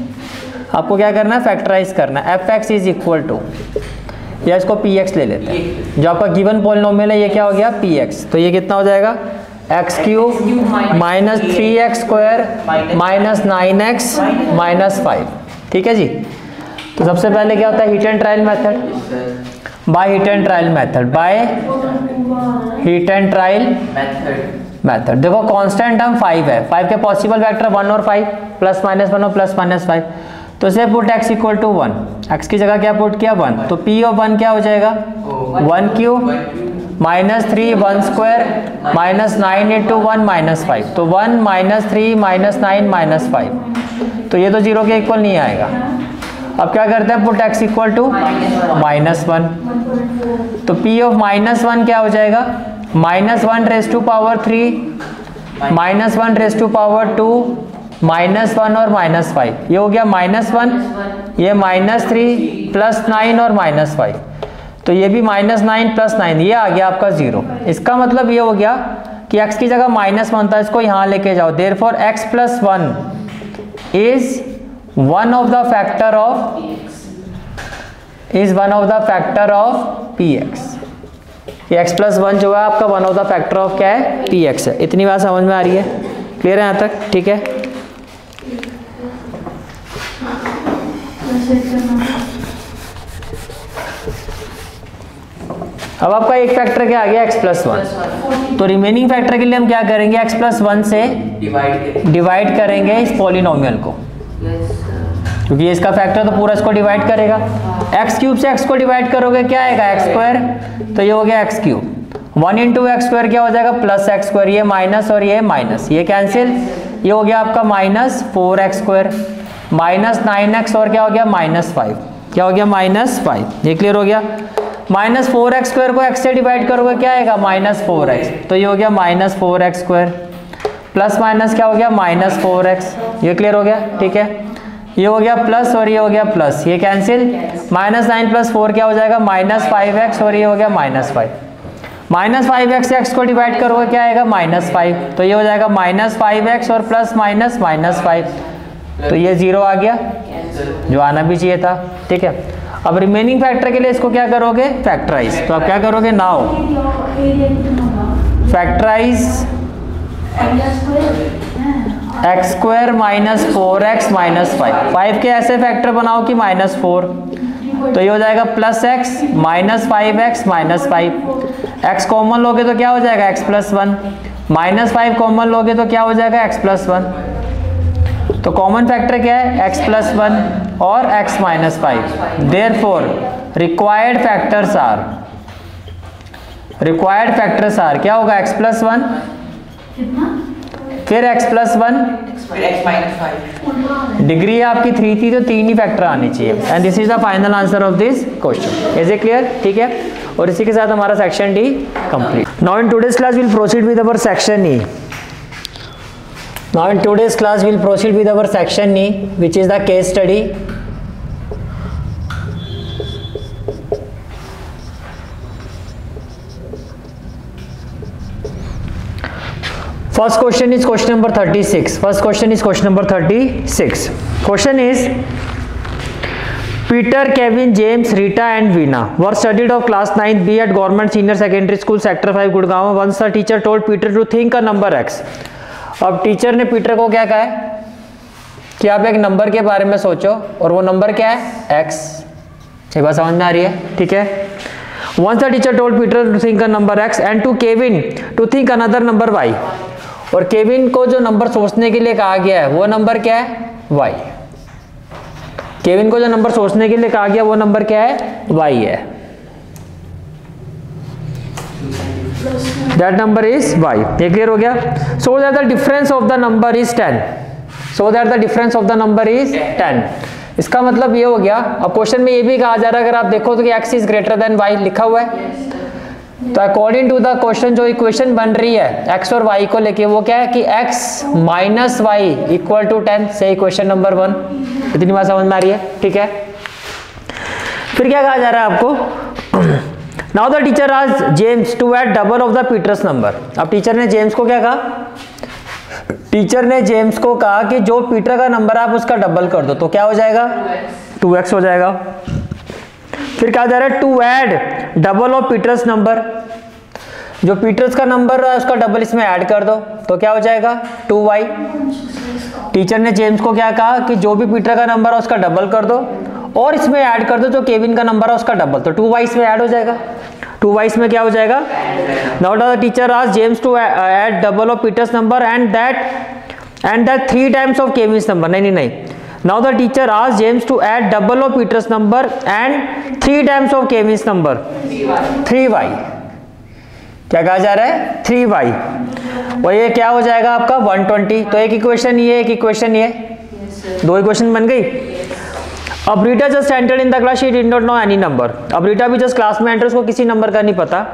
आपको क्या करना है फैक्टराइज करना है। F X is equal to, या इसको पी एक्स ले लेते हैं, जो आपका गिवन पॉलिनोमियल है ये क्या हो गया पी एक्स, तो ये कितना हो जाएगा X cube minus three X square minus nine X minus five. ठीक है जी, तो सबसे पहले क्या होता है hit and trial method, by hit and trial method, by hit and trial method. देखो कांस्टेंट हम फाइव है, फाइव के पॉसिबल वेक्टर वन और फाइव, प्लस माइनस वन और प्लस माइनस फाइव, तो इसे put x equal to one, x की जगह क्या पुट किया वन, तो p ऑफ वन क्या हो जाएगा one cube minus three one square minus nine into one minus five, तो one minus three minus nine minus five, तो ये तो जीरो के इक्वल नहीं आएगा। अब क्या करते हैं put x equal to minus one, तो p ऑफ माइनस वन क्या हो जाएगा minus one raise to power three minus one raise to power two minus one और माइनस फाइव, ये हो गया माइनस वन, ये माइनस थ्री प्लस नाइन और माइनस फाइव, तो ये भी माइनस नाइन प्लस नाइन, ये आ गया आपका जीरो। इसका मतलब ये हो गया कि x की जगह माइनस वन था, इसको यहाँ लेके जाओ, therefore x plus one is One of the factor of is one of the factor of px। x plus one जो है आपका one of the factor of क्या है px है। इतनी बात समझ में आ रही है? क्लियर है यहाँ तक? ठीक है, अब आपका एक फैक्टर क्या आ गया x प्लस वन, तो रिमेनिंग फैक्टर के लिए हम क्या करेंगे x प्लस वन से डिवाइड करेंगे इस पॉलिनोमियल को, क्योंकि yes, इसका फैक्टर तो पूरा इसको डिवाइड करेगा। एक्स क्यूब से एक्स को डिवाइड करोगे क्या आएगा एक्स स्क्वायर, तो ये हो गया X cube, one into x square क्या हो जाएगा प्लस एक्स स्क्वायर, ये माइनस और ये माइनस, ये कैंसिल, ये हो गया आपका minus four X square minus nine X और क्या हो गया माइनस फाइव, क्या हो गया माइनस फाइव। ये क्लियर हो गया। माइनस फोर एक्स स्क्वायर को एक्स से डिवाइड करोगे क्या आएगा माइनस फोर एक्स। तो ये हो गया minus four X square plus minus क्या हो गया माइनस फोर एक्स। ये क्लियर हो गया ठीक है। ये हो गया प्लस और ये हो गया प्लस, ये cancel. Minus nine plus four क्या हो जाएगा माइनस फाइव एक्स और ये हो गया minus five. Minus five X X को डिवाइड करोगे क्या आएगा माइनस फाइव। तो ये हो जाएगा माइनस फाइव एक्स और प्लस माइनस माइनस फाइव। तो ये जीरो आ गया जो आना भी चाहिए था ठीक है। अब रिमेनिंग फैक्टर के लिए इसको क्या करोगे फैक्टराइज। तो आप क्या करोगे now factorize X square minus four X minus five. Five के ऐसे फैक्टर बनाओ कि माइनस फोर। तो ये हो जाएगा plus X minus five X minus five. X common लोगे तो क्या हो जाएगा X plus one. Minus five common लोगे तो क्या हो जाएगा एक्स प्लस वन। तो कॉमन फैक्टर क्या है एक्स प्लस वन और X minus five. Therefore required factors are required factors are क्या होगा एक्स प्लस वन फिर एक्स प्लस वन डिग्री आपकी थ्री थी तो तीन ही फैक्टर आने चाहिए। And this is the final answer of this question. Is it clear ठीक है। और इसी के साथ हमारा section D complete. Now in today's class will proceed with our section E now in today's class will proceed with our section E which is the case study. First question is question number thirty-six. First question is question number thirty-six. Question is Peter, Kevin, James, Rita, and Veena were studied of class ninth B at Government Senior Secondary School, Sector five, Gurgaon. Once the teacher told Peter to think a number x. अब teacher ने Peter को क्या कहा है कि आप एक number के बारे में सोचो और वो नंबर क्या है x। ये बात समझ में आ रही है ठीक है। Once the teacher told Peter to think a number x and to Kevin to think another number y. और केविन को जो नंबर सोचने के लिए कहा गया है वो नंबर क्या है y। केविन को जो नंबर सोचने के लिए कहा गया वो नंबर क्या है y है। That number is y। ये क्लियर हो गया। So that the difference of the number is ten. So that the difference of the number is ten. इसका मतलब ये हो गया। अब क्वेश्चन में ये भी कहा जा रहा है अगर आप देखो तो कि x is greater than y लिखा हुआ है। तो अकॉर्डिंग टू द क्वेश्चन जो इक्वेशन बन रही है x और y को लेके वो क्या है कि x minus Y equal to ten से इक्वेशन नंबर वन। इतनी बात समझ में आ रही है ठीक है। फिर क्या कहा जा रहा है आपको now the teacher asked James to add double of the Peter's number. अब टीचर ने जेम्स को क्या कहा टीचर ने जेम्स को कहा कि जो पीटर का नंबर आप उसका डबल कर दो तो क्या हो जाएगा टू एक्स हो जाएगा। फिर कहा जा रहा है to add double of Peter's number जो पीटर्स का नंबर है उसका डबल इसमें ऐड कर दो तो क्या हो जाएगा टू वाई। टीचर ने जेम्स को क्या कहा कि जो भी पीटर का नंबर है उसका डबल कर दो और इसमें ऐड कर दो जो केविन का नंबर है उसका डबल तो टू वाई इसमें ऐड हो जाएगा। टू वाई इसमें क्या हो जाएगा now the teacher asked James to add double of Peter's number and that and that three times of Kevin's number. नहीं नहीं नहीं Now the teacher asked James to add double of Peter's number and three times of Kevin's number. Three y. क्या कहा जा रहा है three y. और ये क्या हो जाएगा आपका one twenty. तो एक इक्वेशन ये एक इक्वेशन ये दो इक्वेशन बन गई। अब Rita just entered in the class she did not know any number. अब रीटा भी जस्ट क्लास में एंटर उसको किसी नंबर का नहीं पता।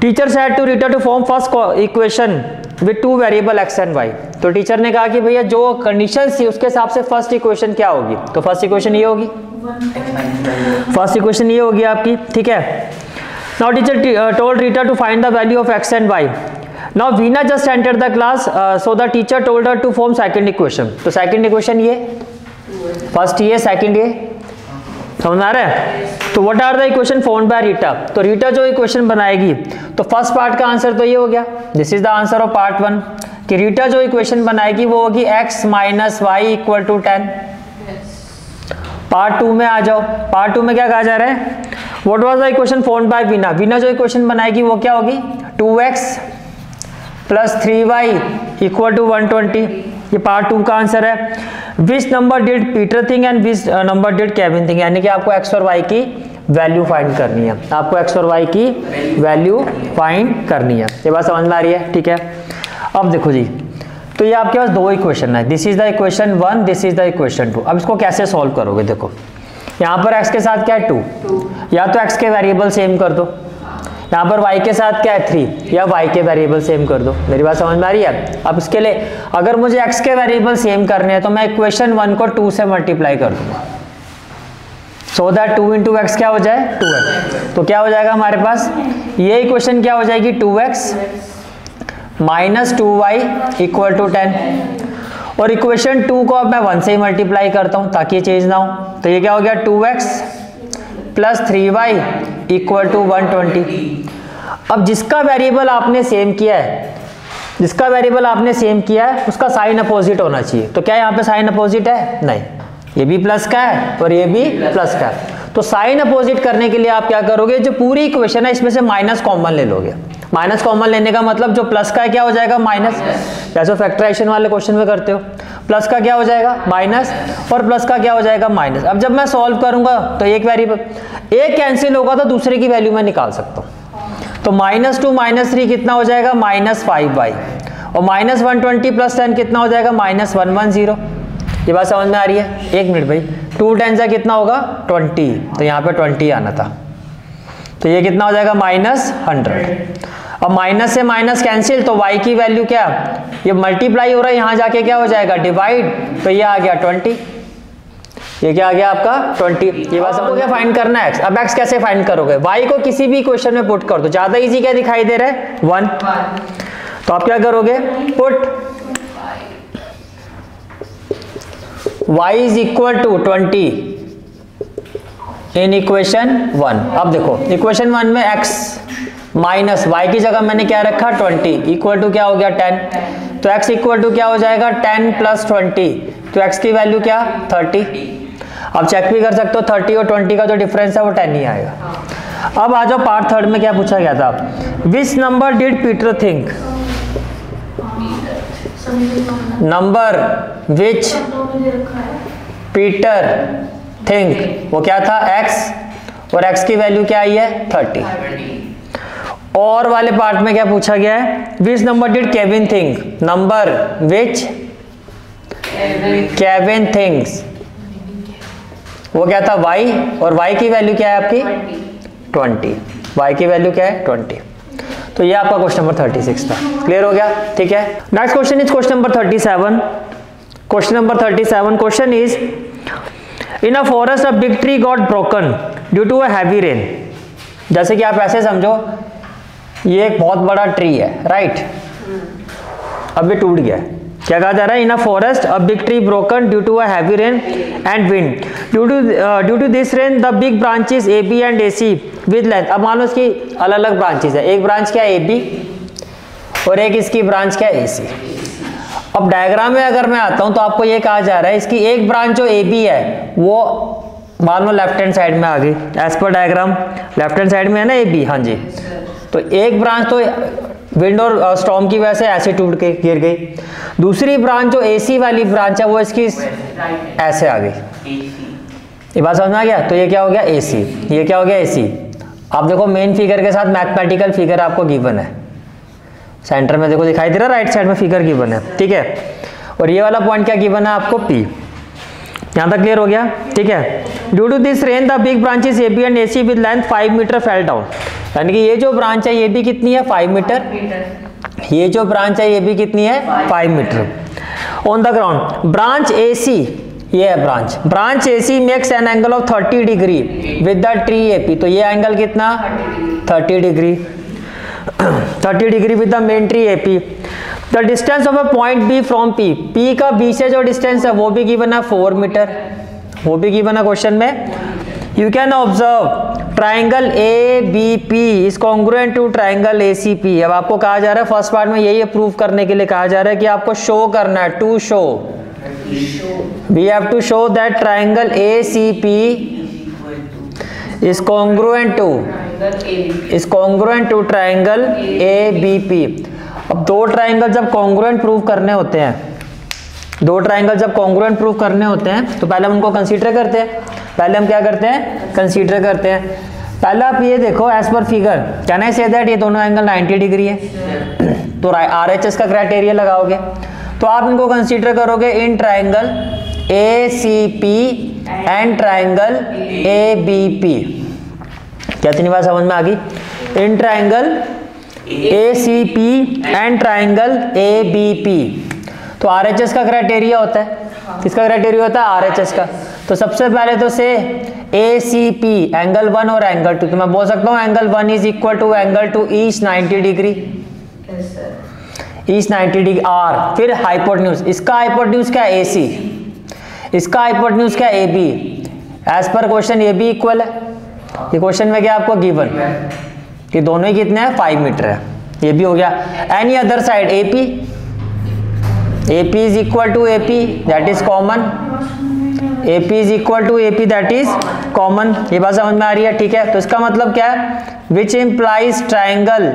Teacher said to Rita to form first equation with two variable X and Y. तो teacher ने कहा कि भैया जो कंडीशन थी उसके हिसाब से फर्स्ट इक्वेशन क्या होगी तो फर्स्ट इक्वेशन ये होगी फर्स्ट इक्वेशन ये होगी आपकी ठीक है। Now teacher told Rita to find the value of X and Y. Now Veena just entered the class so the teacher told her to form second equation. तो सेकंड इक्वेशन ये first ये second ये समझ आ रहा है। तो what are the equation formed by Rita. तो रीटा जो इक्वेशन बनाएगी तो फर्स्ट पार्ट का आंसर तो ये हो गया this is the answer of part one कि रीटा जो इक्वेशन बनाएगी वो होगी x minus Y equal to ten. Part two में आ जाओ। पार्ट टू में क्या कहा जा रहा है what was the equation formed by Veena. Veena जो इक्वेशन बनाएगी वो क्या होगी two x plus three Y equal to one twenty. ये पार्ट टू का आंसर है। Which number did Peter think and which number did Kevin think यानी कि आपको एक्स और वाई की वैल्यू फाइंड करनी है। आपको एक्स और वाई की वैल्यू फाइंड करनी है। ये बात समझ में आ रही है ठीक है। अब देखो जी तो ये आपके पास दो इक्वेशन है this is the equation one this is the equation two. अब इसको कैसे सॉल्व करोगे देखो यहाँ पर x के साथ क्या है टू, या तो x के वेरिएबल सेम कर दो, यहाँ पर y के साथ क्या है थ्री, या y के वेरिएबल सेम कर दो। मेरी बात समझ में आ रही है? अब इसके लिए अगर मुझे x के वेरिएबल सेम करने हैं तो मैं इक्वेशन वन को टू से मल्टीप्लाई कर दूंगा, so that two into x क्या हो जाए टू एक्स। तो क्या हो जाएगा हमारे पास, ये इक्वेशन क्या हो जाएगी two x minus two Y equal to ten, और इक्वेशन टू को अब मैं वन से ही मल्टीप्लाई करता हूँ ताकि ये चेंज ना हो। तो ये क्या हो गया two x plus three Y equal to one twenty. अब जिसका वेरिएबल आपने सेम किया है जिसका वेरिएबल आपने सेम किया है उसका साइन अपोजिट होना चाहिए, तो क्या यहाँ पे साइन अपोजिट है? नहीं, ये भी प्लस का है और ये भी प्लस का है। तो साइन अपोजिट करने के लिए आप क्या करोगे, जो पूरी इक्वेशन है इसमें से माइनस कॉमन ले लोगे। माइनस कॉमन लेने का मतलब जो प्लस का है क्या हो जाएगा माइनस, जैसे फैक्टराइजेशन वाले क्वेश्चन में करते हो, प्लस का क्या हो जाएगा माइनस और प्लस का क्या हो जाएगा माइनस। अब जब मैं सॉल्व करूंगा तो एक वेरिएबल एक कैंसिल होगा तो दूसरे की वैल्यू मैं निकाल सकता हूँ। तो माइनस टू माइनस थ्री कितना हो जाएगा माइनस फाइव वाई, और minus one twenty plus ten कितना हो जाएगा माइनस वन वन जीरो। ये बात समझ में आ रही है? एक मिनट भाई, टू टेन से कितना होगा ट्वेंटी, तो यहाँ पे ट्वेंटी आना था, तो ये कितना हो जाएगा माइनस हंड्रेड। अब माइनस से माइनस कैंसिल, तो y की वैल्यू क्या, ये मल्टीप्लाई हो रहा है, यहाँ जाके क्या हो जाएगा डिवाइड, तो ये आ गया ट्वेंटी, ये क्या आ गया आपका ट्वेंटी। ये बात सबको क्या फाइंड करना है x। अब x कैसे फाइंड करोगे, y को किसी भी क्वेश्चन में पुट कर दो, ज़्यादा इजी क्या दिखाई दे रहा है वन, तो आप क्या करोगे put y is equal to twenty in equation one. अब देखो इक्वेशन वन में x माइनस वाई की जगह मैंने क्या रखा ट्वेंटी इक्वल टू क्या हो गया टेन, तो x इक्वल टू क्या हो जाएगा टेन प्लस ट्वेंटी, तो x की वैल्यू क्या थर्टी। अब चेक भी कर सकते हो थर्टी और ट्वेंटी का जो डिफरेंस है वो टेन ही आएगा। अब आ जाओ पार्ट थर्ड में क्या पूछा गया था, which number did Peter think, number which Peter think वो क्या था x, और x की वैल्यू क्या आई है थर्टी। और वाले पार्ट में क्या पूछा गया है, which number did Kevin think, number which Kevin thinks वो क्या था y, और y की वैल्यू क्या है आपकी ट्वेंटी, y की वैल्यू क्या है ट्वेंटी। तो ये आपका क्वेश्चन नंबर थर्टी सिक्स था, क्लियर हो गया? ठीक है, next question is question number thirty seven. Question number thirty seven question is, in a forest a big tree got broken due to a heavy rain. जैसे कि आप ऐसे समझो ये एक बहुत बड़ा ट्री है, राइट right? अब ये टूट गया। क्या कहा जा रहा है, in a forest a big tree broken due to a heavy rain and wind, due to due to this rain the big branches A B and A C with length. अब मान लो इसकी अलग अलग ब्रांचेस है, एक branch क्या है A B और एक इसकी ब्रांच क्या है ए सी। अब डायग्राम में अगर मैं आता हूँ तो आपको ये कहा जा रहा है इसकी एक ब्रांच जो ए बी है वो मान लो लेफ्ट हैंड साइड में आ गई, as per diagram left hand side में है ना ए बी, हाँ जी। तो एक ब्रांच तो विंड और स्टॉर्म की वजह से ऐसे टूट के गिर गई, दूसरी ब्रांच जो एसी वाली ब्रांच है वो इसकी ऐसे आ गई। ये बात समझ में आ गया? तो ये क्या हो गया एसी, ये क्या हो गया एसी। आप देखो मेन फिगर के साथ मैथमेटिकल फिगर आपको गिवन है, सेंटर में देखो दिखाई दे रहा है राइट साइड में फिगर गिवन है, ठीक है। और ये वाला पॉइंट क्या गिवन है आपको पी। यहाँ तक क्लियर हो गया? ठीक है, due to this rain the big branches A B and A C with length five metre fell down, यानी कि ये जो ब्रांच है ये भी कितनी है फाइव मीटर, ये जो ब्रांच है ये भी कितनी है five metre. On the ground branch A C, ये है branch branch A C makes an angle of thirty degree with the tree A P, तो ये एंगल कितना thirty degree, thirty degree with the main tree A P. The distance of a point B from P, P का B से जो distance है वो भी given है फोर मीटर, वो भी गिवन है क्वेश्चन में। You can observe triangle A B P is congruent to triangle A C P. अब आपको कहा जा रहा है फर्स्ट पार्ट में यही प्रूव करने के लिए कहा जा रहा है कि आपको शो करना है, to show we have to show that triangle A C P is congruent to is congruent to triangle A B P. अब दो ट्राइंगल जब कॉन्ग्रुएंट प्रूव करने होते हैं दो ट्राइंगल जब कॉन्ग्रुएंट प्रूव करने होते हैं तो पहले हम उनको कंसीडर करते हैं, पहले हम क्या करते हैं कंसीडर करते हैं। पहले आप ये देखो as per figure can I say that ये दोनों एंगल नाइन्टी डिग्री है, तो आर एच एस का क्राइटेरिया लगाओगे तो आप इनको कंसीडर करोगे in triangle A C P and triangle A B P. क्या तीन बात समझ में आ गई? In triangle A C P and triangle A B P. तो आर एच एस का क्राइटेरिया होता है, किसका क्राइटेरिया होता है? आर एच एस का। तो सबसे पहले तो से A C P angle one और एंगल टू, तो मैं बोल सकता हूँ angle one is equal to angle two each ninety degree, each ninety degree are. फिर हाइपोटेन्यूज, इसका हाइपोटेन्यूज क्या है? A C. इसका हाइपोटेन्यूज क्या है? A B. एज पर क्वेश्चन ए बी इक्वल है, ये क्वेश्चन में क्या आपको गिवन, ये दोनों ही कितने हैं? फाइव मीटर है। ये भी हो गया। Any other side A P, A P is equal to A P that is common, A P is equal to A P that is common. ये बात समझ में आ रही है? ठीक है। तो इसका मतलब क्या है? Which implies triangle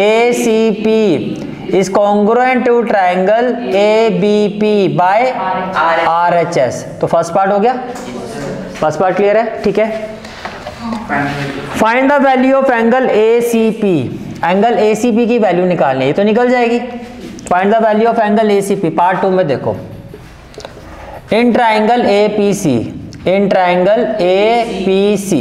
A C P is congruent to triangle A B P by R H S. तो फर्स्ट पार्ट हो गया, फर्स्ट पार्ट क्लियर है? ठीक है। Find the value of angle A C P, angle A C P की value निकालनी है, तो निकल जाएगी। Find the value of angle A C P, part two में देखो। In triangle A P C, in triangle A P C,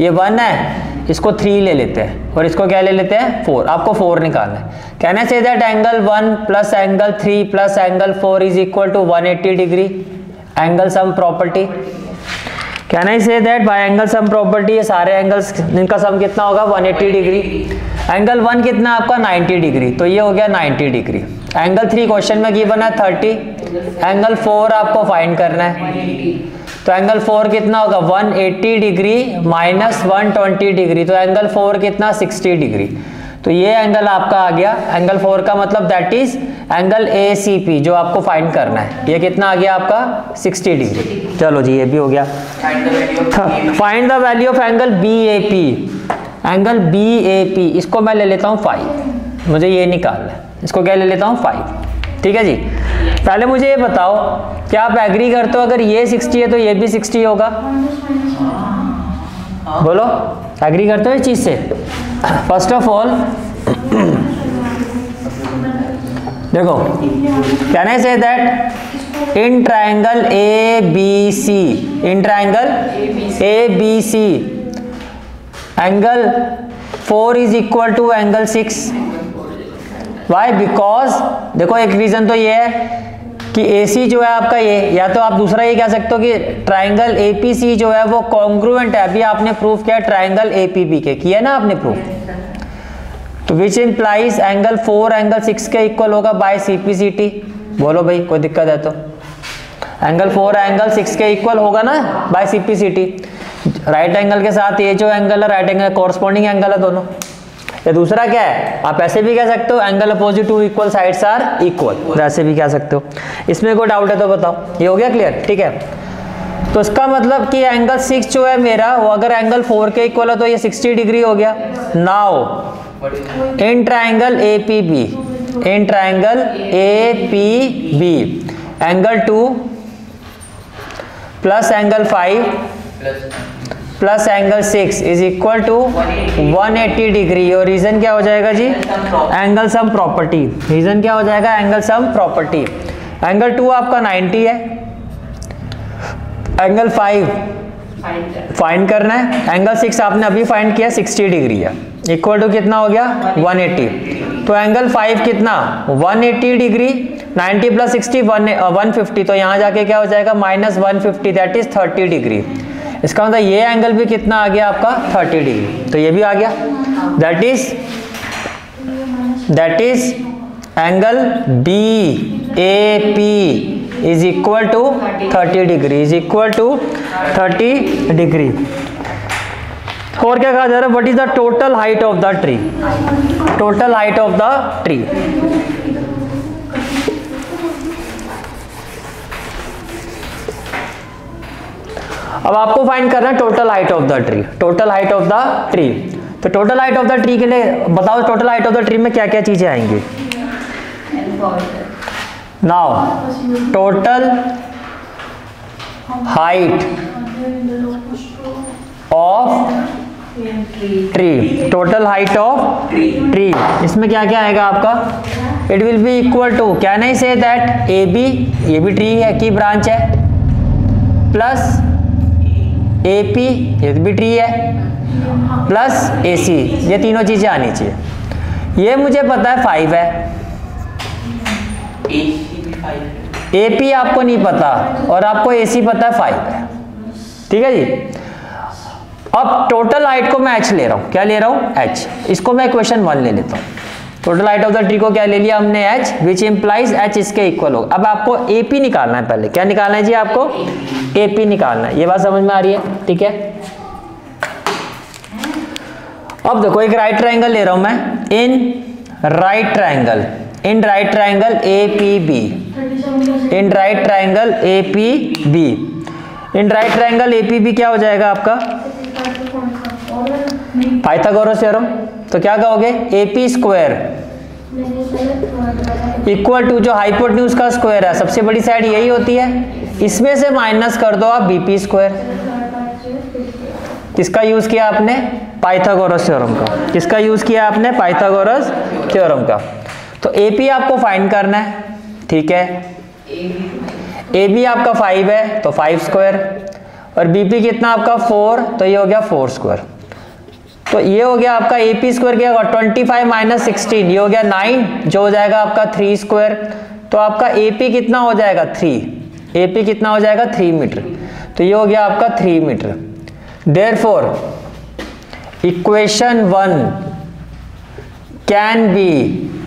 ये one है, इसको थ्री ले लेते हैं और इसको क्या ले लेते हैं? फोर। आपको फोर निकालना है। कहना चाहिए that angle one plus angle three plus angle four is equal to one eighty degree angle sum property. Can I say that by angle sum property ये सारे एंगल्स इनका सम कितना होगा? One eighty degree. Angle one कितना आपका? Ninety degree, तो ये हो गया ninety degree. Angle three question में गिवन है थर्टी, एंगल फोर आपको फाइंड करना है। तो एंगल फोर कितना होगा? One eighty degree minus one twenty degree, तो एंगल फोर कितना? Sixty degree. तो ये एंगल आपका आ गया, एंगल फोर का मतलब that is angle A C P जो आपको फाइंड करना है। ये कितना आ गया आपका? Sixty degree. चलो जी, ये भी हो गया। Find the value of angle B A P, angle B A P, इसको मैं ले लेता हूँ फाइव, मुझे ये निकालना है, इसको क्या ले लेता हूँ? फाइव। ठीक है जी। पहले मुझे ये बताओ, क्या आप एग्री करते हो अगर ये सिक्सटी है तो ये भी सिक्सटी होगा? बोलो, एग्री करते हो इस चीज़ से? फर्स्ट ऑफ ऑल देखो, can I say that in triangle A B C, in triangle A B C angle four is equal to angle six. Why? Because देखो, एक रीजन तो ये है कि A C जो है आपका ये, या तो आप दूसरा ये कह सकते हो कि ट्राइंगल A P C जो है वो कॉन्ग्रुएंट है। अभी आपने प्रूफ किया ट्राइंगल A P B के, किया ना आपने प्रूफ, तो which implies angle four angle six के इक्वल होगा by C P C T। बोलो भाई, कोई दिक्कत है तो? एंगल फोर एंगल सिक्स के इक्वल होगा ना by C P C T। Right angle के साथ ये जो एंगल है, राइट एंगल कॉरस्पॉन्डिंग एंगल है दोनों। ये दूसरा क्या है? आप ऐसे भी कह सकते हो angle opposite to equal sides are equal, ऐसे भी कह सकते हो। इसमें कोई डाउट है तो बताओ। ये हो गया क्लियर? ठीक है। तो इसका मतलब कि एंगल सिक्स जो है मेरा, वो अगर एंगल फोर के इक्वल है तो ये सिक्सटी डिग्री हो गया। Now in triangle A P B, in triangle A P B angle two plus angle five plus angle six is equal to one eighty degree. और रीजन क्या हो जाएगा जी? Angle sum property. रीजन क्या हो जाएगा? Angle sum property. Angle two आपका ninety है, एंगल फाइव फाइंड करना है, एंगल सिक्स आपने अभी फाइंड किया सिक्सटी डिग्री है, इक्वल टू कितना हो गया? One eighty. तो एंगल फाइव कितना? One eighty degree, ninety plus sixty one fifty, तो यहाँ जाके क्या हो जाएगा? Minus one fifty, that is thirty degree. इसका मतलब ये एंगल भी कितना आ गया आपका? Thirty degree. तो ये भी आ गया, that is that is angle B A P is equal to thirty degree, is equal to thirty degree. और क्या कहा जा रहा है? What is the total height of the tree, total height of the tree. अब आपको find करना है total height of the tree, total height of the tree. तो total height of the tree के लिए बताओ, total height of the tree में क्या क्या चीजें आएंगी? Now total height of tree, total height of tree, इसमें क्या क्या आएगा आपका? It will be equal to, can I say that A B, ये भी ट्री है की ब्रांच है, प्लस ए पी, ये भी ट्री है, प्लस ए सी, ये तीनों चीज़ें आनी चाहिए। ये मुझे पता है फाइव है, ए पी आपको नहीं पता और आपको ए सी पता है फाइव है, ठीक है जी। अब टोटल हाइट को मैं एच ले रहा हूँ, क्या ले रहा हूँ एच, इसको मैं क्वेश्चन वन ले लेता हूँ। Total height of the tree को क्या ले लिया हमने एच, विच इम्प्लाइज एच इसके इक्वल होगा। अब आपको ए पी निकालना है, पहले क्या निकालना है जी आपको, ए पी निकालना है। ये बात समझ में आ रही है, ठीक है। अब देखो एक राइट ट्राइंगल ले रहा हूँ मैं, in right triangle, in right triangle A P B, in right triangle A P B, in right triangle A P B क्या हो जाएगा आपका पाइथागोरस थ्योरम, तो क्या कहोगे A P square equal to जो हाइपोटेन्यूज का स्क्वायर है, सबसे बड़ी साइड यही होती है, इसमें से माइनस कर दो आप बी पी स्क्वायर। किसका यूज किया आपने, पाइथागोरस थ्योरम का, किसका यूज किया आपने, पाइथागोरस थ्योरम का। तो ए पी आपको फाइंड करना है, ठीक है। ए बी आपका फाइव है तो फाइव स्क्वायर, और बी पी कितना आपका फोर, तो ये हो गया फोर स्क्वायर। तो ये हो गया आपका ए पी स्क्वायर क्या होगा, ट्वेंटी फाइव माइनस सिक्सटीन, ये हो गया नाइन, जो हो जाएगा आपका थ्री स्क्वायर। तो आपका ए पी कितना हो जाएगा थ्री, ए पी कितना हो जाएगा थ्री मीटर, तो ये हो गया आपका three metre. Therefore equation one can be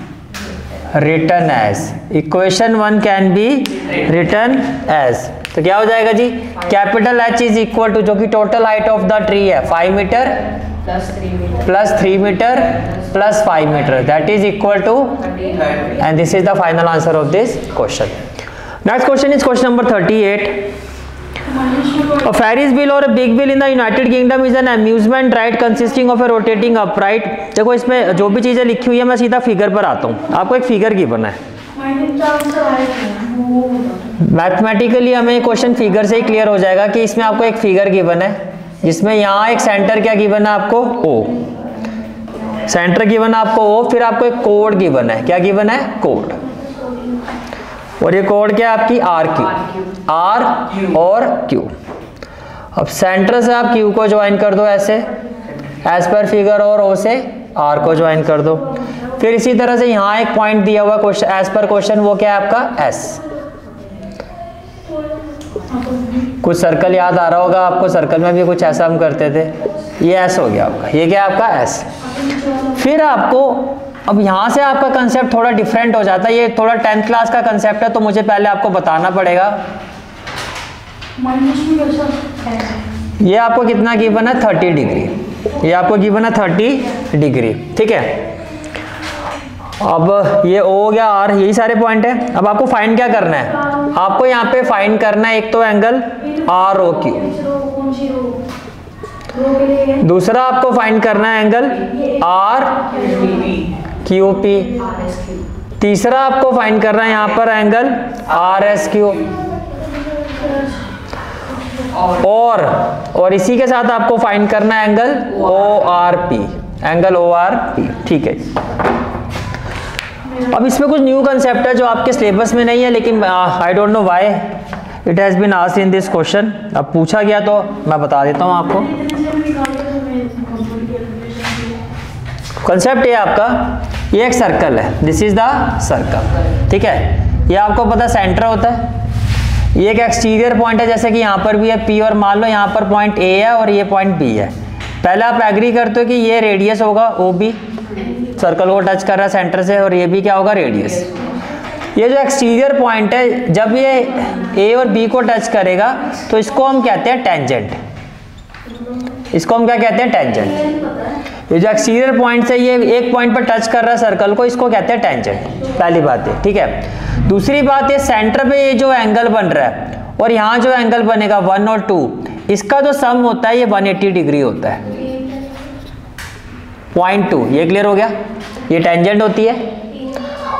written as, equation one can be written as, तो क्या हो जाएगा जी, capital H is equal to जो कि total height of the tree है five metre plus three metre plus five metre, that is equal to, and this is the final answer of this question. Next question is question number thirty eight. A Ferris wheel or a big wheel in the United Kingdom is an amusement ride consisting of a rotating upright। देखो इसमें जो भी चीजें लिखी हुई है मैं सीधा फिगर पर आता हूँ, आपको एक फिगर की बना है, मैथमेटिकली हमें क्वेश्चन फिगर से ही क्लियर हो जाएगा कि इसमें आपको एक फिगर गिवन है जिसमें यहाँ एक सेंटर क्या गिवन है आपको ओ, सेंटर गिवन है आपको ओ, फिर आपको एक कोड गिवन है, क्या गिवन है कोड, और ये कोड क्या है आपकी आर क्यू, आर और क्यू। अब सेंटर से आप क्यू को ज्वाइन कर दो ऐसे एज पर फिगर, और ओ से आर को ज्वाइन कर दो। फिर इसी तरह से यहाँ एक पॉइंट दिया हुआ क्वेश्चन एज पर क्वेश्चन, वो क्या है आपका एस। कुछ सर्कल याद आ रहा होगा आपको, सर्कल में भी कुछ ऐसा हम करते थे, ये एस हो गया आपका, ये क्या आपका एस। फिर आपको अब यहाँ से आपका कंसेप्ट थोड़ा डिफरेंट हो जाता है, ये थोड़ा टेंथ क्लास का कंसेप्ट है तो मुझे पहले आपको बताना पड़ेगा। ये आपको कितना गिवन है थर्टी डिग्री, ये आपको गिवन है थर्टी डिग्री, ठीक है। अब ये ओ हो गया आर, यही सारे पॉइंट है। अब आपको फाइंड क्या करना है, आपको यहाँ पे फाइंड करना है एक तो एंगल आर ओ क्यू, दूसरा आपको फाइंड करना है एंगल आर क्यू पी, तीसरा आपको फाइंड करना है यहाँ पर एंगल आर एस क्यू, और और इसी के साथ आपको फाइंड करना है angle O R P, angle O R P, ठीक है। अब इसमें कुछ न्यू कंसेप्ट है जो आपके सिलेबस में नहीं है, लेकिन I don't know why it has been asked in this question. अब पूछा गया तो मैं बता देता हूँ आपको। कंसेप्ट ये आपका, ये एक सर्कल है, दिस इज द सर्कल, ठीक है। ये आपको पता सेंटर होता है, ये एक एक्सटीरियर पॉइंट है जैसे कि यहाँ पर भी है पी, और मान लो यहाँ पर पॉइंट ए है और ये पॉइंट बी है। पहले आप एग्री करते हो कि ये रेडियस होगा ओ बी, सर्कल को टच कर रहा है सेंटर से, और ये भी क्या होगा रेडियस। ये जो एक्सटीरियर पॉइंट है जब ये ए और बी को टच करेगा तो इसको हम कहते हैं टेंजेंट, इसको हम क्या कहते हैं टेंजेंट। ये जो एक्सटीरियर पॉइंट है ये एक पॉइंट पर टच कर रहा है सर्कल को, इसको कहते हैं टेंजेंट, पहली बात है, ठीक है। दूसरी बात, ये सेंटर पे ये जो एंगल बन रहा है और यहाँ जो एंगल बनेगा वन और टू, इसका जो सम होता है ये वन एट्टी डिग्री होता है, पॉइंट टू, ये क्लियर हो गया, ये टेंजेंट होती है।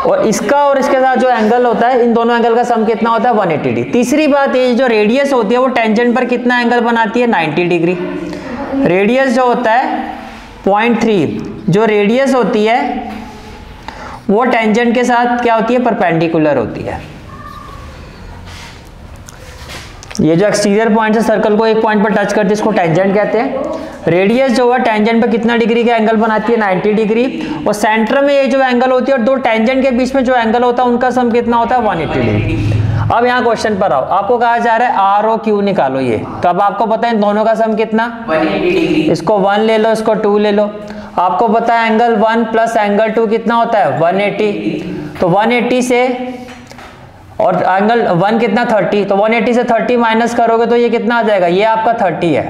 और इसका और इसके साथ जो एंगल होता है, इन दोनों एंगल का सम कितना होता है वन एट्टी डिग्री। तीसरी बात, ये जो रेडियस होती है वो टेंजेंट पर कितना एंगल बनाती है नाइन्टी डिग्री। रेडियस जो होता है पॉइंट थ्री, जो रेडियस होती है वो टेंजेंट के साथ क्या होती है परपेंडिकुलर होती है। ये जो एक्सटीरियर पॉइंट है सर्कल को एक पॉइंट पर टच करती है, इसको टेंजेंट कहते हैं। रेडियस जो है टेंजेंट पे कितना डिग्री का एंगल बनाती है, नब्बे डिग्री, और सेंटर में ये जो एंगल होती है और दो टेंजेंट के बीच में जो एंगल होता है उनका सम कितना होता है, एक सौ अस्सी डिग्री। अब यहाँ क्वेश्चन पर आओ, आपको कहा जा रहा है आर ओ क्यू निकालो ये, तो अब आपको पता है इन दोनों का सम कितना, एक सौ अस्सी डिग्री। इसको वन ले लो, इसको टू ले लो, आपको पता है angle one plus angle two कितना होता है एक सौ अस्सी, तो एक सौ अस्सी से और एंगल वन कितना तीस, तो एक सौ अस्सी से तीस माइनस करोगे तो ये कितना आ जाएगा, ये आपका तीस है,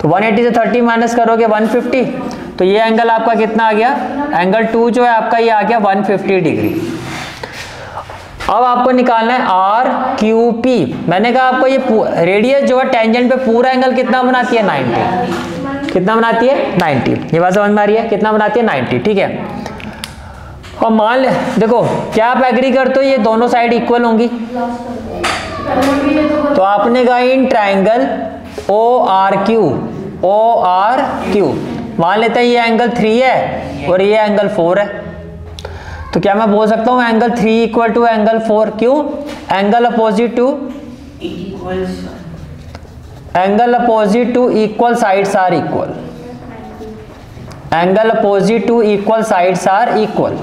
तो एक सौ अस्सी से तीस माइनस करोगे एक सौ पचास, तो ये एंगल आपका कितना आ गया, एंगल टू जो है आपका ये आ गया एक सौ पचास डिग्री। अब आपको निकालना है आर क्यू पी। मैंने कहा आपको ये रेडियस जो है टेंजेंट पे पूरा एंगल कितना बनाती है, नब्बे, कितना बनाती है नब्बे, ये बात समझ में आ रही है, कितना बनाती है नब्बे, ठीक है। और मान ले, देखो क्या आप एग्री करते हो ये दोनों साइड इक्वल होंगी, तो आपने कहा in triangle O R Q, O R Q मान लेते हैं ये एंगल थ्री है और ये एंगल फोर है, तो क्या मैं बोल सकता हूँ angle three equal to angle four, क्यों, angle opposite to angle opposite to equal sides are equal, angle opposite to equal sides are equal,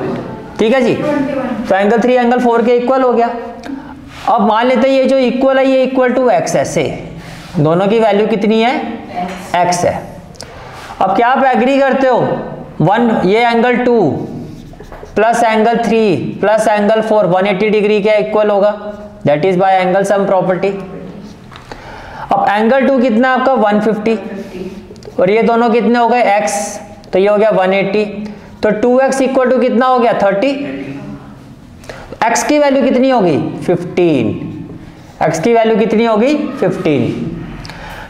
ठीक है जी। तो एंगल थ्री एंगल फोर के इक्वल हो गया। अब मान लेते हैं ये जो इक्वल है ये इक्वल टू एक्स है, से दोनों की वैल्यू कितनी है, एक्स है। अब क्या आप एग्री करते हो वन ये angle two plus angle three plus angle four एक सौ अस्सी डिग्री के इक्वल होगा, that is by angle sum property. अब एंगल टू कितना आपका एक सौ पचास और ये दोनों कितने हो गए एक्स, तो ये हो गया एक सौ अस्सी, तो टू एक्स इक्वल टू कितना हो गया तीस, x की वैल्यू कितनी होगी पंद्रह, x की वैल्यू कितनी होगी पंद्रह।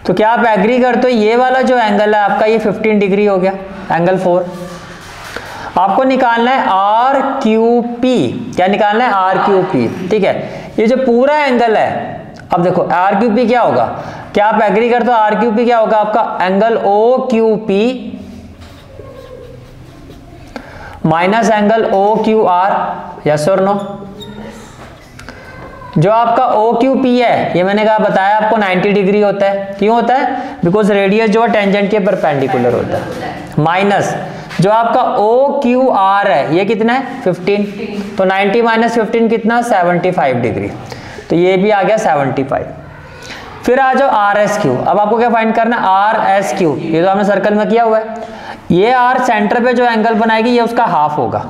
तो क्या आप एग्री करते हो ये वाला जो एंगल है आपका ये पंद्रह डिग्री हो गया, एंगल फोर। आपको निकालना है आर क्यू पी, क्या निकालना है आर क्यू पी, ठीक है। ये जो पूरा एंगल है, अब देखो आर क्यू पी क्या होगा, क्या आप एग्री करते हो आर क्यू पी क्या होगा आपका, angle O Q P minus angle O Q R, yes और नो। जो आपका ओ क्यू पी है ये मैंने कहा बताया आपको नब्बे डिग्री होता है, क्यों होता है, बिकॉज रेडियस जो है टेंजेंट के परपेंडिकुलर होता है, माइनस जो आपका ओ क्यू आर है ये कितना है पंद्रह, तो नब्बे माइनस पंद्रह कितना पचहत्तर डिग्री, तो ये भी आ गया पचहत्तर। फिर आ जाओ आर एस क्यू, अब आपको क्या फाइंड करना है आर एस क्यू, ये तो हमने सर्कल में किया हुआ है, ये आर सेंटर पे जो एंगल बनाएगी ये उसका हाफ होगा,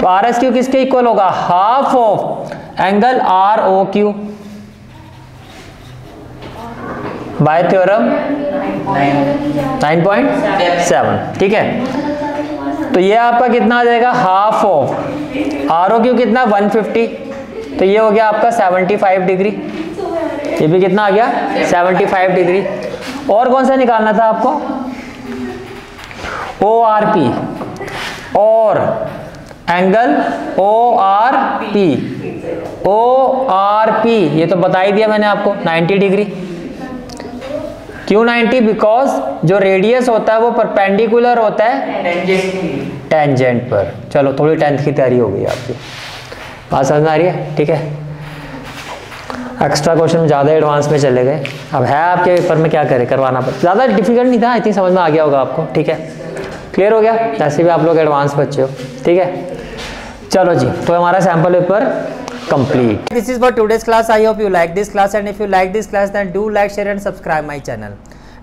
तो आर एस क्यू किसके इक्वल होगा, half of angle R O Q by theorem nine point seven, ठीक है। तो ये आपका कितना आ जाएगा, half of R O Q कितना एक सौ पचास, तो ये हो गया आपका पचहत्तर डिग्री, ये भी कितना आ गया पचहत्तर डिग्री। और कौन सा निकालना था आपको, ओ आर पी और angle O R P, O R P ये तो बता ही दिया मैंने आपको नब्बे डिग्री, क्यों नब्बे, बिकॉज जो रेडियस होता है वो परपेंडिकुलर होता है टेंजेंट पर। चलो थोड़ी टेंथ की तैयारी हो गई आपकी, बात समझ में आ रही है, ठीक है। एक्स्ट्रा क्वेश्चन ज़्यादा एडवांस में चले गए, अब है आपके पेपर में क्या करें, करवाना पड़ता, ज़्यादा डिफिकल्ट नहीं था, आई थिंक समझ में आ गया होगा आपको, ठीक है, क्लियर हो गया, ऐसे भी आप लोग एडवांस बच्चे हो, ठीक है। चलो जी, तो हमारा sample paper complete. This is for today's class, I hope you like this class, and if you like this class then do like share and subscribe my channel,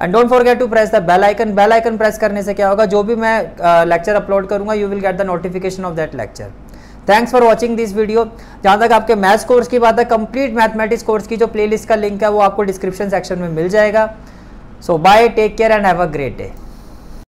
and don't forget to press the bell icon. Bell icon प्रेस करने से क्या होगा, जो भी मैं lecture uh, upload करूंगा you will get the notification of that lecture. Thanks for watching this video. जहाँ तक आपके मैथ्स कोर्स की बात है, कंप्लीट मैथमेटिक्स कोर्स की जो प्लेलिस्ट का लिंक है वो आपको डिस्क्रिप्शन सेक्शन में मिल जाएगा। So bye, take care and have a great day.